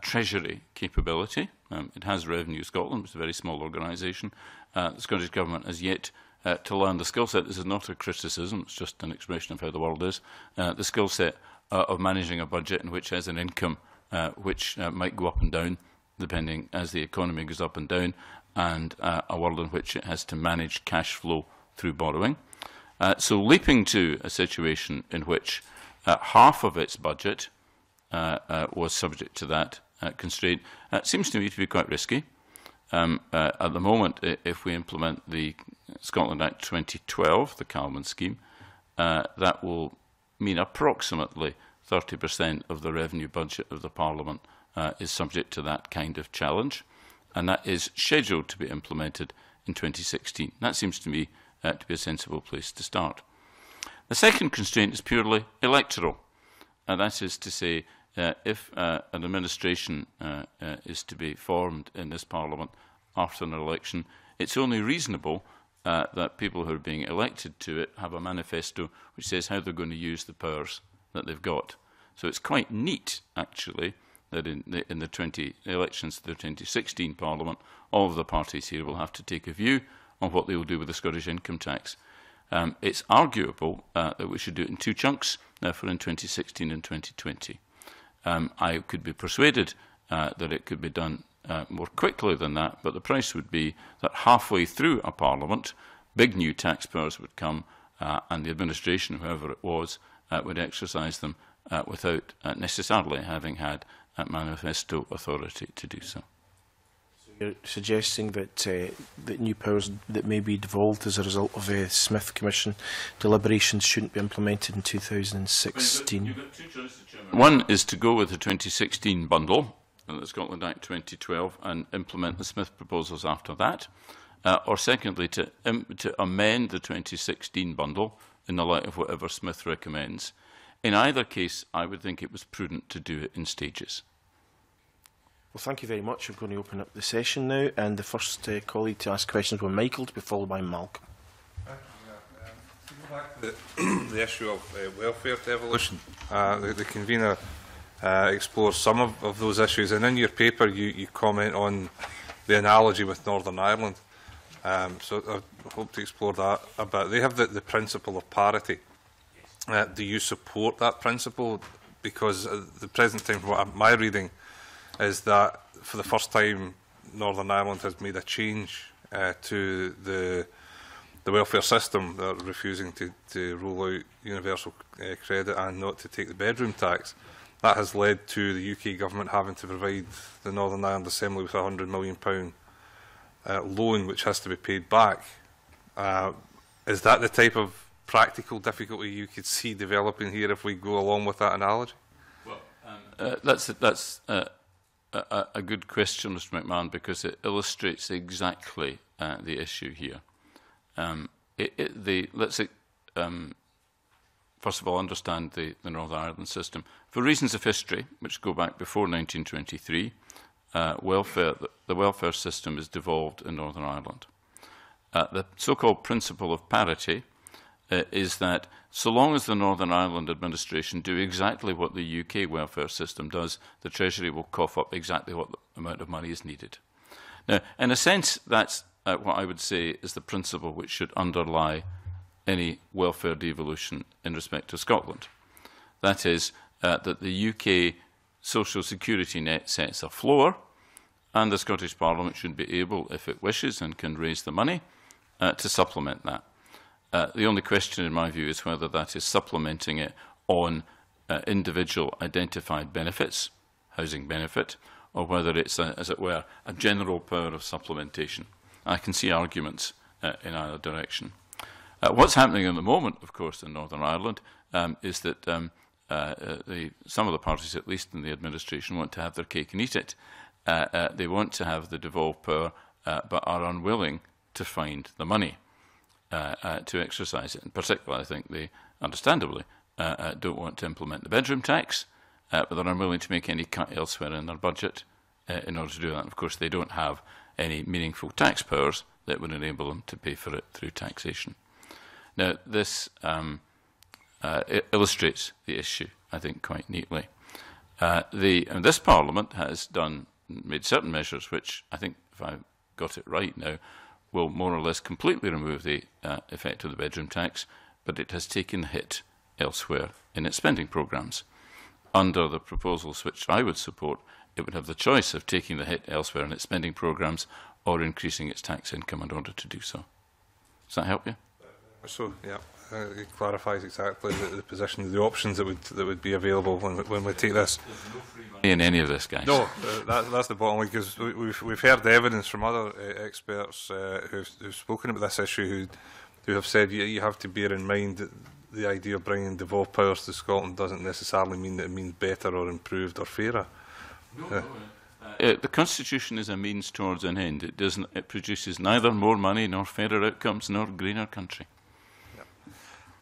treasury capability. It has Revenue Scotland, it's a very small organisation. The Scottish Government has yet to learn the skill set. This is not a criticism, it's just an expression of how the world is. The skill set of managing a budget in which has an income which might go up and down, depending as the economy goes up and down, and a world in which it has to manage cash flow through borrowing. So leaping to a situation in which half of its budget was subject to that constraint seems to me to be quite risky. At the moment, if we implement the Scotland Act 2012, the Calman scheme, that will mean approximately 30% of the revenue budget of the Parliament is subject to that kind of challenge, and that is scheduled to be implemented in 2016. That seems to me to be a sensible place to start. The second constraint is purely electoral, and that is to say if an administration is to be formed in this Parliament after an election, it's only reasonable that people who are being elected to it have a manifesto which says how they're going to use the powers that they've got. So it's quite neat, actually, that in the elections to the 2016 Parliament, all of the parties here will have to take a view on what they will do with the Scottish income tax. It's arguable that we should do it in two chunks, therefore in 2016 and 2020. I could be persuaded that it could be done more quickly than that, but the price would be that halfway through a Parliament, big new tax powers would come and the administration, whoever it was, would exercise them without necessarily having had manifesto authority to do so. You're suggesting that that new powers that may be devolved as a result of the Smith Commission deliberations shouldn't be implemented in 2016. You've got two choices, Chairman. One is to go with the 2016 bundle, the Scotland Act 2012, and implement the Smith proposals after that, or secondly to amend the 2016 bundle in the light of whatever Smith recommends. In either case, I would think it was prudent to do it in stages. Well, thank you very much. I'm going to open up the session now, and the first colleague to ask questions were Michael, to be followed by Malcolm. back to the issue of welfare devolution. The convener explores some of those issues, and in your paper you comment on the analogy with Northern Ireland. So I hope to explore that a bit. They have the principle of parity. Do you support that principle? Because at the present time, from what my reading is that for the first time, Northern Ireland has made a change to the welfare system. They're refusing to roll out universal credit and not to take the bedroom tax. That has led to the UK government having to provide the Northern Ireland Assembly with a £100 million loan, which has to be paid back. Is that the type of practical difficulty you could see developing here if we go along with that analogy? Well, that's a good question, Mr. McMahon, because it illustrates exactly the issue here. First of all, understand the Northern Ireland system. For reasons of history, which go back before 1923, the welfare system is devolved in Northern Ireland. The so-called principle of parity is that so long as the Northern Ireland administration do exactly what the UK welfare system does, the Treasury will cough up exactly what amount of money is needed. Now, in a sense, that's what I would say is the principle which should underlie any welfare devolution in respect to Scotland. That is, that the UK social security net sets a floor, and the Scottish Parliament should be able, if it wishes and can raise the money, to supplement that. The only question, in my view, is whether that is supplementing it on individual identified benefits, housing benefit, or whether it's, as it were, a general power of supplementation. I can see arguments in either direction. What's happening at the moment, of course, in Northern Ireland is that some of the parties, at least in the administration, want to have their cake and eat it. They want to have the devolved power, but are unwilling to find the money to exercise it. In particular, I think they, understandably, don't want to implement the bedroom tax, but they're unwilling to make any cut elsewhere in their budget in order to do that. And of course, they don't have any meaningful tax powers that would enable them to pay for it through taxation. Now, this illustrates the issue, I think, quite neatly. And this Parliament has made certain measures which, I think, if I've got it right now, will more or less completely remove the effect of the bedroom tax, but it has taken a hit elsewhere in its spending programmes. Under the proposals which I would support, it would have the choice of taking the hit elsewhere in its spending programmes or increasing its tax income in order to do so. Does that help you? So, yeah, it clarifies exactly the position, the options that would be available when we take this. There's no free money in any of this, guys. No, that's the bottom line, because we've heard evidence from other experts who've spoken about this issue, who have said you have to bear in mind that the idea of bringing devolved powers to Scotland doesn't necessarily mean that it means better or improved or fairer. The Constitution is a means towards an end. It produces neither more money nor fairer outcomes nor greener country.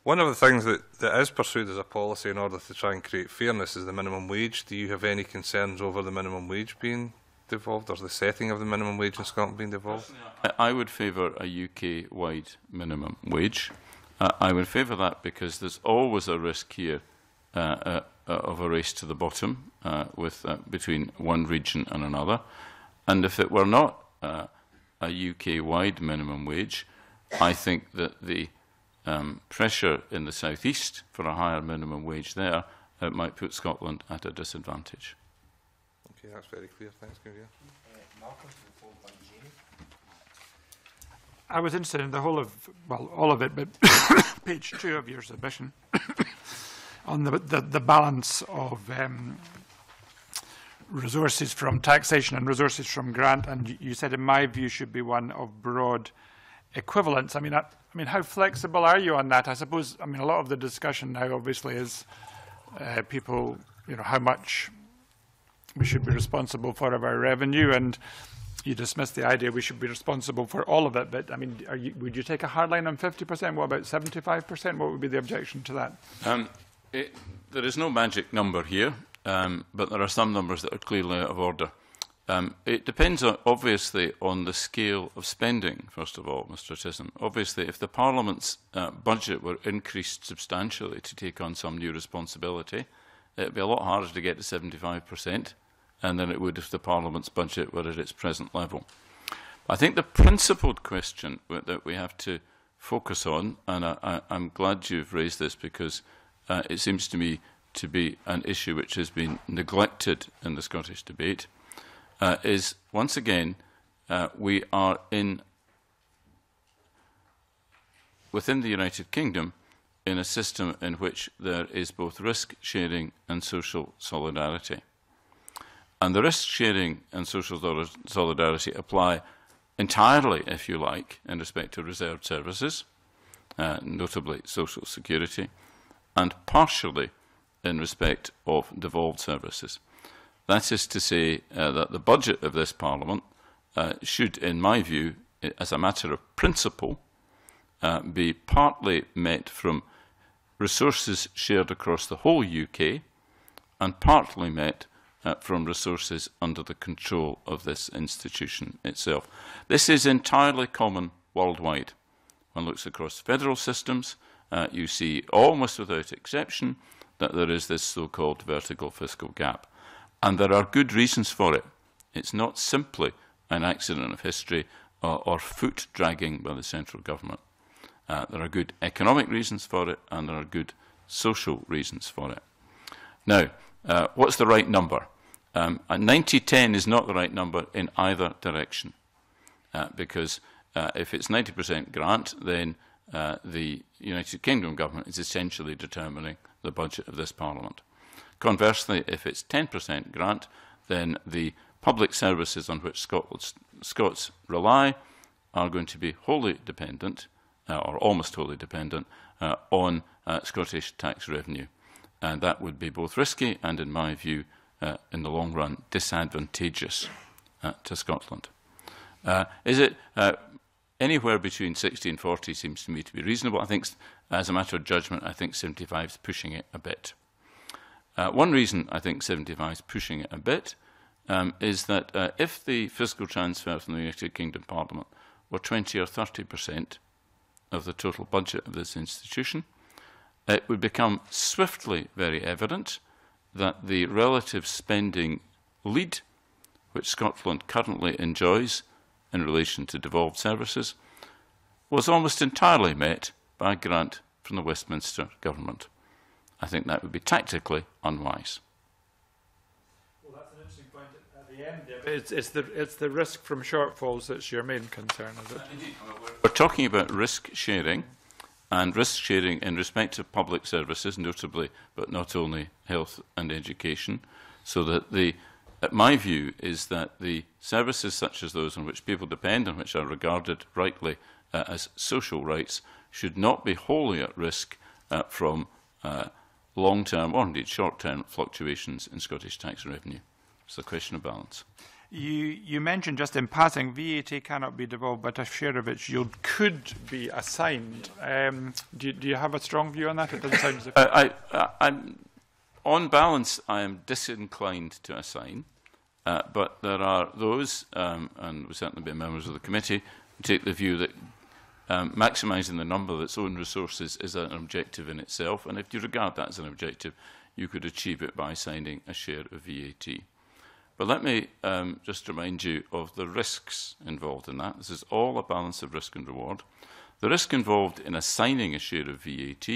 One of the things that is pursued as a policy in order to try and create fairness is the minimum wage. Do you have any concerns over the minimum wage being devolved, or the setting of the minimum wage in Scotland being devolved? I would favour a UK-wide minimum wage. I would favour that because there's always a risk here of a race to the bottom between one region and another. And if it were not a UK-wide minimum wage, I think that the pressure in the southeast for a higher minimum wage there, it might put Scotland at a disadvantage. Okay, that's very clear. Thanks, Convener. I was interested in the whole of, well, all of it, but page 2 of your submission on the balance of resources from taxation and resources from grant, and you said, in my view, should be one of broad equivalence. I mean, how flexible are you on that? I suppose, I mean, a lot of the discussion now obviously is people, you know, how much we should be responsible for of our revenue, and you dismiss the idea we should be responsible for all of it. But I mean, would you take a hard line on 50%? What about 75%? What would be the objection to that? There is no magic number here, but there are some numbers that are clearly out of order. It depends, obviously, on the scale of spending, first of all, Mr. Chisholm. Obviously, if the Parliament's budget were increased substantially to take on some new responsibility, it would be a lot harder to get to 75% than it would if the Parliament's budget were at its present level. I think the principled question that we have to focus on, and I'm glad you've raised this because it seems to me to be an issue which has been neglected in the Scottish debate, is, once again, we are within the United Kingdom in a system in which there is both risk-sharing and social solidarity. And the risk-sharing and social solidarity apply entirely, if you like, in respect to reserved services, notably social security, and partially in respect of devolved services. That is to say that the budget of this Parliament should, in my view, as a matter of principle, be partly met from resources shared across the whole UK and partly met from resources under the control of this institution itself. This is entirely common worldwide. One looks across federal systems, you see almost without exception that there is this so-called vertical fiscal gap. And there are good reasons for it. It's not simply an accident of history or foot dragging by the central government. There are good economic reasons for it, and there are good social reasons for it. Now, what's the right number? 90-10 is not the right number in either direction, because if it's 90% grant, then the United Kingdom government is essentially determining the budget of this Parliament. Conversely, if it's 10% grant, then the public services on which Scots rely are going to be wholly dependent, or almost wholly dependent, on Scottish tax revenue. And that would be both risky and, in my view, in the long run, disadvantageous to Scotland. Is it anywhere between 60 and 40 seems to me to be reasonable. I think, as a matter of judgment, I think 75 is pushing it a bit. One reason I think 75 is pushing it a bit is that if the fiscal transfer from the United Kingdom Parliament were 20 or 30% of the total budget of this institution, it would become swiftly very evident that the relative spending lead, which Scotland currently enjoys in relation to devolved services, was almost entirely met by a grant from the Westminster government. I think that would be tactically unwise. Well, that's an interesting point at the end there. It's the risk from shortfalls that's your main concern, is it? Indeed. We're talking about risk sharing, and risk sharing in respect of public services, notably, but not only, health and education, so that my view is that the services such as those on which people depend and which are regarded rightly as social rights should not be wholly at risk from long-term or indeed short-term fluctuations in Scottish tax revenue. It's a question of balance. You mentioned just in passing VAT cannot be devolved, but a share of its yield could be assigned. Do you have a strong view on that? It doesn't sound as if on balance, I am disinclined to assign, but there are those, and we've certainly been members of the committee, who take the view that maximising the number of its own resources is an objective in itself, and if you regard that as an objective, you could achieve it by signing a share of VAT. But let me just remind you of the risks involved in that. This is all a balance of risk and reward. The risk involved in assigning a share of VAT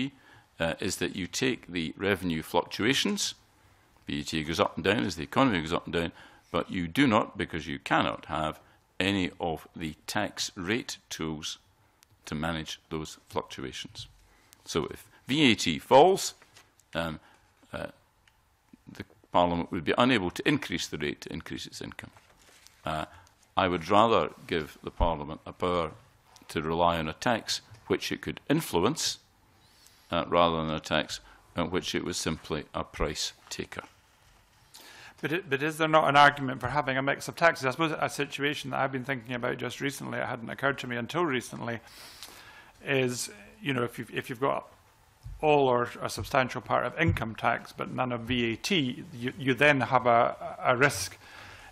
is that you take the revenue fluctuations. VAT goes up and down as the economy goes up and down, but you do not, because you cannot, have any of the tax rate tools to manage those fluctuations. So if VAT falls, the Parliament would be unable to increase the rate to increase its income. I would rather give the Parliament a power to rely on a tax which it could influence rather than a tax on which it was simply a price taker. But is there not an argument for having a mix of taxes? I suppose a situation that I've been thinking about just recently, it hadn't occurred to me until recently, is, you know, if you've got all or a substantial part of income tax but none of VAT, you then have a risk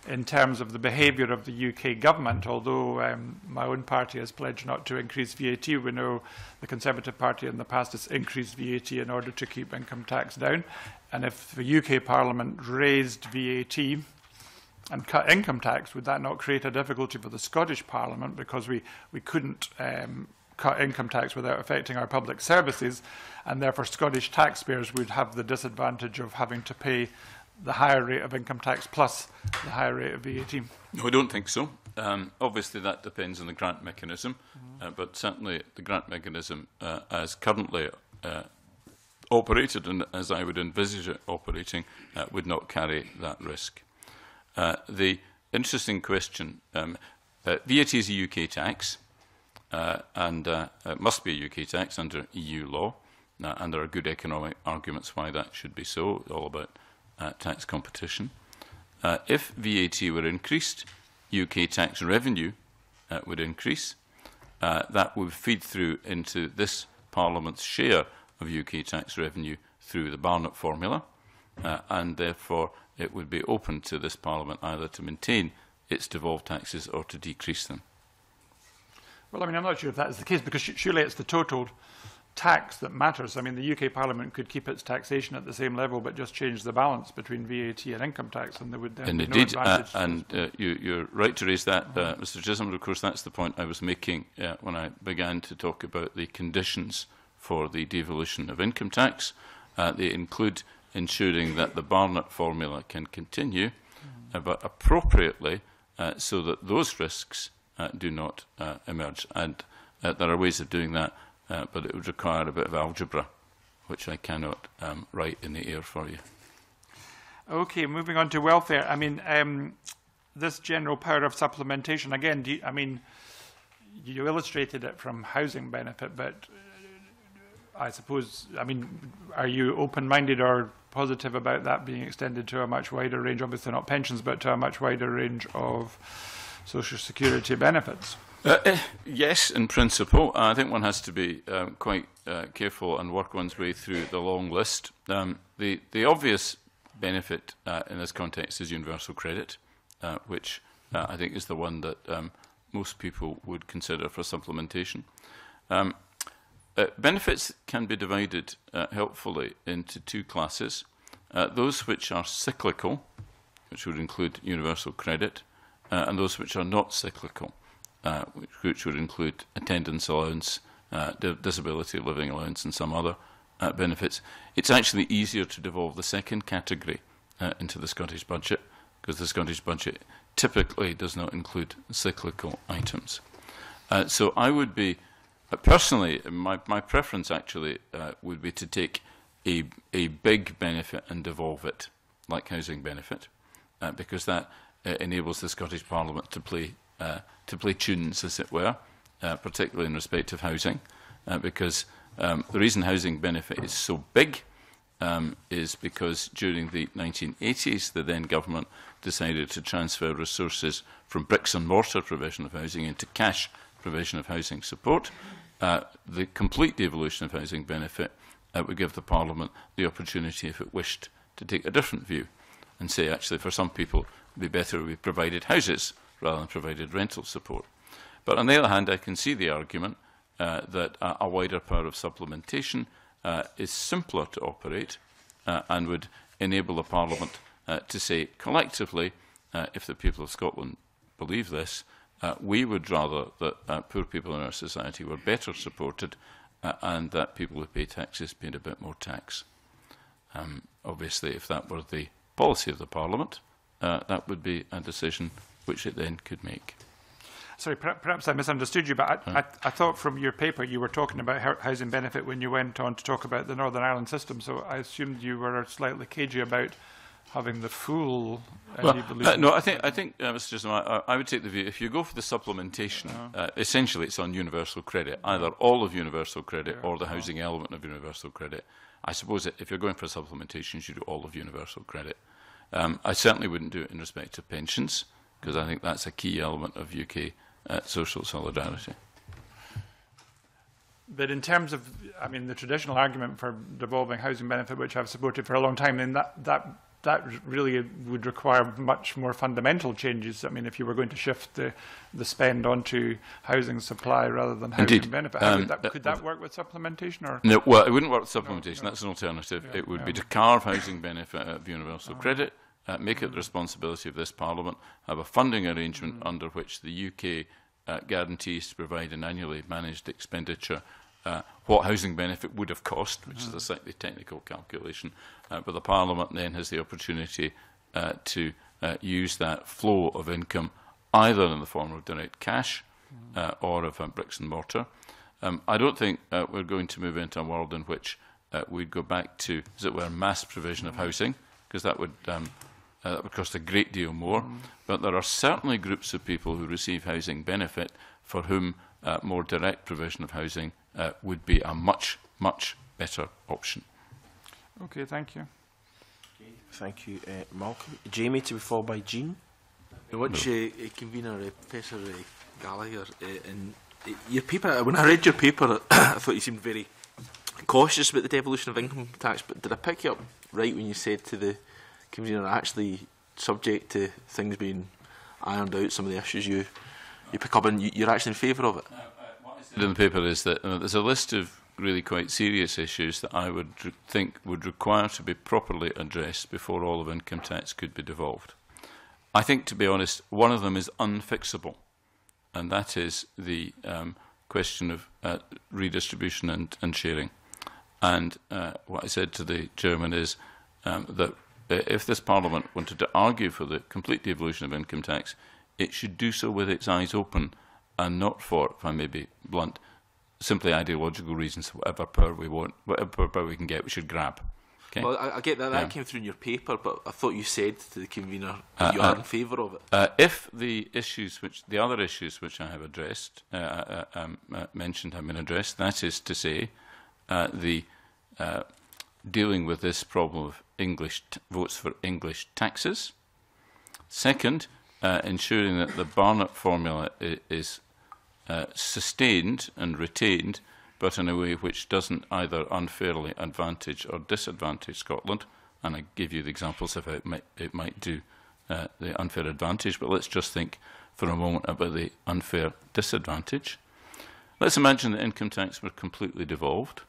in terms of the behaviour of the UK government, although my own party has pledged not to increase VAT, we know the Conservative Party in the past has increased VAT in order to keep income tax down. And if the UK Parliament raised VAT and cut income tax, would that not create a difficulty for the Scottish Parliament, because we couldn't cut income tax without affecting our public services, and therefore Scottish taxpayers would have the disadvantage of having to pay the higher rate of income tax plus the higher rate of VAT? No, I don't think so. Obviously, that depends on the grant mechanism, but certainly the grant mechanism as currently operated and as I would envisage it operating would not carry that risk. The interesting question, VAT is a UK tax and it must be a UK tax under EU law, and there are good economic arguments why that should be so, all about tax competition. If VAT were increased, UK tax revenue would increase. That would feed through into this Parliament's share of UK tax revenue through the Barnett formula, and therefore it would be open to this Parliament either to maintain its devolved taxes or to decrease them. Well, I mean, I'm not sure if that is the case, because surely it's the total tax that matters. I mean, the UK Parliament could keep its taxation at the same level, but just change the balance between VAT and income tax, and there would then be no advantage. And you're right to raise that, Mr. Chisholm. Of course, that's the point I was making when I began to talk about the conditions for the devolution of income tax. They include ensuring that the Barnett formula can continue, but appropriately, so that those risks do not emerge. And there are ways of doing that. But it would require a bit of algebra, which I cannot write in the air for you. Okay, moving on to welfare. I mean, this general power of supplementation, again, I mean, you illustrated it from housing benefit, but I suppose, I mean, are you open-minded or positive about that being extended to a much wider range, obviously not pensions, but to a much wider range of social security benefits? Yes, in principle. I think one has to be quite careful and work one's way through the long list. The obvious benefit in this context is universal credit, which I think is the one that most people would consider for supplementation. Benefits can be divided helpfully into two classes. Those which are cyclical, which would include universal credit, and those which are not cyclical, which would include attendance allowance, disability living allowance and some other benefits. It's actually easier to devolve the second category into the Scottish budget, because the Scottish budget typically does not include cyclical items. So I would be, personally, my preference actually would be to take a big benefit and devolve it, like housing benefit, because that enables the Scottish Parliament to play tunes, as it were, particularly in respect of housing, because the reason housing benefit is so big is because during the 1980s, the then government decided to transfer resources from bricks and mortar provision of housing into cash provision of housing support. The complete devolution of housing benefit would give the Parliament the opportunity, if it wished, to take a different view and say, actually, for some people, it would be better if we provided houses rather than provided rental support. But on the other hand, I can see the argument that a wider power of supplementation is simpler to operate and would enable the Parliament to say collectively, if the people of Scotland believe this, we would rather that poor people in our society were better supported and that people who pay taxes paid a bit more tax. Obviously, if that were the policy of the Parliament, that would be a decision which it then could make. Sorry, perhaps I misunderstood you, but I thought from your paper you were talking about housing benefit when you went on to talk about the Northern Ireland system, so I assumed you were slightly cagey about having the full... no, I think Mr. Chisholm, I would take the view, if you go for the supplementation, essentially it's on universal credit, either all of universal credit or the housing element of universal credit. I suppose that if you're going for supplementation, you should do all of universal credit. I certainly wouldn't do it in respect of pensions, because I think that's a key element of UK social solidarity. But in terms of, I mean, the traditional argument for devolving housing benefit, which I've supported for a long time, then that that really would require much more fundamental changes. I mean, if you were going to shift the spend onto housing supply rather than housing benefit, could that work with supplementation? Or? No, well, it wouldn't work with supplementation. No. That's an alternative. Yeah, it would be to carve housing benefit out of universal credit, make it the responsibility of this Parliament, have a funding arrangement under which the UK guarantees to provide an annually managed expenditure. What housing benefit would have cost, which is a slightly technical calculation, but the Parliament then has the opportunity to use that flow of income either in the form of direct cash or of bricks and mortar. I don't think we're going to move into a world in which we'd go back to, as it were, mass provision of housing, because that would cost a great deal more. But there are certainly groups of people who receive housing benefit for whom more direct provision of housing would be a much, much better option. Okay, thank you. Okay, thank you, Malcolm. Jamie, to be followed by Jean. I watch Convener Professor Gallagher, and your paper. When I read your paper, I thought you seemed very cautious about the devolution of income tax. But did I pick you up right when you said to the Convener, actually subject to things being ironed out, some of the issues you pick up, and you're actually in favour of it? In the paper is that there's a list of really quite serious issues that I would think would require to be properly addressed before all of income tax could be devolved. I think, to be honest, one of them is unfixable, and that is the question of redistribution and sharing. And what I said to the chairman is that if this Parliament wanted to argue for the complete devolution of income tax, it should do so with its eyes open, and not for, if I may be blunt, simply ideological reasons. Whatever power we want, whatever power we can get, we should grab. Okay? Well, I get that. That came through in your paper, but I thought you said to the Convener that you are in favour of it. If the issues, the other issues which I have addressed, mentioned, have been addressed, that is to say, the dealing with this problem of English votes for English taxes. Second, ensuring that the Barnett formula is sustained and retained, but in a way which doesn't either unfairly advantage or disadvantage Scotland. And I give you the examples of how it might do the unfair advantage, but let's just think for a moment about the unfair disadvantage. Let's imagine that income tax were completely devolved,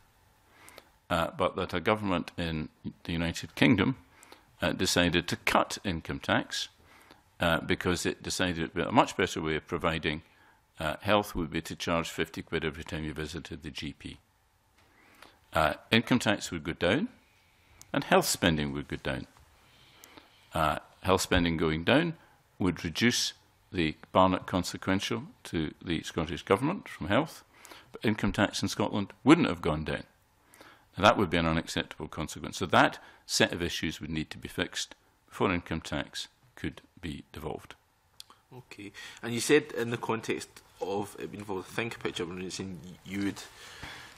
but that a government in the United Kingdom decided to cut income tax because it decided a much better way of providing health would be to charge 50 quid every time you visited the GP. Income tax would go down, and health spending would go down. Health spending going down would reduce the Barnett consequential to the Scottish Government from health, but income tax in Scotland wouldn't have gone down. Now, that would be an unacceptable consequence. So that set of issues would need to be fixed before income tax could be devolved. Okay. And you said in the context of it being involved, think a picture, and it's in, you would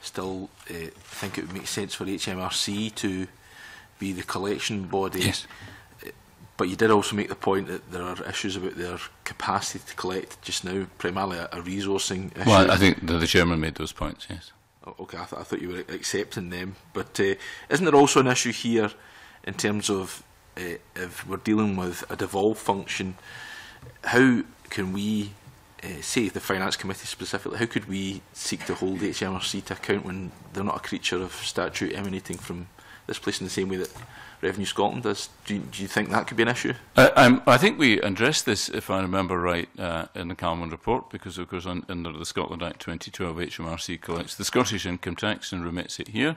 still think it would make sense for HMRC to be the collection body. Yes. But you did also make the point that there are issues about their capacity to collect just now, primarily a resourcing issue. Well, I think the chairman made those points, yes. Okay, I thought you were accepting them. But isn't there also an issue here in terms of if we're dealing with a devolved function, how can we, say the Finance Committee specifically, how could we seek to hold HMRC to account when they're not a creature of statute emanating from this place in the same way that Revenue Scotland does? Do you think that could be an issue? I think we addressed this, if I remember right, in the Calman report, because of course under the Scotland Act 2012, HMRC collects the Scottish income tax and remits it here,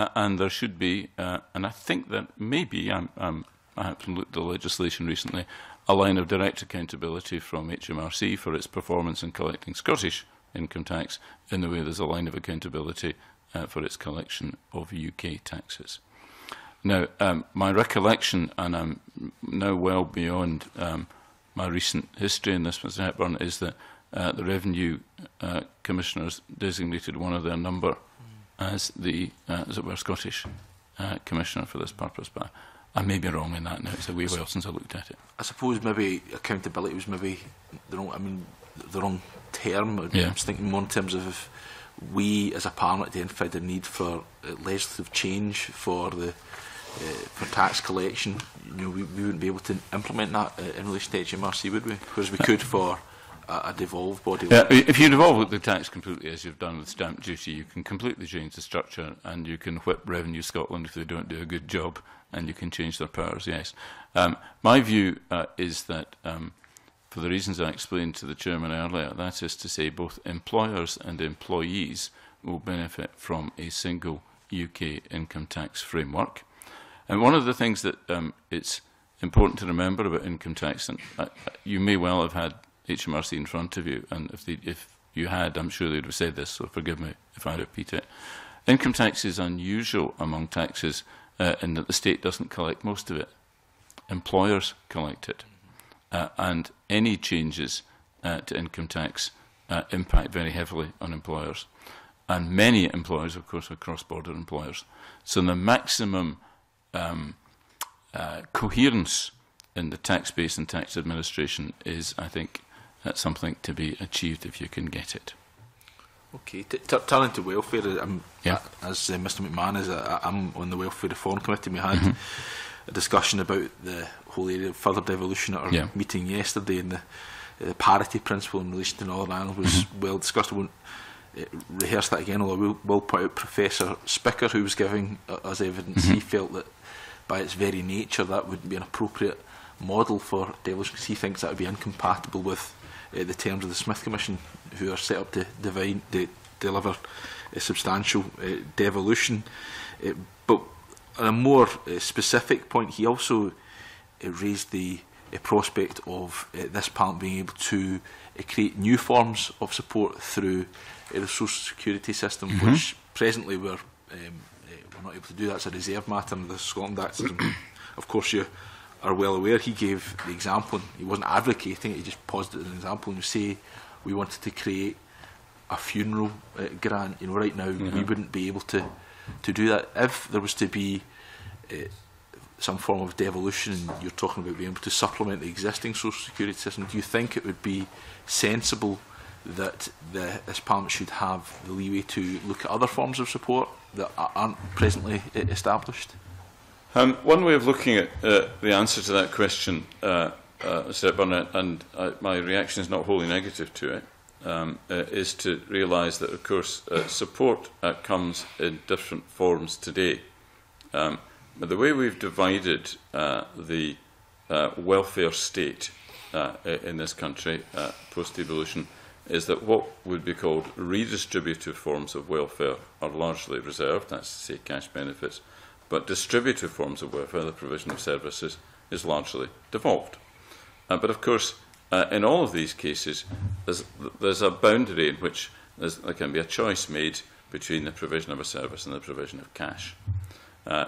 and there should be, and I think that maybe, I have looked at the legislation recently, a line of direct accountability from HMRC for its performance in collecting Scottish income tax, in the way there's a line of accountability for its collection of UK taxes. Now, my recollection, and I'm now well beyond my recent history in this, Mr. Hepburn, is that the Revenue Commissioners designated one of their number as the, as it were, Scottish Commissioner for this purpose. But I may be wrong in that now. It's a wee while since I looked at it. I suppose maybe accountability was maybe the wrong, I mean, the wrong term. Yeah. I was thinking more in terms of, if we as a Parliament identified the need for legislative change for the for tax collection, you know, we wouldn't be able to implement that in relation to HMRC, would we? Whereas we could for a devolved body. If you devolve the tax completely, as you've done with stamp duty, you can completely change the structure, and you can whip Revenue Scotland if they don't do a good job, and you can change their powers, yes. My view is that, for the reasons I explained to the chairman earlier, that is to say both employers and employees will benefit from a single UK income tax framework. And one of the things that it's important to remember about income tax, and you may well have had HMRC in front of you, and if you had, I'm sure they would have said this, so forgive me if I repeat it. Income tax is unusual among taxes in that the state doesn't collect most of it. Employers collect it. And any changes to income tax impact very heavily on employers. And many employers, of course, are cross-border employers. So the maximum coherence in the tax base and tax administration is, I think, that's something to be achieved if you can get it. Okay. Turning to welfare, as Mr McMahon is, I'm on the Welfare Reform Committee. We had a discussion about the whole area of further devolution at our meeting yesterday, and the parity principle in relation to Northern Ireland was well discussed. I won't rehearse that again, although we'll put out Professor Spicker, who was giving us evidence. He felt that by its very nature that wouldn't be an appropriate model for devolution, because he thinks that would be incompatible with the terms of the Smith Commission, who are set up to deliver substantial devolution. But on a more specific point, he also raised the prospect of this Parliament being able to create new forms of support through the social security system, which presently we're not able to do. That's a reserve matter under the Scotland Act. Of course, you are well aware. He gave the example, and he wasn't advocating it, he just posited an example, and you say we wanted to create a funeral grant. You know, right now we wouldn't be able to do that. If there was to be some form of devolution, you're talking about being able to supplement the existing social security system, do you think it would be sensible that this Parliament should have the leeway to look at other forms of support that aren't presently established? One way of looking at the answer to that question, Sir Barnett, and my reaction is not wholly negative to it, is to realise that, of course, support comes in different forms today. But the way we've divided the welfare state in this country post-devolution is that what would be called redistributive forms of welfare are largely reserved, that's to say cash benefits, but distributive forms of welfare, the provision of services, is largely devolved. But of course, in all of these cases, there's a boundary in which there can be a choice made between the provision of a service and the provision of cash.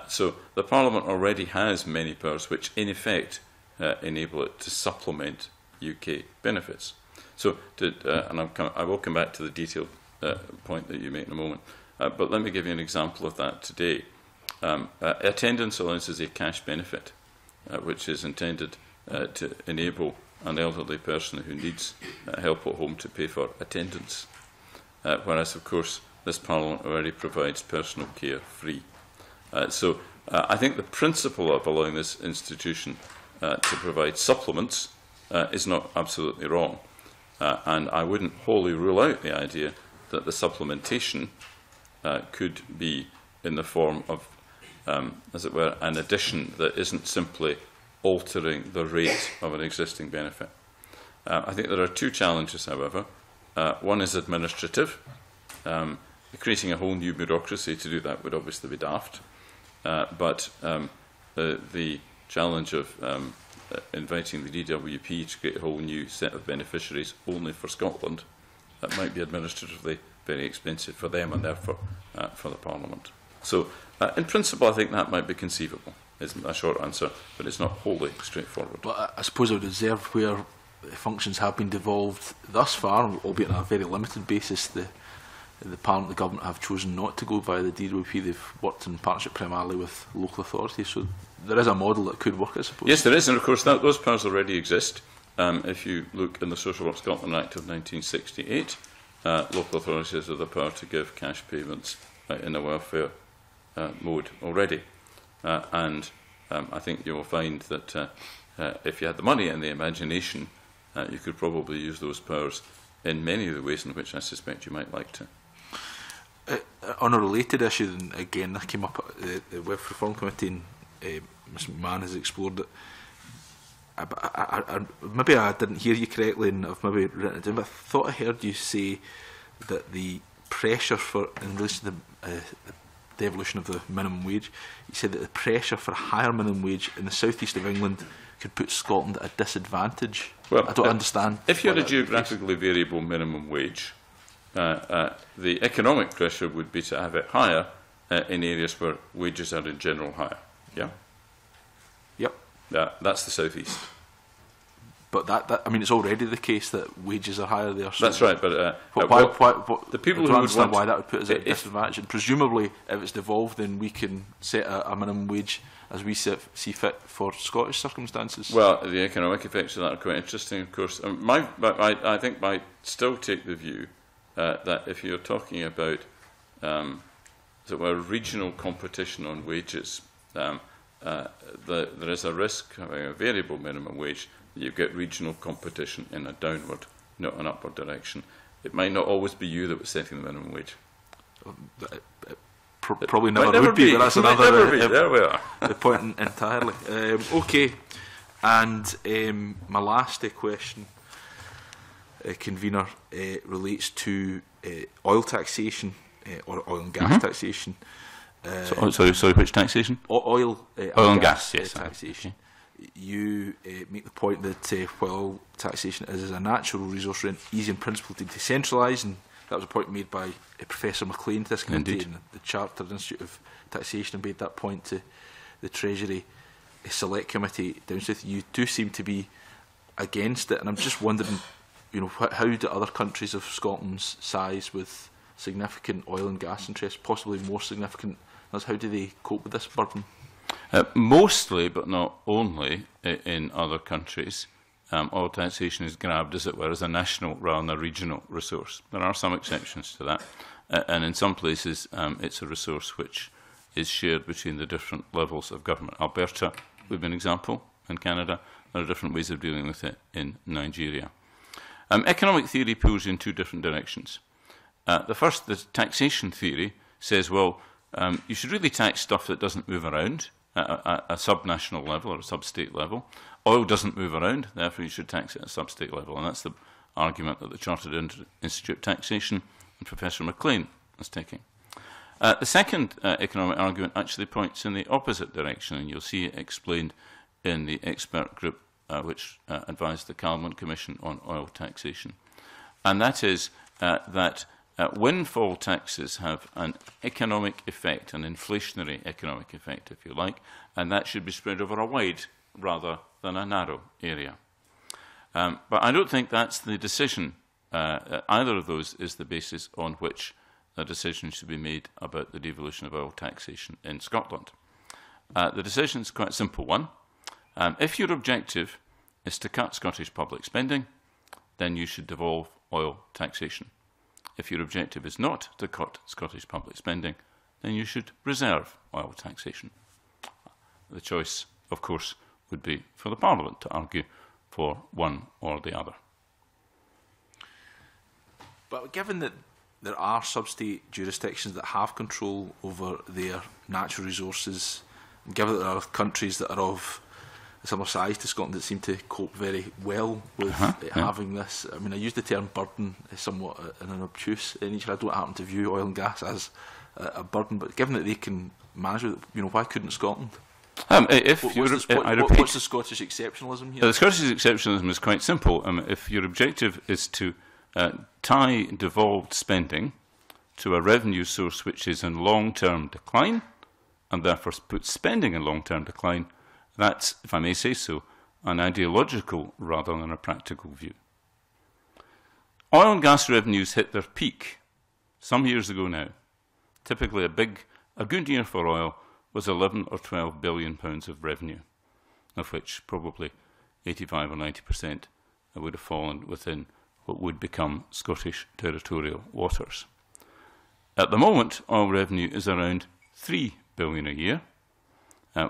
So the Parliament already has many powers which, in effect, enable it to supplement UK benefits. So, I will come back to the detailed point that you make in a moment, but let me give you an example of that today. Attendance allowance is a cash benefit, which is intended to enable an elderly person who needs help at home to pay for attendance, whereas, of course, this Parliament already provides personal care free. So I think the principle of allowing this institution to provide supplements is not absolutely wrong. And I wouldn't wholly rule out the idea that the supplementation could be in the form of, as it were, an addition that isn't simply altering the rate of an existing benefit. I think there are two challenges, however. One is administrative. Creating a whole new bureaucracy to do that would obviously be daft. But the challenge of inviting the DWP to create a whole new set of beneficiaries only for Scotland, that might be administratively very expensive for them and therefore for the Parliament. So, in principle, I think that might be conceivable. It's a short answer, but it's not wholly straightforward. Well, I suppose I would observe where functions have been devolved thus far, albeit on a very limited basis, the Parliament and the Government have chosen not to go via the DWP. They've worked in partnership primarily with local authorities, so there is a model that could work, I suppose. Yes, there is, and of course those powers already exist. If you look in the Social Work Scotland Act of 1968, local authorities have the power to give cash payments in the welfare mode already. and I think you'll find that if you had the money and the imagination, you could probably use those powers in many of the ways in which I suspect you might like to. On a related issue, again, that came up at the Web Reform Committee, and Ms McMahon has explored it. Maybe I didn't hear you correctly, and I've maybe written it down, but I thought I heard you say that the pressure for, in relation to the devolution of the minimum wage, you said that the pressure for a higher minimum wage in the southeast of England could put Scotland at a disadvantage. Well, I don't understand. If you had a geographically variable minimum wage, the economic pressure would be to have it higher in areas where wages are in general higher. Yeah. Yep. That's the southeast. But that I mean, it's already the case that wages are higher there. So that's right. But the people who would want why that would put us at a disadvantage. And presumably, if it's devolved, then we can set a minimum wage as we see fit for Scottish circumstances. Well, the economic effects of that are quite interesting, of course. I think I still take the view that if you're talking about as it were, regional competition on wages, there is a risk having a variable minimum wage. You get regional competition in a downward, not an upward direction. It might not always be you that was setting the minimum wage. Probably never would be, but that's another there we are. The point entirely. Okay, and my last question, convener, relates to oil taxation or oil and gas taxation. Sorry, which taxation? Oil and gas taxation. You make the point that while taxation is a natural resource, rent easy in principle to decentralise, and that was a point made by Professor McLean to this committee, and the Chartered Institute of Taxation made that point to the Treasury Select Committee down south. You do seem to be against it, and I'm just wondering, you know, how do other countries of Scotland's size, with significant oil and gas interests, possibly more significant, how do they cope with this burden? Mostly, but not only, in other countries, oil taxation is grabbed, as it were, as a national rather than a regional resource. There are some exceptions to that, and in some places it's a resource which is shared between the different levels of government. Alberta would be an example in Canada. There are different ways of dealing with it in Nigeria. Economic theory pulls in two different directions. The first, the taxation theory, says, well, you should really tax stuff that doesn't move around at a sub-national level or a sub-state level. Oil doesn't move around, therefore you should tax it at a sub-state level. And that's the argument that the Chartered Institute of Taxation and Professor McLean is taking. The second economic argument actually points in the opposite direction, and you'll see it explained in the expert group which advised the Calman Commission on oil taxation. And that is that windfall taxes have an economic effect, an inflationary economic effect, if you like, and that should be spread over a wide rather than a narrow area. But I don't think that's the decision. Either of those is the basis on which a decision should be made about the devolution of oil taxation in Scotland. The decision is quite a simple one. If your objective is to cut Scottish public spending, then you should devolve oil taxation. If your objective is not to cut Scottish public spending, then you should reserve oil taxation. The choice, of course, would be for the Parliament to argue for one or the other. But given that there are sub-state jurisdictions that have control over their natural resources, and given that there are countries that are of a similar size to Scotland that seem to cope very well with having this. I mean, I use the term burden somewhat in an obtuse nature. I don't happen to view oil and gas as a burden, but given that they can manage it, you know, why couldn't Scotland? What's the Scottish exceptionalism here? The Scottish exceptionalism is quite simple. If your objective is to tie devolved spending to a revenue source which is in long-term decline, and therefore puts spending in long-term decline, that's, if I may say so, an ideological rather than a practical view. Oil and gas revenues hit their peak some years ago now. Typically a good year for oil was 11 or 12 billion pounds of revenue, of which probably 85 or 90% would have fallen within what would become Scottish territorial waters. At the moment, oil revenue is around 3 billion a year.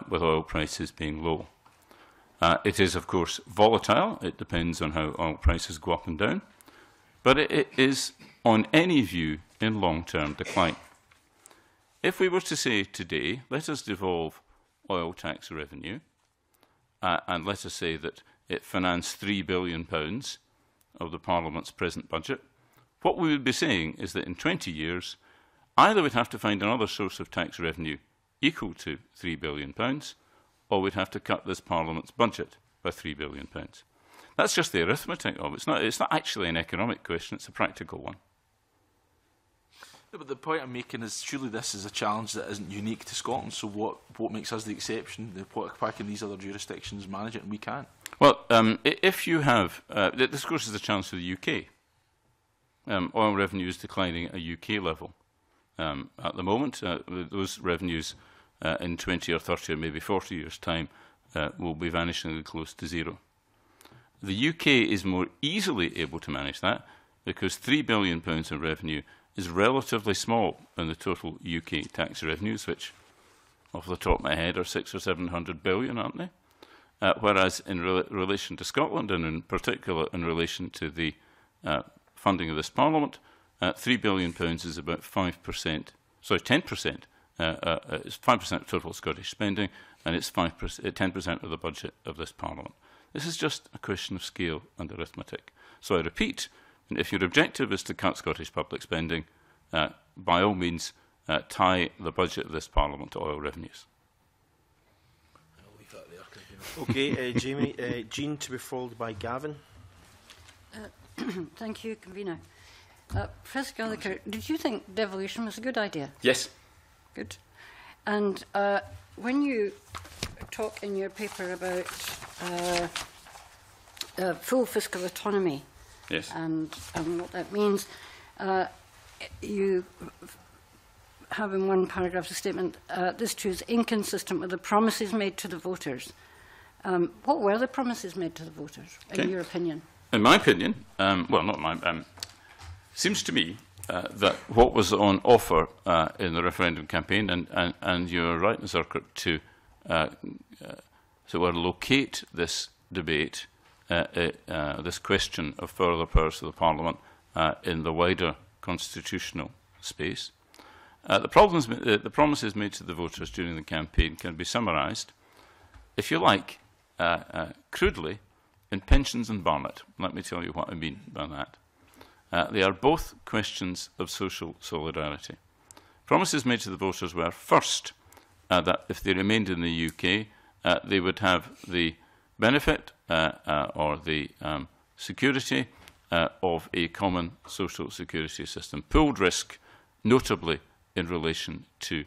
with oil prices being low. It is, of course, volatile. It depends on how oil prices go up and down. But it is, on any view, in long-term decline. If we were to say today, let us devolve oil tax revenue, and let us say that it financed £3 billion of the Parliament's present budget, what we would be saying is that in 20 years, either we'd have to find another source of tax revenue equal to £3 billion, or we'd have to cut this Parliament's budget by £3 billion. That's just the arithmetic of it. It's not actually an economic question, it's a practical one. Yeah, but the point I'm making is surely this is a challenge that isn't unique to Scotland, so what makes us the exception? Why can these other jurisdictions manage it and we can't? Well, if you have... this, of course, is a challenge for the UK. Oil revenue is declining at a UK level at the moment. Those revenues... in 20 or 30 or maybe 40 years' time, will be vanishingly close to zero. The UK is more easily able to manage that because £3 billion in revenue is relatively small in the total UK tax revenues, which, off the top of my head, are 600 or 700 billion, aren't they? Whereas in relation to Scotland, and in particular in relation to the funding of this Parliament, £3 billion is about 5%, sorry, 10%. It's 5% of total Scottish spending, and it's 10% of the budget of this Parliament. This is just a question of scale and arithmetic. So I repeat, if your objective is to cut Scottish public spending, by all means, tie the budget of this Parliament to oil revenues. I'll leave that there. OK, Jamie, Jean, to be followed by Gavin. Thank you, Convener. Professor Gallagher, did you think devolution was a good idea? Yes. Good. And when you talk in your paper about full fiscal autonomy, yes, and what that means, you have in one paragraph a statement, this too is inconsistent with the promises made to the voters. What were the promises made to the voters, in your opinion? In my opinion, well, not my, seems to me, that what was on offer in the referendum campaign, and you are right, Ms. Urquhart, to so locate this debate, this question of further powers of the Parliament in the wider constitutional space. The promises made to the voters during the campaign can be summarised, if you like, crudely, in pensions and Barnett. Let me tell you what I mean by that. They are both questions of social solidarity. Promises made to the voters were, first, that if they remained in the UK, they would have the benefit or the security of a common social security system, pooled risk, notably in relation to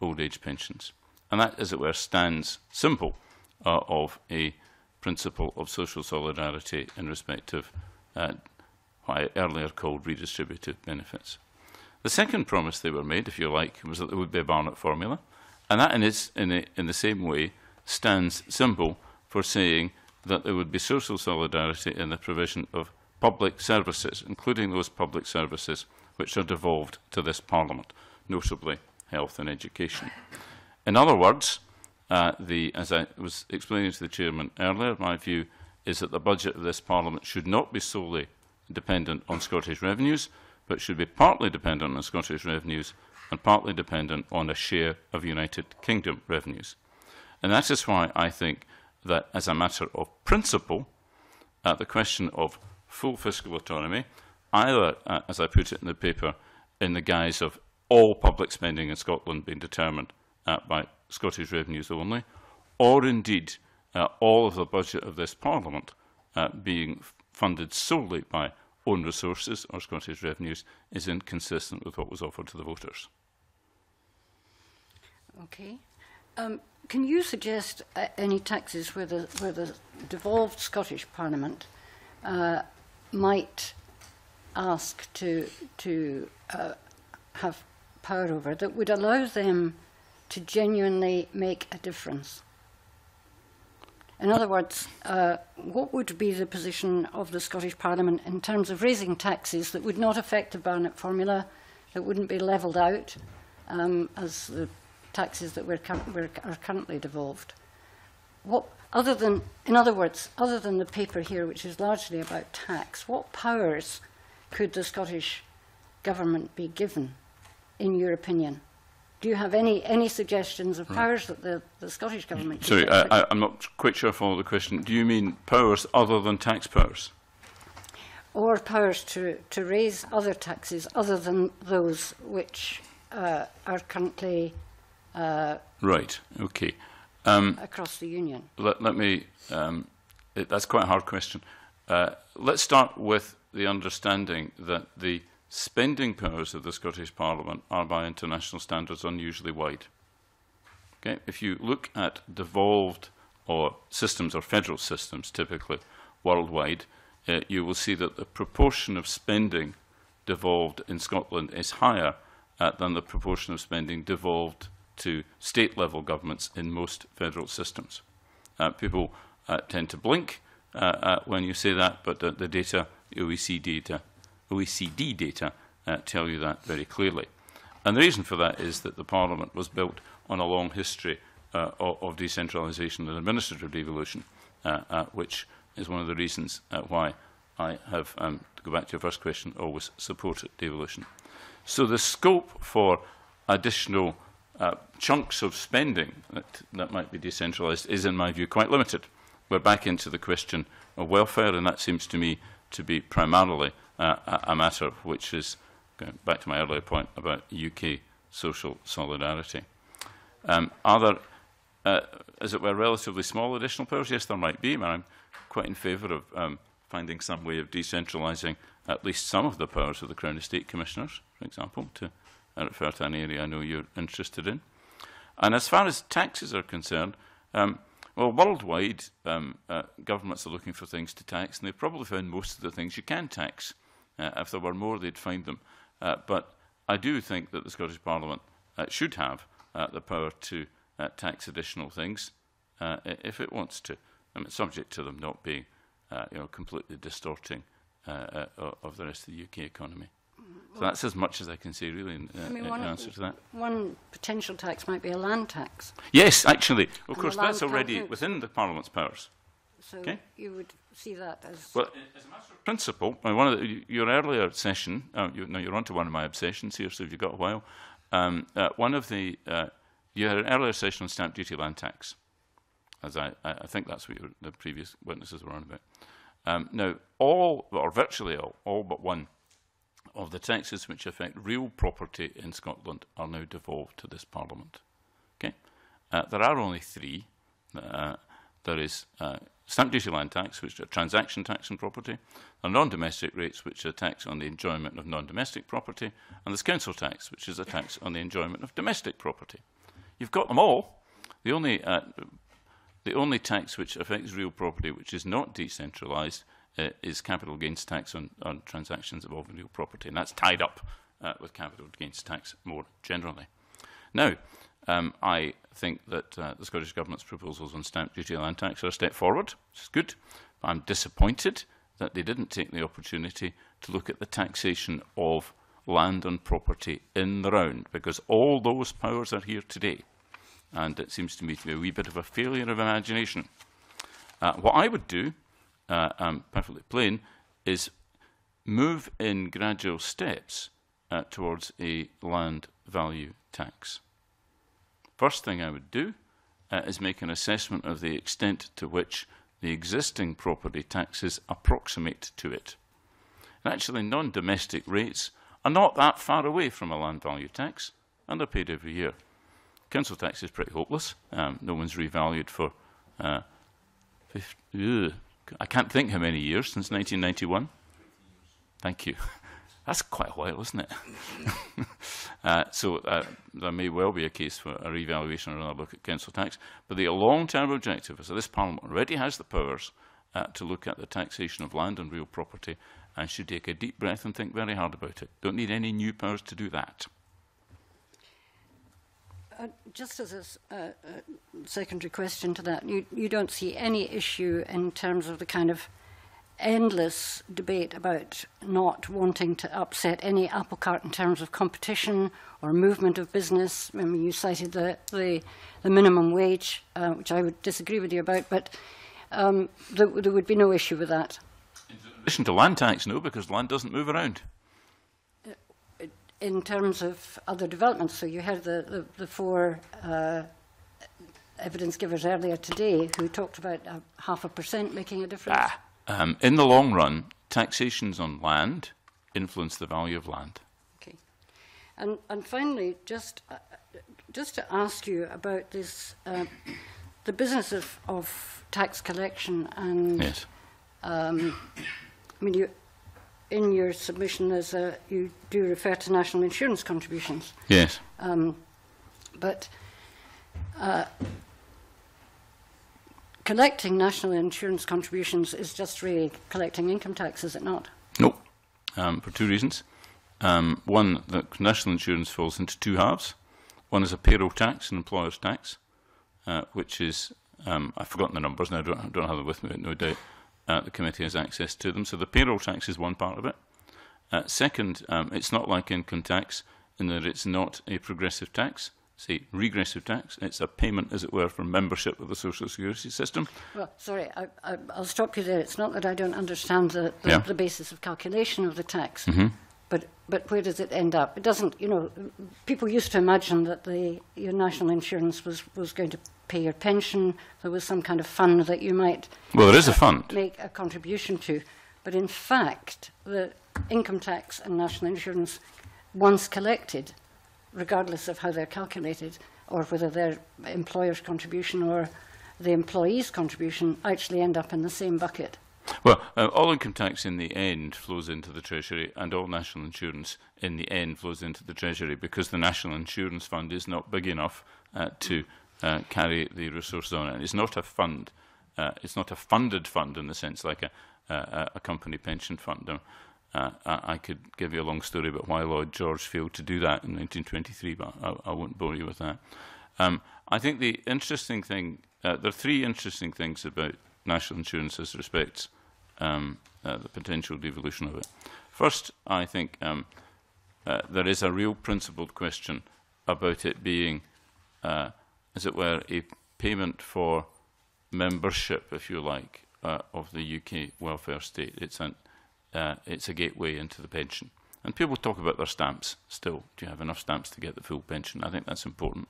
old age pensions. And that, as it were, stands simple of a principle of social solidarity in respect of what I earlier called redistributive benefits. The second promise they were made, if you like, was that there would be a Barnett formula, and that in the same way stands symbol for saying that there would be social solidarity in the provision of public services, including those public services which are devolved to this Parliament, notably health and education. In other words, as I was explaining to the Chairman earlier, my view is that the budget of this Parliament should not be solely dependent on Scottish revenues, but should be partly dependent on Scottish revenues and partly dependent on a share of United Kingdom revenues. And that is why I think that, as a matter of principle, the question of full fiscal autonomy, either, as I put it in the paper, in the guise of all public spending in Scotland being determined by Scottish revenues only, or indeed all of the budget of this Parliament being funded solely by own resources or Scottish revenues, is inconsistent with what was offered to the voters. Okay. Can you suggest any taxes where the devolved Scottish Parliament might ask to have power over that would allow them to genuinely make a difference? In other words, what would be the position of the Scottish Parliament in terms of raising taxes that would not affect the Barnett formula, that wouldn't be levelled out, as the taxes that are currently devolved. What, other than, in other words, other than the paper here, which is largely about tax, what powers could the Scottish government be given, in your opinion? Do you have any suggestions of powers that the Scottish government... Sorry, I'm not quite sure I follow the question. Do you mean powers other than tax powers? Or powers to raise other taxes other than those which are currently... right, OK. Across the Union. Let me... that's quite a hard question. Let's start with the understanding that the spending powers of the Scottish Parliament are by international standards unusually wide. Okay? If you look at devolved or systems or federal systems typically worldwide, you will see that the proportion of spending devolved in Scotland is higher than the proportion of spending devolved to state-level governments in most federal systems. People tend to blink when you say that, but the data, OECD data tell you that very clearly. And the reason for that is that the Parliament was built on a long history of decentralisation and administrative devolution, which is one of the reasons why I have, to go back to your first question, always supported devolution. So the scope for additional chunks of spending that might be decentralised is, in my view, quite limited. We're back into the question of welfare, and that seems to me to be primarily a matter which is, going back to my earlier point about UK social solidarity. Are there, as it were, relatively small additional powers? Yes, there might be, but I'm quite in favour of finding some way of decentralising at least some of the powers of the Crown Estate Commissioners, for example, to refer to an area I know you're interested in. And as far as taxes are concerned, well, worldwide, governments are looking for things to tax, and they've probably found most of the things you can tax. If there were more, they'd find them. But I do think that the Scottish Parliament should have the power to tax additional things if it wants to. I mean, subject to them not being you know, completely distorting of the rest of the UK economy. So that's as much as I can say, really, in answer to that. One potential tax might be a land tax. Yes, actually. Of course, that's already within the Parliament's powers. So you would see that as... Well, as a matter of principle, one of the, your earlier session, no, you're onto one of my obsessions here, so if you've got a while. One of the... you had an earlier session on stamp duty land tax, as I think that's what the previous witnesses were on about. Now, all, or virtually all but one, of the taxes which affect real property in Scotland are now devolved to this Parliament. Okay? There are only three. There is stamp duty land tax, which are transaction tax on property, and non-domestic rates, which are tax on the enjoyment of non-domestic property, and there's council tax, which is a tax on the enjoyment of domestic property. You've got them all. The only tax which affects real property, which is not decentralised, is capital gains tax on transactions involving real property, and that's tied up with capital gains tax more generally. Now, I think that the Scottish Government's proposals on stamp duty and land tax are a step forward, which is good. I'm disappointed that they didn't take the opportunity to look at the taxation of land and property in the round, because all those powers are here today, and it seems to me to be a wee bit of a failure of imagination. What I would do, perfectly plain, is move in gradual steps towards a land value tax. First thing I would do is make an assessment of the extent to which the existing property taxes approximate to it. And actually, non-domestic rates are not that far away from a land value tax, and they're paid every year. Council tax is pretty hopeless. No one's revalued for 50 I can't think how many years, since 1991. Thank you. That's quite a while, isn't it? So there may well be a case for a revaluation or another look at council tax. But the long-term objective is that this Parliament already has the powers to look at the taxation of land and real property, and should take a deep breath and think very hard about it. Don't need any new powers to do that. Just as a secondary question to that, you don't see any issue in terms of the kind of endless debate about not wanting to upset any apple cart in terms of competition or movement of business. I mean, you cited the minimum wage, which I would disagree with you about, but there would be no issue with that. In relation to land tax, no, because land doesn't move around. In terms of other developments, so you heard the four evidence givers earlier today who talked about 0.5% making a difference. In the long run, taxations on land influence the value of land. Okay. And finally, just to ask you about this, the business of tax collection and... Yes. I mean, in your submission, you do refer to national insurance contributions. Yes. But collecting national insurance contributions is just really collecting income tax, is it not? No, for two reasons. One, that national insurance falls into two halves. One is a payroll tax and employer's tax, which is, I've forgotten the numbers now, I don't have them with me, but no doubt the committee has access to them. So the payroll tax is one part of it. Second, it's not like income tax in that it's not a progressive tax. It's a regressive tax. It's a payment, as it were, for membership of the social security system. Well, sorry, I'll stop you there. It's not that I don't understand the basis of calculation of the tax, but where does it end up? It doesn't. You know, people used to imagine that your national insurance was going to pay your pension. There was some kind of fund that you might. Well, there is a fund. Make a contribution to, but in fact, the income tax and national insurance, once collected, regardless of how they're calculated or whether they're employer's contribution or the employee's contribution, actually end up in the same bucket. Well, all income tax in the end flows into the Treasury, and all national insurance in the end flows into the Treasury, because the National Insurance Fund is not big enough to carry the resources on it. It's not a fund. It's not a funded fund in the sense like a company pension fund. I could give you a long story about why Lloyd George failed to do that in 1923, but I won't bore you with that. I think the interesting thing, there are three interesting things about national insurance as respects the potential devolution of it. First, I think there is a real principled question about it being, as it were, a payment for membership, if you like, of the UK welfare state. It's a gateway into the pension. And people talk about their stamps still. Do you have enough stamps to get the full pension? I think that's important.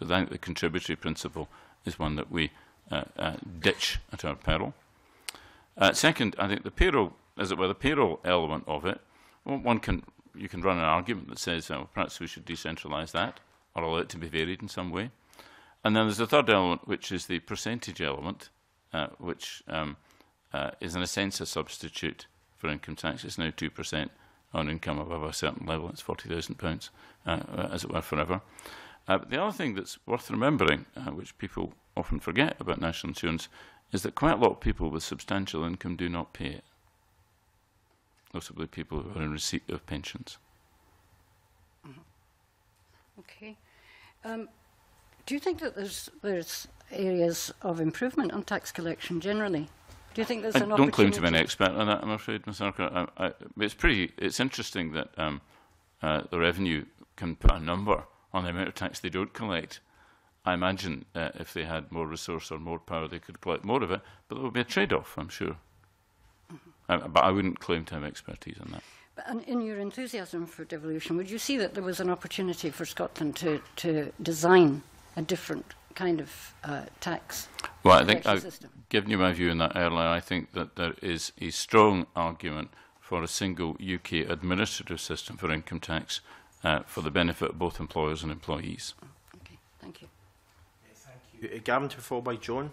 So I think the contributory principle is one that we ditch at our peril. Second, I think the payroll, as it were, the payroll element of it, well, you can run an argument that says, well, perhaps we should decentralise that or allow it to be varied in some way. And then there's the third element, which is the percentage element, which is in a sense a substitute for income tax. It's now 2% on income above a certain level. It's £40,000, as it were, forever. But the other thing that's worth remembering, which people often forget about national insurance, is that quite a lot of people with substantial income do not pay it, notably people who are in receipt of pensions. Okay. Do you think that there's areas of improvement on tax collection generally? Do you think there's an opportunity? I don't claim to be an expert on that, I'm afraid, Ms. Harker. It's interesting that the revenue can put a number on the amount of tax they don't collect. I imagine if they had more resource or more power, they could collect more of it, but there would be a trade-off, I'm sure. But I wouldn't claim to have expertise on that. But in your enthusiasm for devolution, would you see that there was an opportunity for Scotland to design a different kind of tax? Well, I think I've given you my view on that earlier. I think that there is a strong argument for a single UK administrative system for income tax for the benefit of both employers and employees. Okay, thank you. Yes, thank you. Gavin, to be followed by John.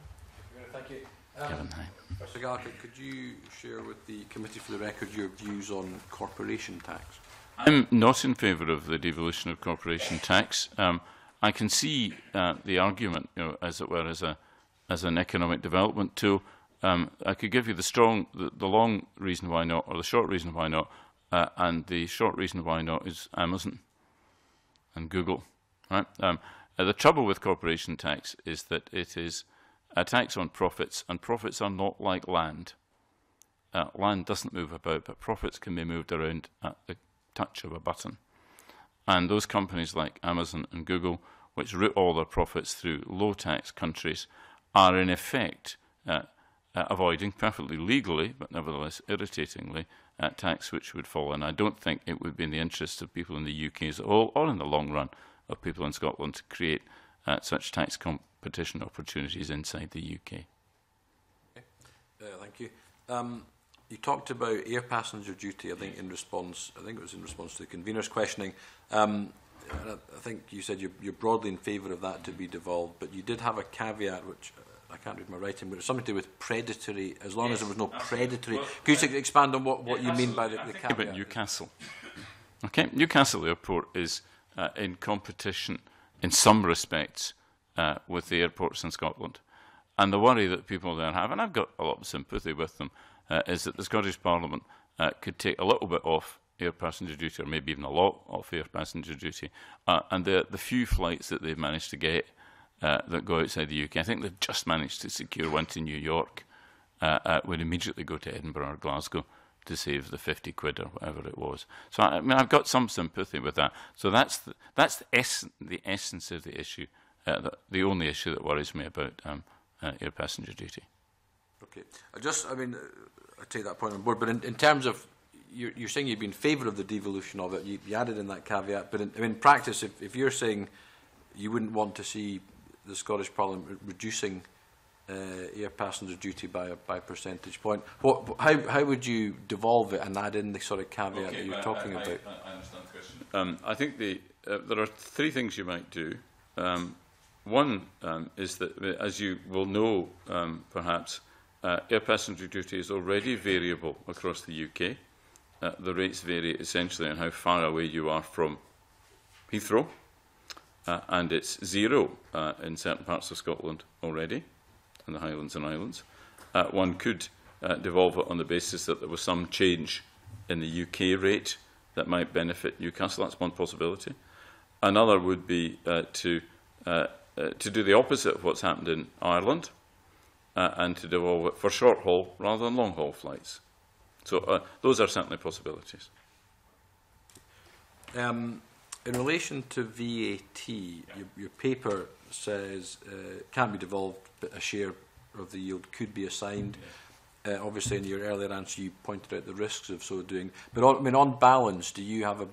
Thank you. Gavin, hi. Mr. Gallagher, could you share with the committee for the record your views on corporation tax? I'm not in favour of the devolution of corporation tax. I can see the argument, you know, as it were, as an economic development tool. I could give you the long reason why not, or the short reason why not, and the short reason why not is Amazon and Google. Right? The trouble with corporation tax is that it is a tax on profits, and profits are not like land. land doesn't move about, but profits can be moved around at the touch of a button. And those companies like Amazon and Google, which route all their profits through low-tax countries, are in effect avoiding, perfectly legally, but nevertheless irritatingly, tax which would fall. And I don't think it would be in the interest of people in the UK as a whole, or in the long run of people in Scotland, to create such tax competition opportunities inside the UK. Okay. Thank you. You talked about air passenger duty, I think, in response, to the convener's questioning. I think you said you're broadly in favour of that to be devolved, but you did have a caveat, which I can't read my writing, but it's something to do with predatory, as long as there was no predatory. Well, could you expand on what you mean by the caveat? About Newcastle. Okay, Newcastle Airport is in competition, in some respects, with the airports in Scotland. And the worry that people there have, and I've got a lot of sympathy with them, is that the Scottish Parliament could take a little bit off air passenger duty, or maybe even a lot off air passenger duty, and the few flights that they've managed to get that go outside the UK, I think they've just managed to secure one to New York, would immediately go to Edinburgh or Glasgow to save the 50 quid or whatever it was. So I mean, I've got some sympathy with that. So that's the essence of the issue, the only issue that worries me about air passenger duty. Okay, I mean, I take that point on board, but in terms of, you're saying you'd be in favour of the devolution of it, you added in that caveat, but in practice, if you're saying you wouldn't want to see the Scottish Parliament reducing air passenger duty by a percentage point, how would you devolve it and add in the sort of caveat that you're talking about? I understand the question. I think there are three things you might do. One is that, as you will know, perhaps, air passenger duty is already variable across the UK. The rates vary essentially on how far away you are from Heathrow, and it's zero in certain parts of Scotland already, in the Highlands and Islands. One could devolve it on the basis that there was some change in the UK rate that might benefit Newcastle. That's one possibility. Another would be to do the opposite of what's happened in Ireland, and to devolve it for short-haul rather than long-haul flights. So those are certainly possibilities. In relation to VAT, your paper says it can be devolved, but a share of the yield could be assigned. Yeah. Obviously, in your earlier answer, you pointed out the risks of so doing. But I mean, on balance, do you have a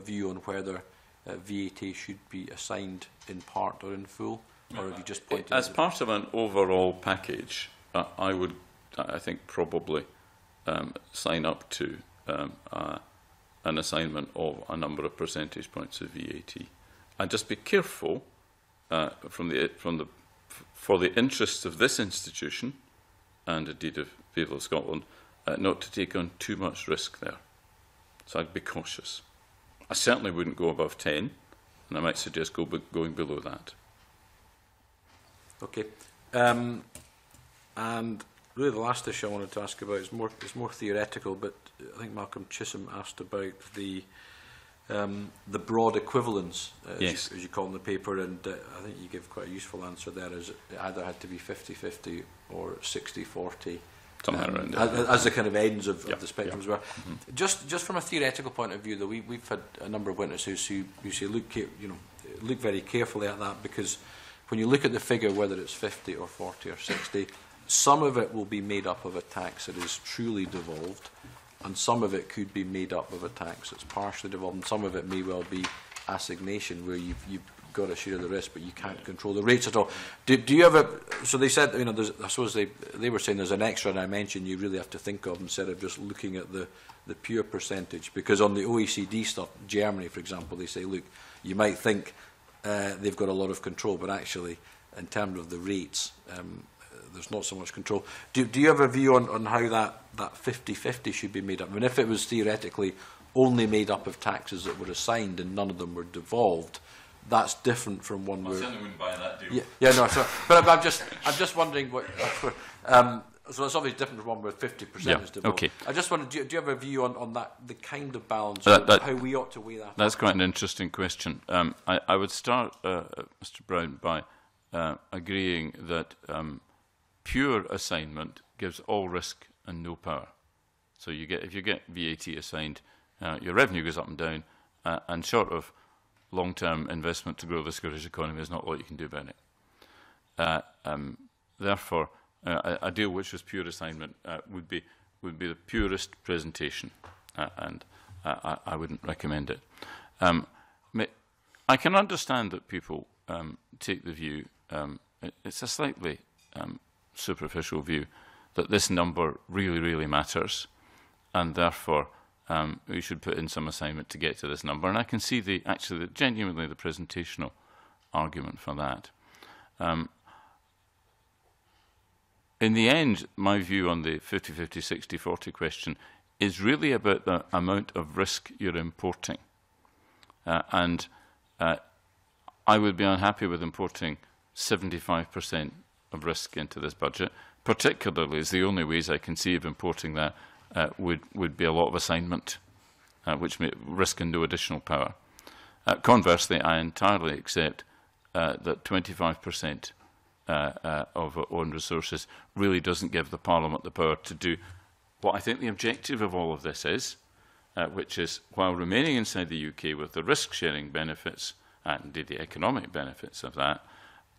view on whether VAT should be assigned in part or in full? Or have you just pointed as part of an overall package, I think, probably sign up to an assignment of a number of percentage points of VAT, and just be careful for the interests of this institution, and indeed of people of Scotland, not to take on too much risk there. So I'd be cautious. I certainly wouldn't go above 10, and I might suggest going below that. Okay, and really the last issue I wanted to ask about is more theoretical, but I think Malcolm Chisholm asked about the broad equivalence, yes, as you call in the paper, and I think you give quite a useful answer there, as it either had to be 50-50 or 60-40, around as the kind of ends of the spectrum as well. Mm-hmm. Just from a theoretical point of view, though, we've had a number of witnesses who say look very carefully at that, because when you look at the figure, whether it's 50 or 40 or 60, some of it will be made up of a tax that is truly devolved, and some of it could be made up of a tax that's partially devolved, and some of it may well be assignation, where you've got a share of the risk, but you can't control the rates at all. Do you have a... So they said, you know, I suppose they were saying there's an extra dimension you really have to think of instead of just looking at the pure percentage, because on the OECD stuff, Germany, for example, they say, look, you might think they've got a lot of control, but actually, in terms of the rates, there's not so much control. Do you have a view on how that 50-50 should be made up? I mean, if it was theoretically only made up of taxes that were assigned and none of them were devolved, that's different from one where... I certainly wouldn't buy that deal. Yeah, no, sorry. But I'm just wondering what... So that's obviously different from one where 50% is devolved. Okay. I just wondered, do you have a view on that, the kind of balance, how we ought to weigh that? That's quite an interesting question. I would start, Mr. Brown, by agreeing that pure assignment gives all risk and no power. So you get, if you get VAT assigned, your revenue goes up and down, and short of long-term investment to grow the Scottish economy, there's not a lot you can do about it. Therefore, a deal which was pure assignment would be the purest presentation, and I wouldn't recommend it. I can understand that people take the view, it's a slightly superficial view, that this number really, really matters, and therefore we should put in some assignment to get to this number. And I can see the genuinely the presentational argument for that. In the end, my view on the 50-50, 60-40 question is really about the amount of risk you're importing. I would be unhappy with importing 75% of risk into this budget, particularly as the only ways I can see of importing that would be a lot of assignment, which may risk and no additional power. Conversely, I entirely accept that 25% of our own resources really doesn't give the Parliament the power to do what I think the objective of all of this is, which is, while remaining inside the UK with the risk-sharing benefits and indeed the economic benefits of that,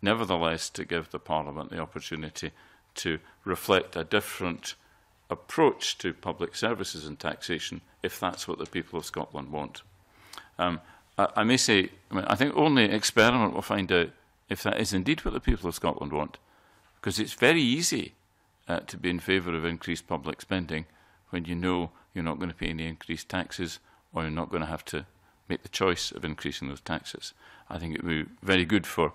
nevertheless to give the Parliament the opportunity to reflect a different approach to public services and taxation, if that's what the people of Scotland want. I may say, I think only experiment will find out if that is indeed what the people of Scotland want, because it's very easy to be in favour of increased public spending when you know you're not going to pay any increased taxes, or you're not going to have to make the choice of increasing those taxes. I think it would be very good for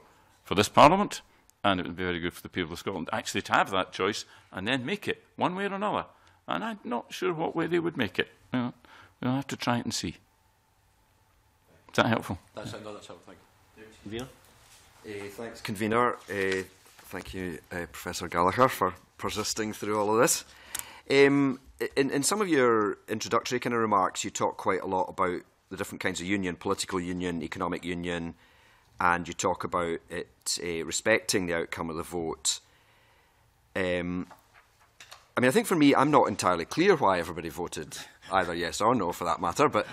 this Parliament, and it would be very good for the people of Scotland actually to have that choice and then make it one way or another. And I'm not sure what way they would make it. You know, we'll have to try it and see. Is that helpful? That's another helpful thing. Convener? Thanks, Convener. Thank you, Professor Gallagher, for persisting through all of this. In some of your introductory kind of remarks, you talk quite a lot about the different kinds of union, political union, economic union, and you talk about it respecting the outcome of the vote. I mean, I think for me, I'm not entirely clear why everybody voted either yes or no, for that matter, but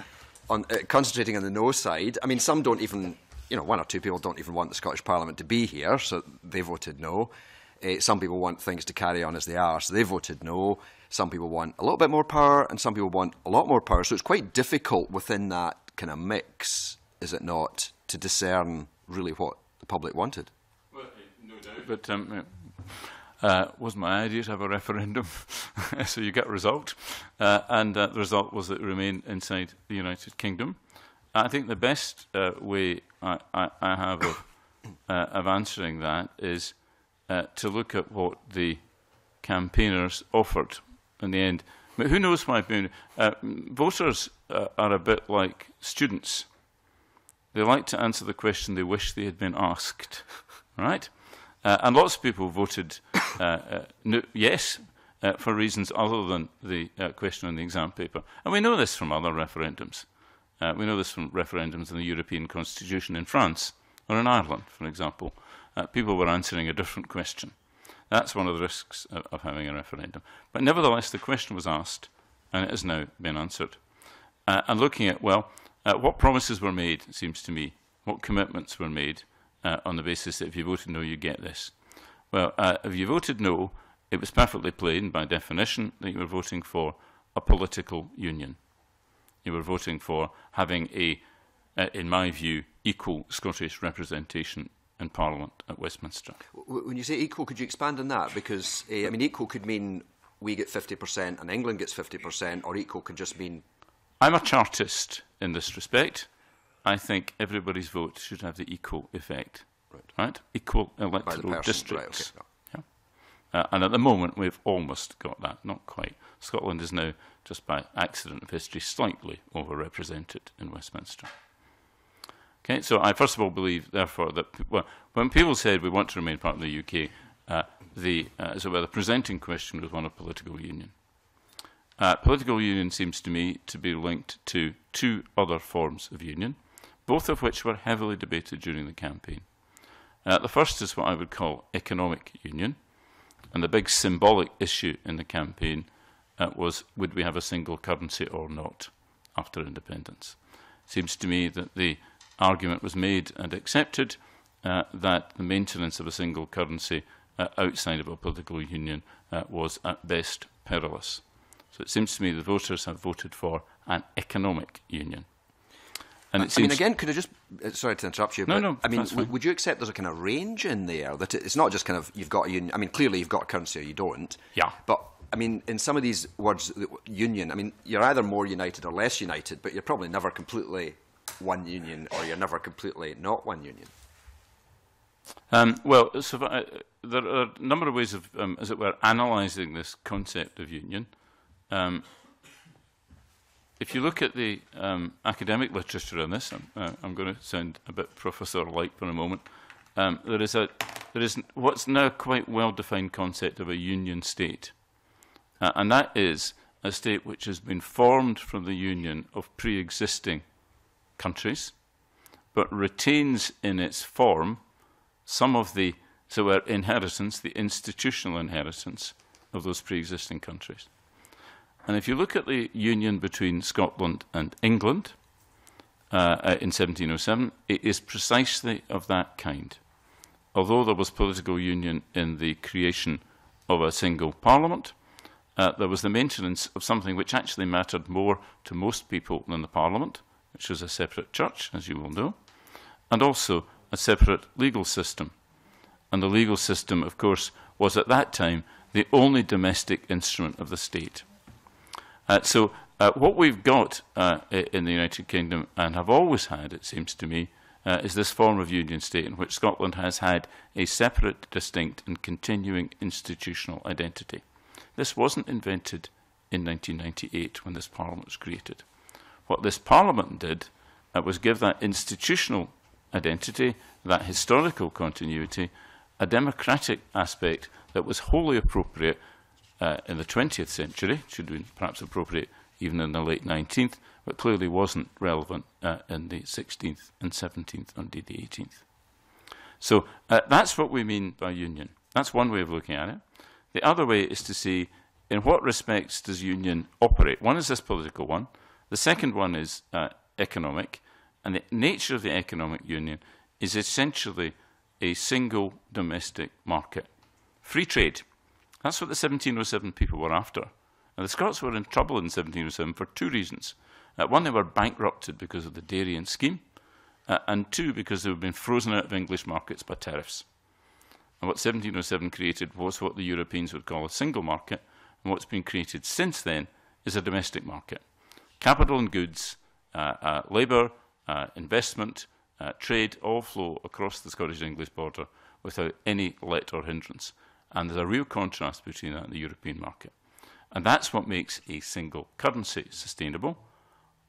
on, concentrating on the no side, I mean, some don't even, you know, one or two people don't even want the Scottish Parliament to be here, so they voted no. Some people want things to carry on as they are, so they voted no. Some people want a little bit more power, and some people want a lot more power, so it's quite difficult within that kind of mix, is it not, to discern really what the public wanted. Well, no doubt, but it wasn't my idea to have a referendum, so you get a result, the result was that Remain inside the United Kingdom. I think the best way I have of answering that is to look at what the campaigners offered in the end. But who knows why? Voters are a bit like students. They like to answer the question they wish they had been asked, right? And lots of people voted no, yes for reasons other than the question on the exam paper. And we know this from other referendums. We know this from referendums in the European Constitution in France or in Ireland, for example. People were answering a different question. That's one of the risks of having a referendum. But nevertheless, the question was asked, and it has now been answered. And looking at, well, what promises were made, it seems to me, what commitments were made on the basis that if you voted no, you get this. Well, if you voted no, it was perfectly plain, by definition, that you were voting for a political union. You were voting for having a, in my view, equal Scottish representation in Parliament at Westminster. When you say equal, could you expand on that? Because, I mean, equal could mean we get 50% and England gets 50%, or equal could just mean... I'm a chartist in this respect. I think everybody's vote should have the equal effect, right? Equal electoral districts. Right, okay, no. And at the moment, we've almost got that, not quite. Scotland is now, just by accident of history, slightly overrepresented in Westminster. Okay, so I first of all believe, therefore, that when people said we want to remain part of the UK, the presenting question was one of political union. Political union seems to me to be linked to two other forms of union, both of which were heavily debated during the campaign. The first is what I would call economic union, and the big symbolic issue in the campaign was would we have a single currency or not after independence. It seems to me that the argument was made and accepted that the maintenance of a single currency outside of a political union was at best perilous. So it seems to me the voters have voted for an economic union. And it seems, I mean, again, could I just... sorry to interrupt you, but I mean, would you accept there's a kind of range in there, that it's not just kind of you've got a union... I mean, clearly you've got a currency or you don't. Yeah. But, I mean, in some of these words, union, I mean, you're either more united or less united, but you're probably never completely one union or you're never completely not one union. Well, so, there are a number of ways of, as it were, analysing this concept of union. If you look at the academic literature on this, I'm going to sound a bit professor-like for a moment. There is what's now quite well-defined concept of a union state, and that is a state which has been formed from the union of pre-existing countries, but retains in its form some of the inheritance, the institutional inheritance of those pre-existing countries. And if you look at the union between Scotland and England in 1707, it is precisely of that kind. Although there was political union in the creation of a single parliament, there was the maintenance of something which actually mattered more to most people than the parliament, which was a separate church, as you will know, and also a separate legal system. And the legal system, of course, was at that time the only domestic instrument of the state. So what we've got in the United Kingdom, and have always had, it seems to me, is this form of union state in which Scotland has had a separate, distinct and continuing institutional identity. This wasn't invented in 1998 when this Parliament was created. What this Parliament did was give that institutional identity, that historical continuity, a democratic aspect that was wholly appropriate in the 20th century, should be perhaps appropriate even in the late 19th, but clearly wasn't relevant in the 16th and 17th, indeed the 18th. So that's what we mean by union. That's one way of looking at it. The other way is to see in what respects does union operate. One is this political one. The second one is economic. And the nature of the economic union is essentially a single domestic market. Free trade. That's what the 1707 people were after. And the Scots were in trouble in 1707 for two reasons. One, they were bankrupted because of the Darien scheme, and two, because they had been frozen out of English markets by tariffs. And what 1707 created was what the Europeans would call a single market, and what's been created since then is a domestic market. Capital and goods, labour, investment, trade all flow across the Scottish-English border without any let or hindrance. And there's a real contrast between that and the European market. And that's what makes a single currency sustainable,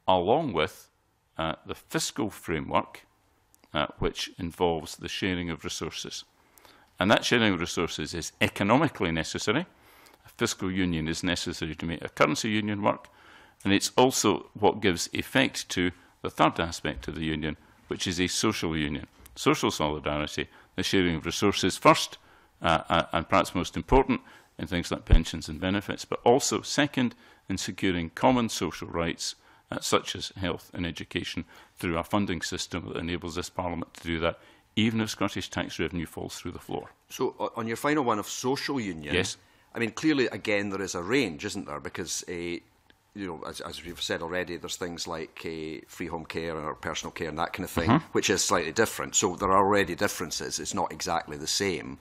along with the fiscal framework, which involves the sharing of resources. And that sharing of resources is economically necessary. A fiscal union is necessary to make a currency union work. And it's also what gives effect to the third aspect of the union, which is a social union. Social solidarity, the sharing of resources first, and perhaps most important in things like pensions and benefits, but also second in securing common social rights such as health and education through a funding system that enables this Parliament to do that, even if Scottish tax revenue falls through the floor. So on your final one of social union, yes. I mean, clearly, again, there is a range, isn't there? Because, you know, as we've said already, there's things like free home care or personal care and that kind of thing, which is slightly different. So there are already differences. It's not exactly the same.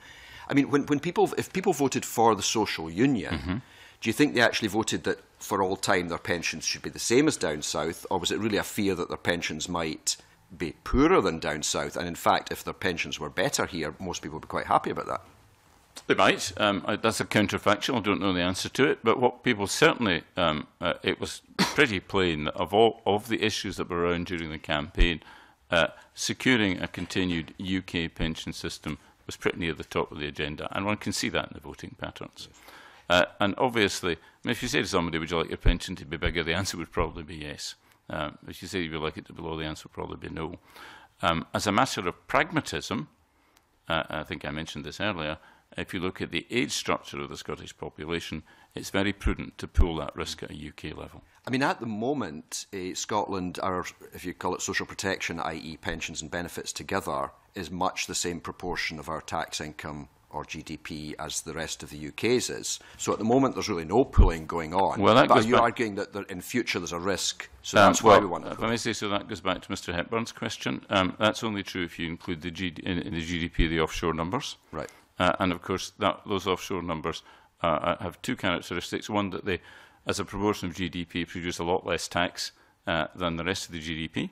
I mean, if people voted for the social union, do you think they actually voted that for all time their pensions should be the same as down south, or was it really a fear that their pensions might be poorer than down south? And in fact, if their pensions were better here, most people would be quite happy about that. They might. That's a counterfactual. I don't know the answer to it. But what people certainly, it was pretty plain that of the issues that were around during the campaign, securing a continued UK pension system was pretty near the top of the agenda, and one can see that in the voting patterns. And obviously, if you say to somebody, would you like your pension to be bigger, the answer would probably be yes. If you say you would like it to be low, the answer would probably be no. As a matter of pragmatism, I think I mentioned this earlier, if you look at the age structure of the Scottish population, it's very prudent to pool that risk at a UK level. I mean, at the moment, Scotland, our, if you call it social protection, i.e. pensions and benefits together, is much the same proportion of our tax income or GDP as the rest of the UK's is. So at the moment, there's really no pooling going on. Well, but are you arguing that in future there's a risk, so that's why we want to pool? Let me say, so that goes back to Mr Hepburn's question. That's only true if you include in the GDP the offshore numbers. Right. And of course, those offshore numbers have two characteristics. One, that they, as a proportion of GDP, produce a lot less tax than the rest of the GDP.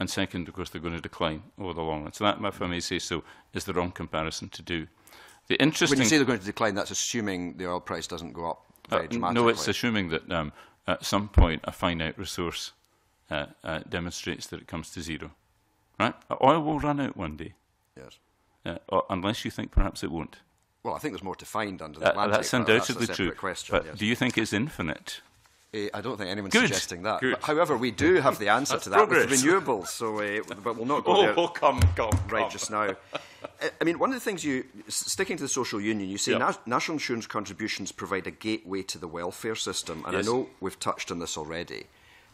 And second, of course, they're going to decline over the long run. So that, if I may say so, is the wrong comparison to do. The interesting, when you say they're going to decline, that's assuming the oil price doesn't go up very dramatically. No, it's assuming that at some point a finite resource demonstrates that it comes to zero. Right? Oil will run out one day. Yes. Unless you think perhaps it won't. Well, I think there's more to find under the Atlantic. That's undoubtedly true. But yes. Do you think it's infinite? I don't think anyone's suggesting that. But, however, we do have the answer to that with renewables, so but we'll not go there. Oh, come just now. I mean, one of the things you, sticking to the social union, you say national insurance contributions provide a gateway to the welfare system, and I know we've touched on this already.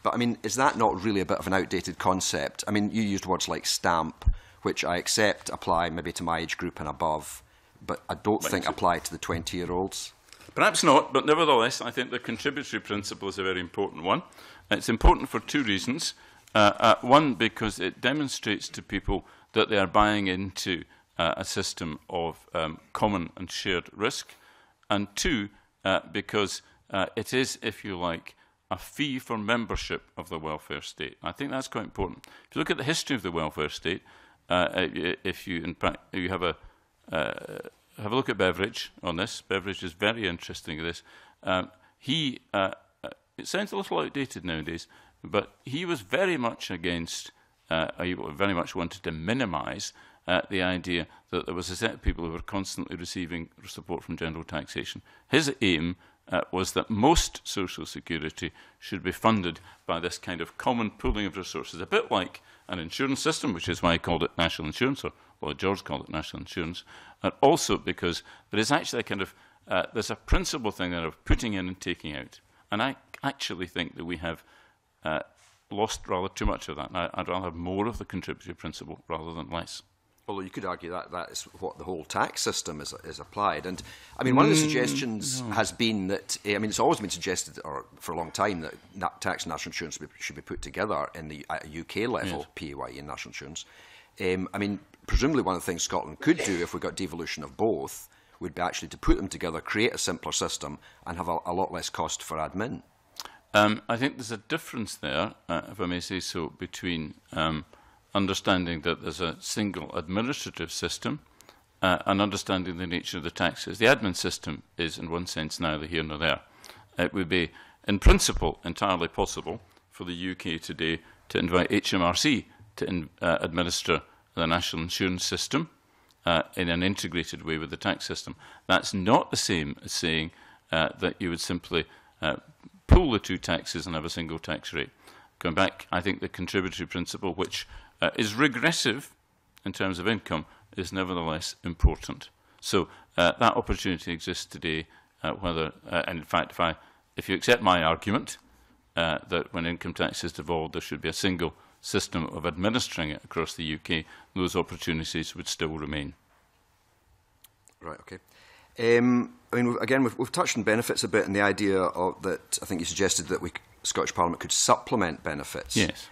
But I mean, is that not really a bit of an outdated concept? I mean, you used words like stamp, which I accept apply maybe to my age group and above, but I don't think apply to the 20-year-olds. Perhaps not, but nevertheless, I think the contributory principle is a very important one. It's important for two reasons. One, because it demonstrates to people that they are buying into a system of common and shared risk. And two, because it is, if you like, a fee for membership of the welfare state. I think that's quite important. If you look at the history of the welfare state, if you, you have a look at Beveridge on this. Beveridge is very interesting in this. It sounds a little outdated nowadays, but he was very much against, he very much wanted to minimise the idea that there was a set of people who were constantly receiving support from general taxation. His aim was that most social security should be funded by this kind of common pooling of resources, a bit like an insurance system, which is why he called it national insurance, or well, George called it national insurance, and also because there is actually a kind of, there's a principal thing there of putting in and taking out. And I actually think that we have lost rather too much of that. And I'd rather have more of the contributory principle rather than less. Although you could argue that that is what the whole tax system is applied. And I mean, one of the suggestions has been that, I mean, it's always been suggested or for a long time that tax and national insurance should be put together in the at a UK level, PAYE and national insurance. I mean, presumably one of the things Scotland could do if we got devolution of both would be actually to put them together, create a simpler system and have a lot less cost for admin. I think there's a difference there, if I may say so, between understanding that there's a single administrative system and understanding the nature of the taxes. The admin system is, in one sense, neither here nor there. It would be, in principle, entirely possible for the UK today to invite HMRC to administer the national insurance system in an integrated way with the tax system. That's not the same as saying that you would simply pool the two taxes and have a single tax rate. Going back, I think the contributory principle, which is regressive in terms of income, is nevertheless important. So that opportunity exists today, whether, and in fact, if you accept my argument that when income tax is devolved, there should be a single system of administering it across the UK, those opportunities would still remain. Right, okay. I mean, again, we've touched on benefits a bit, and the idea of that, I think you suggested that Scottish Parliament could supplement benefits. Yes.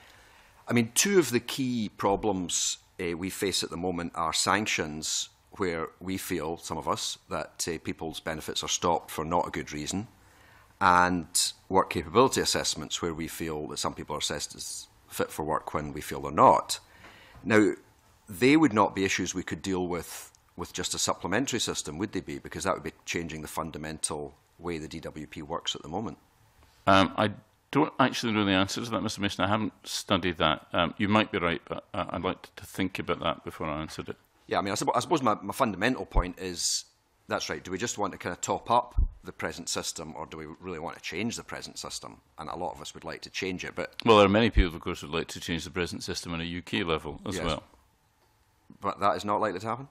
I mean, two of the key problems we face at the moment are sanctions, where we feel, some of us, that people's benefits are stopped for not a good reason, and work capability assessments, where we feel that some people are assessed as fit for work when we feel they're not. Now, they would not be issues we could deal with just a supplementary system, would they be? Because that would be changing the fundamental way the DWP works at the moment. I don't actually know the answer to that, Mr Mason. I haven't studied that. You might be right, but I'd like to think about that before I answered it. Yeah, I mean, I suppose my fundamental point is, that's right, do we just want to kind of top up the present system, or do we really want to change the present system? And a lot of us would like to change it, but... Well, there are many people, of course, who would like to change the present system on a UK level as well. But that is not likely to happen?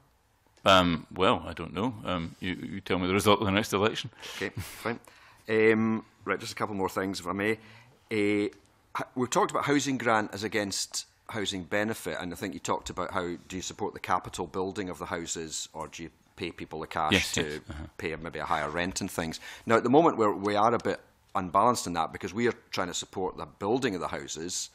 Well, I don't know. You tell me the result of the next election. Okay, fine. Right, just a couple more things, if I may. We've talked about housing grant as against housing benefit, and I think you talked about how do you support the capital building of the houses, or do you pay people the cash to pay maybe a higher rent and things. Now, at the moment, we are a bit unbalanced in that because we are trying to support the building of the houses.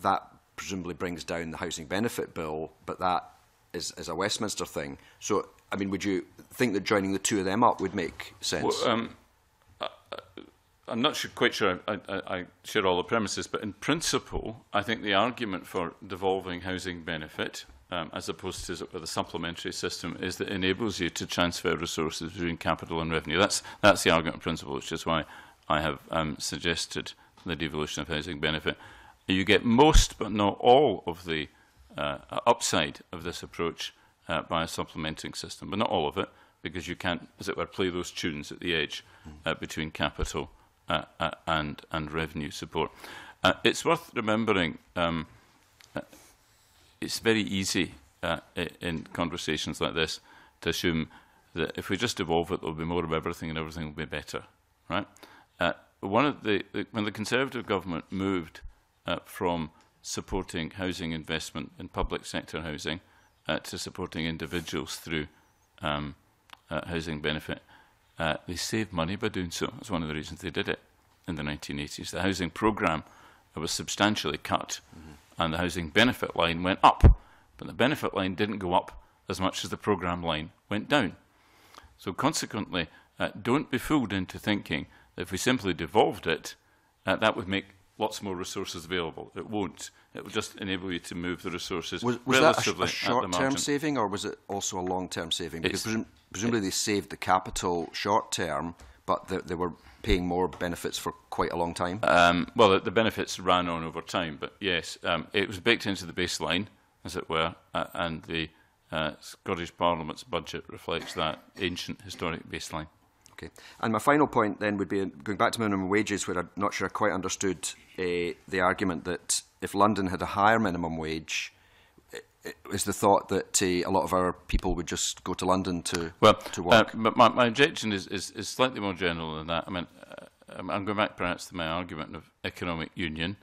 That presumably brings down the housing benefit bill, but that is a Westminster thing. So, I mean, would you think that joining the two of them up would make sense? Well, I'm not quite sure I share all the premises, but in principle, I think the argument for devolving housing benefit, as opposed to the supplementary system, is that it enables you to transfer resources between capital and revenue. That's the argument in principle, which is why I have suggested the devolution of housing benefit. You get most, but not all, of the upside of this approach by a supplementing system, but not all of it, because you can't, as it were, play those tunes at the edge between capital and revenue support. It's worth remembering it's very easy in conversations like this to assume that if we just evolve it, there will be more of everything and everything will be better. Right? When the Conservative government moved from supporting housing investment in public sector housing to supporting individuals through housing benefit, they saved money by doing so. That's one of the reasons they did it in the 1980s. The housing programme was substantially cut, and the housing benefit line went up. But the benefit line didn't go up as much as the programme line went down. So consequently, don't be fooled into thinking that if we simply devolved it, that would make lots more resources available. It won't. It will just enable you to move the resources was relatively at the margin. Was that a short-term saving, or was it also a long-term saving? Because presumably they saved the capital short-term, but they were paying more benefits for quite a long time. Well, the benefits ran on over time, but yes, it was baked into the baseline, as it were, and the Scottish Parliament's budget reflects that ancient historic baseline. Okay. And my final point then would be going back to minimum wages, where I'm not sure I quite understood the argument that if London had a higher minimum wage, it was the thought that a lot of our people would just go to London to work. But my objection is slightly more general than that. I mean, I'm going back perhaps to my argument of economic union.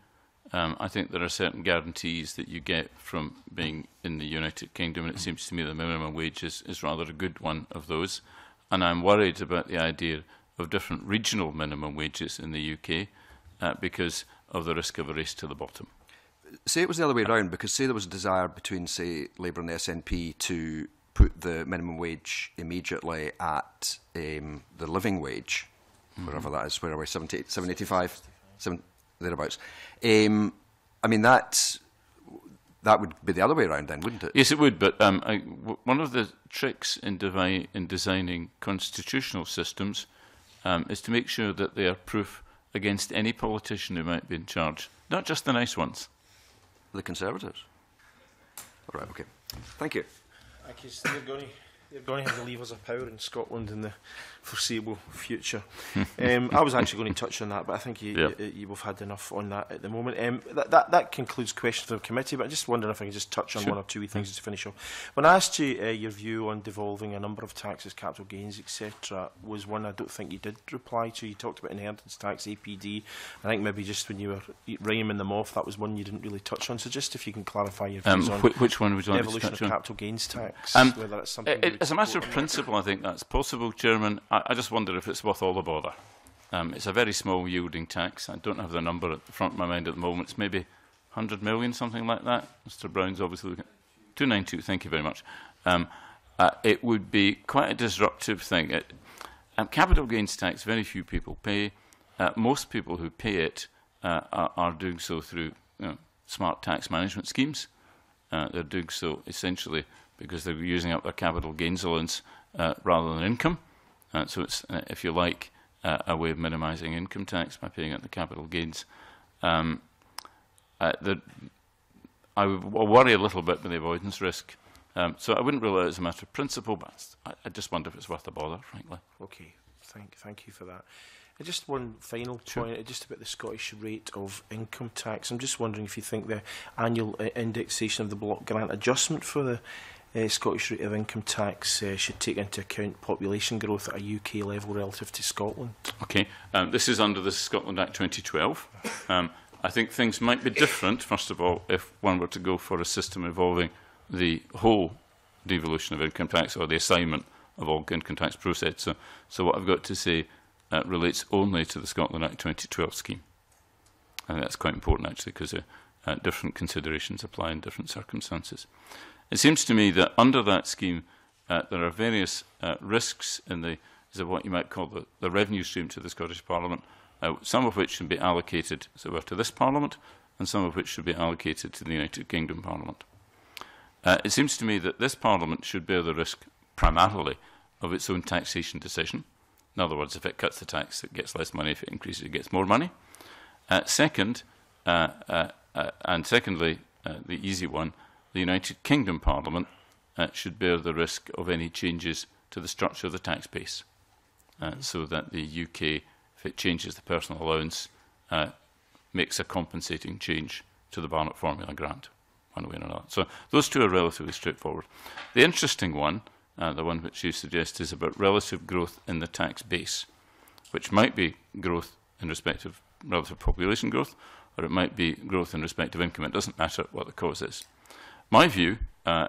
I think there are certain guarantees that you get from being in the United Kingdom, and it seems to me the minimum wage is rather a good one of those. And I'm worried about the idea of different regional minimum wages in the UK because of the risk of a race to the bottom. Say it was the other way around, because say there was a desire between, say, Labour and the SNP to put the minimum wage immediately at the living wage, wherever that is, where are we, 785, thereabouts. I mean, that would be the other way around then, wouldn't it? Yes, it would, but one of the tricks in designing constitutional systems is to make sure that they are proof against any politician who might be in charge, not just the nice ones. The Conservatives? All right, OK. Thank you. Thank you. They're going to have the levers of power in Scotland in the foreseeable future. I was actually going to touch on that, but I think you've had enough on that at the moment. That concludes questions from the committee, but I just wonder if I can just touch on one or two things to finish off. When I asked you your view on devolving a number of taxes, capital gains, etc., was one I don't think you did reply to. You talked about inheritance tax, APD. I think maybe just when you were rhyming them off, that was one you didn't really touch on. So just if you can clarify your views on which one would you like to touch on? Devolution of capital gains tax, whether that's something as a matter of principle, I think that's possible, Chairman. I just wonder if it's worth all the bother. It's a very small yielding tax. I don't have the number at the front of my mind at the moment. It's maybe 100 million, something like that. Mr. Brown's obviously looking at 292, thank you very much. It would be quite a disruptive thing. Capital gains tax, very few people pay. Most people who pay it are doing so through smart tax management schemes. They're doing so essentially because they're using up their capital gains allowance rather than income. So it's, if you like, a way of minimising income tax by paying out the capital gains. I worry a little bit with the avoidance risk. So I wouldn't rule it out as a matter of principle, but I just wonder if it's worth the bother, frankly. OK. Thank you for that. Just one final point, just about the Scottish rate of income tax. I'm just wondering if you think the annual indexation of the block grant adjustment for the Scottish rate of income tax should take into account population growth at a UK level relative to Scotland? Okay, this is under the Scotland Act 2012. I think things might be different, first of all, if one were to go for a system involving the whole devolution of income tax or the assignment of all income tax proceeds. So what I've got to say relates only to the Scotland Act 2012 scheme. And that's quite important, actually, because different considerations apply in different circumstances. It seems to me that under that scheme, there are various risks in the, what you might call the revenue stream to the Scottish Parliament, some of which should be allocated, as it were, to this Parliament, and some of which should be allocated to the United Kingdom Parliament. It seems to me that this Parliament should bear the risk primarily of its own taxation decision. In other words, if it cuts the tax, it gets less money. If it increases, it gets more money. Secondly, the easy one, the United Kingdom Parliament should bear the risk of any changes to the structure of the tax base, so that the UK, if it changes the personal allowance, makes a compensating change to the Barnett formula grant, one way or another. So those two are relatively straightforward. The interesting one, the one which you suggest, is about relative growth in the tax base, which might be growth in respect of relative population growth, or it might be growth in respect of income. It doesn't matter what the cause is. My view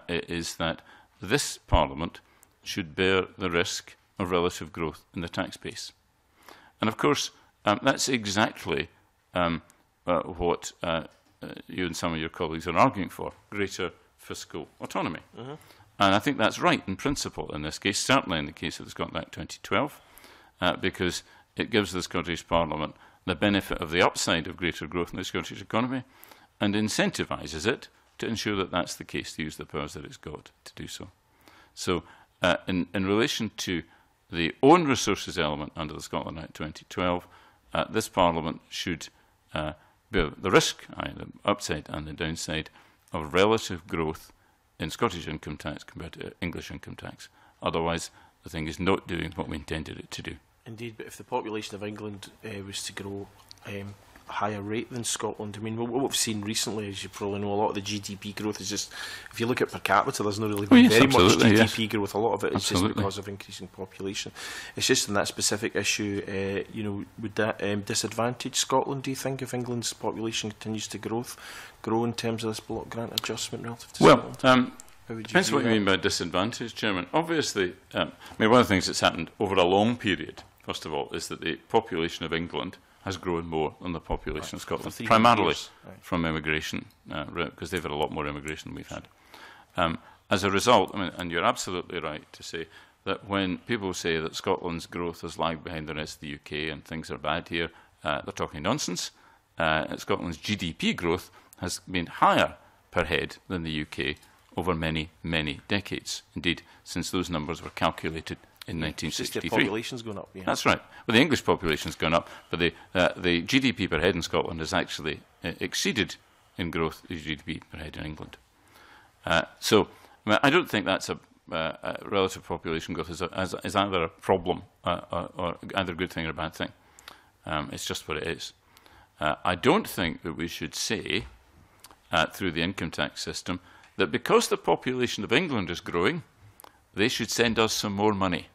is that this Parliament should bear the risk of relative growth in the tax base. And of course, that's exactly what you and some of your colleagues are arguing for, greater fiscal autonomy. Mm-hmm. And I think that's right in principle in this case, certainly in the case of the Scotland Act 2012, because it gives the Scottish Parliament the benefit of the upside of greater growth in the Scottish economy and incentivises it to ensure that that's the case, to use the powers that it's got to do so. So in relation to the own resources element under the Scotland Act 2012, this Parliament should bear the risk, the upside and the downside, of relative growth in Scottish income tax compared to English income tax. Otherwise, the thing is not doing what we intended it to do. Indeed, but if the population of England was to grow a higher rate than Scotland, I mean, what we've seen recently, as you probably know, a lot of the GDP growth is just, if you look at per capita, there's not really been very much GDP growth. A lot of it is just because of increasing population. It's just in that specific issue, you know, would that disadvantage Scotland, do you think, if England's population continues to grow in terms of this block grant adjustment relative to Scotland? Depends what you mean by disadvantage, Chairman. Obviously, I mean, one of the things that's happened over a long period, first of all, is that the population of England has grown more than the population of Scotland, primarily from immigration, because they've had a lot more immigration than we've had. As a result, I mean, and you're absolutely right to say that when people say that Scotland's growth has lagged behind the rest of the UK and things are bad here, they're talking nonsense. Scotland's GDP growth has been higher per head than the UK over many, many decades, indeed, since those numbers were calculated in 1963. The population's gone up. Yeah. That's right. Well, the English population's gone up, but the GDP per head in Scotland has actually exceeded in growth the GDP per head in England. So I don't think that's a relative population growth is either a problem or either a good thing or a bad thing. It's just what it is. I don't think that we should say through the income tax system that because the population of England is growing, they should send us some more money,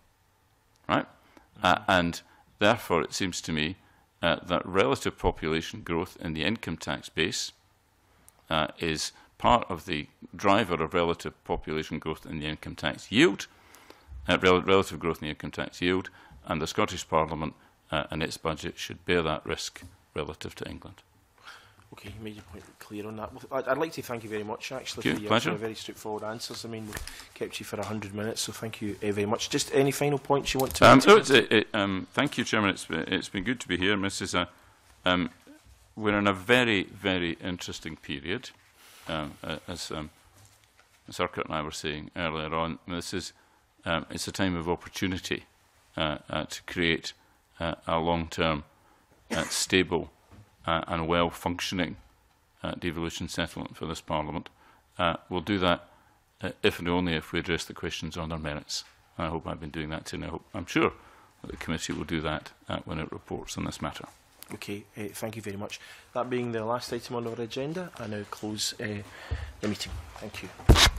right? And therefore, it seems to me that relative population growth in the income tax base is part of the driver of relative population growth in the income tax yield, relative growth in the income tax yield, and the Scottish Parliament and its budget should bear that risk relative to England. Okay, you made your point clear on that. Well, I'd like to thank you very much, actually, for your very straightforward answers. I mean, we've kept you for 100 minutes, so thank you very much. Just any final points you want to make? Thank you, Chairman. It's been good to be here. We're in a very, very interesting period, as Ms Urquhart and I were saying earlier on. This is it's a time of opportunity to create a long-term, stable and well-functioning devolution settlement for this Parliament. We'll do that if and only if we address the questions on their merits. And I hope I've been doing that too, and I'm sure that the committee will do that when it reports on this matter. Okay, thank you very much. That being the last item on our agenda, I now close the meeting. Thank you.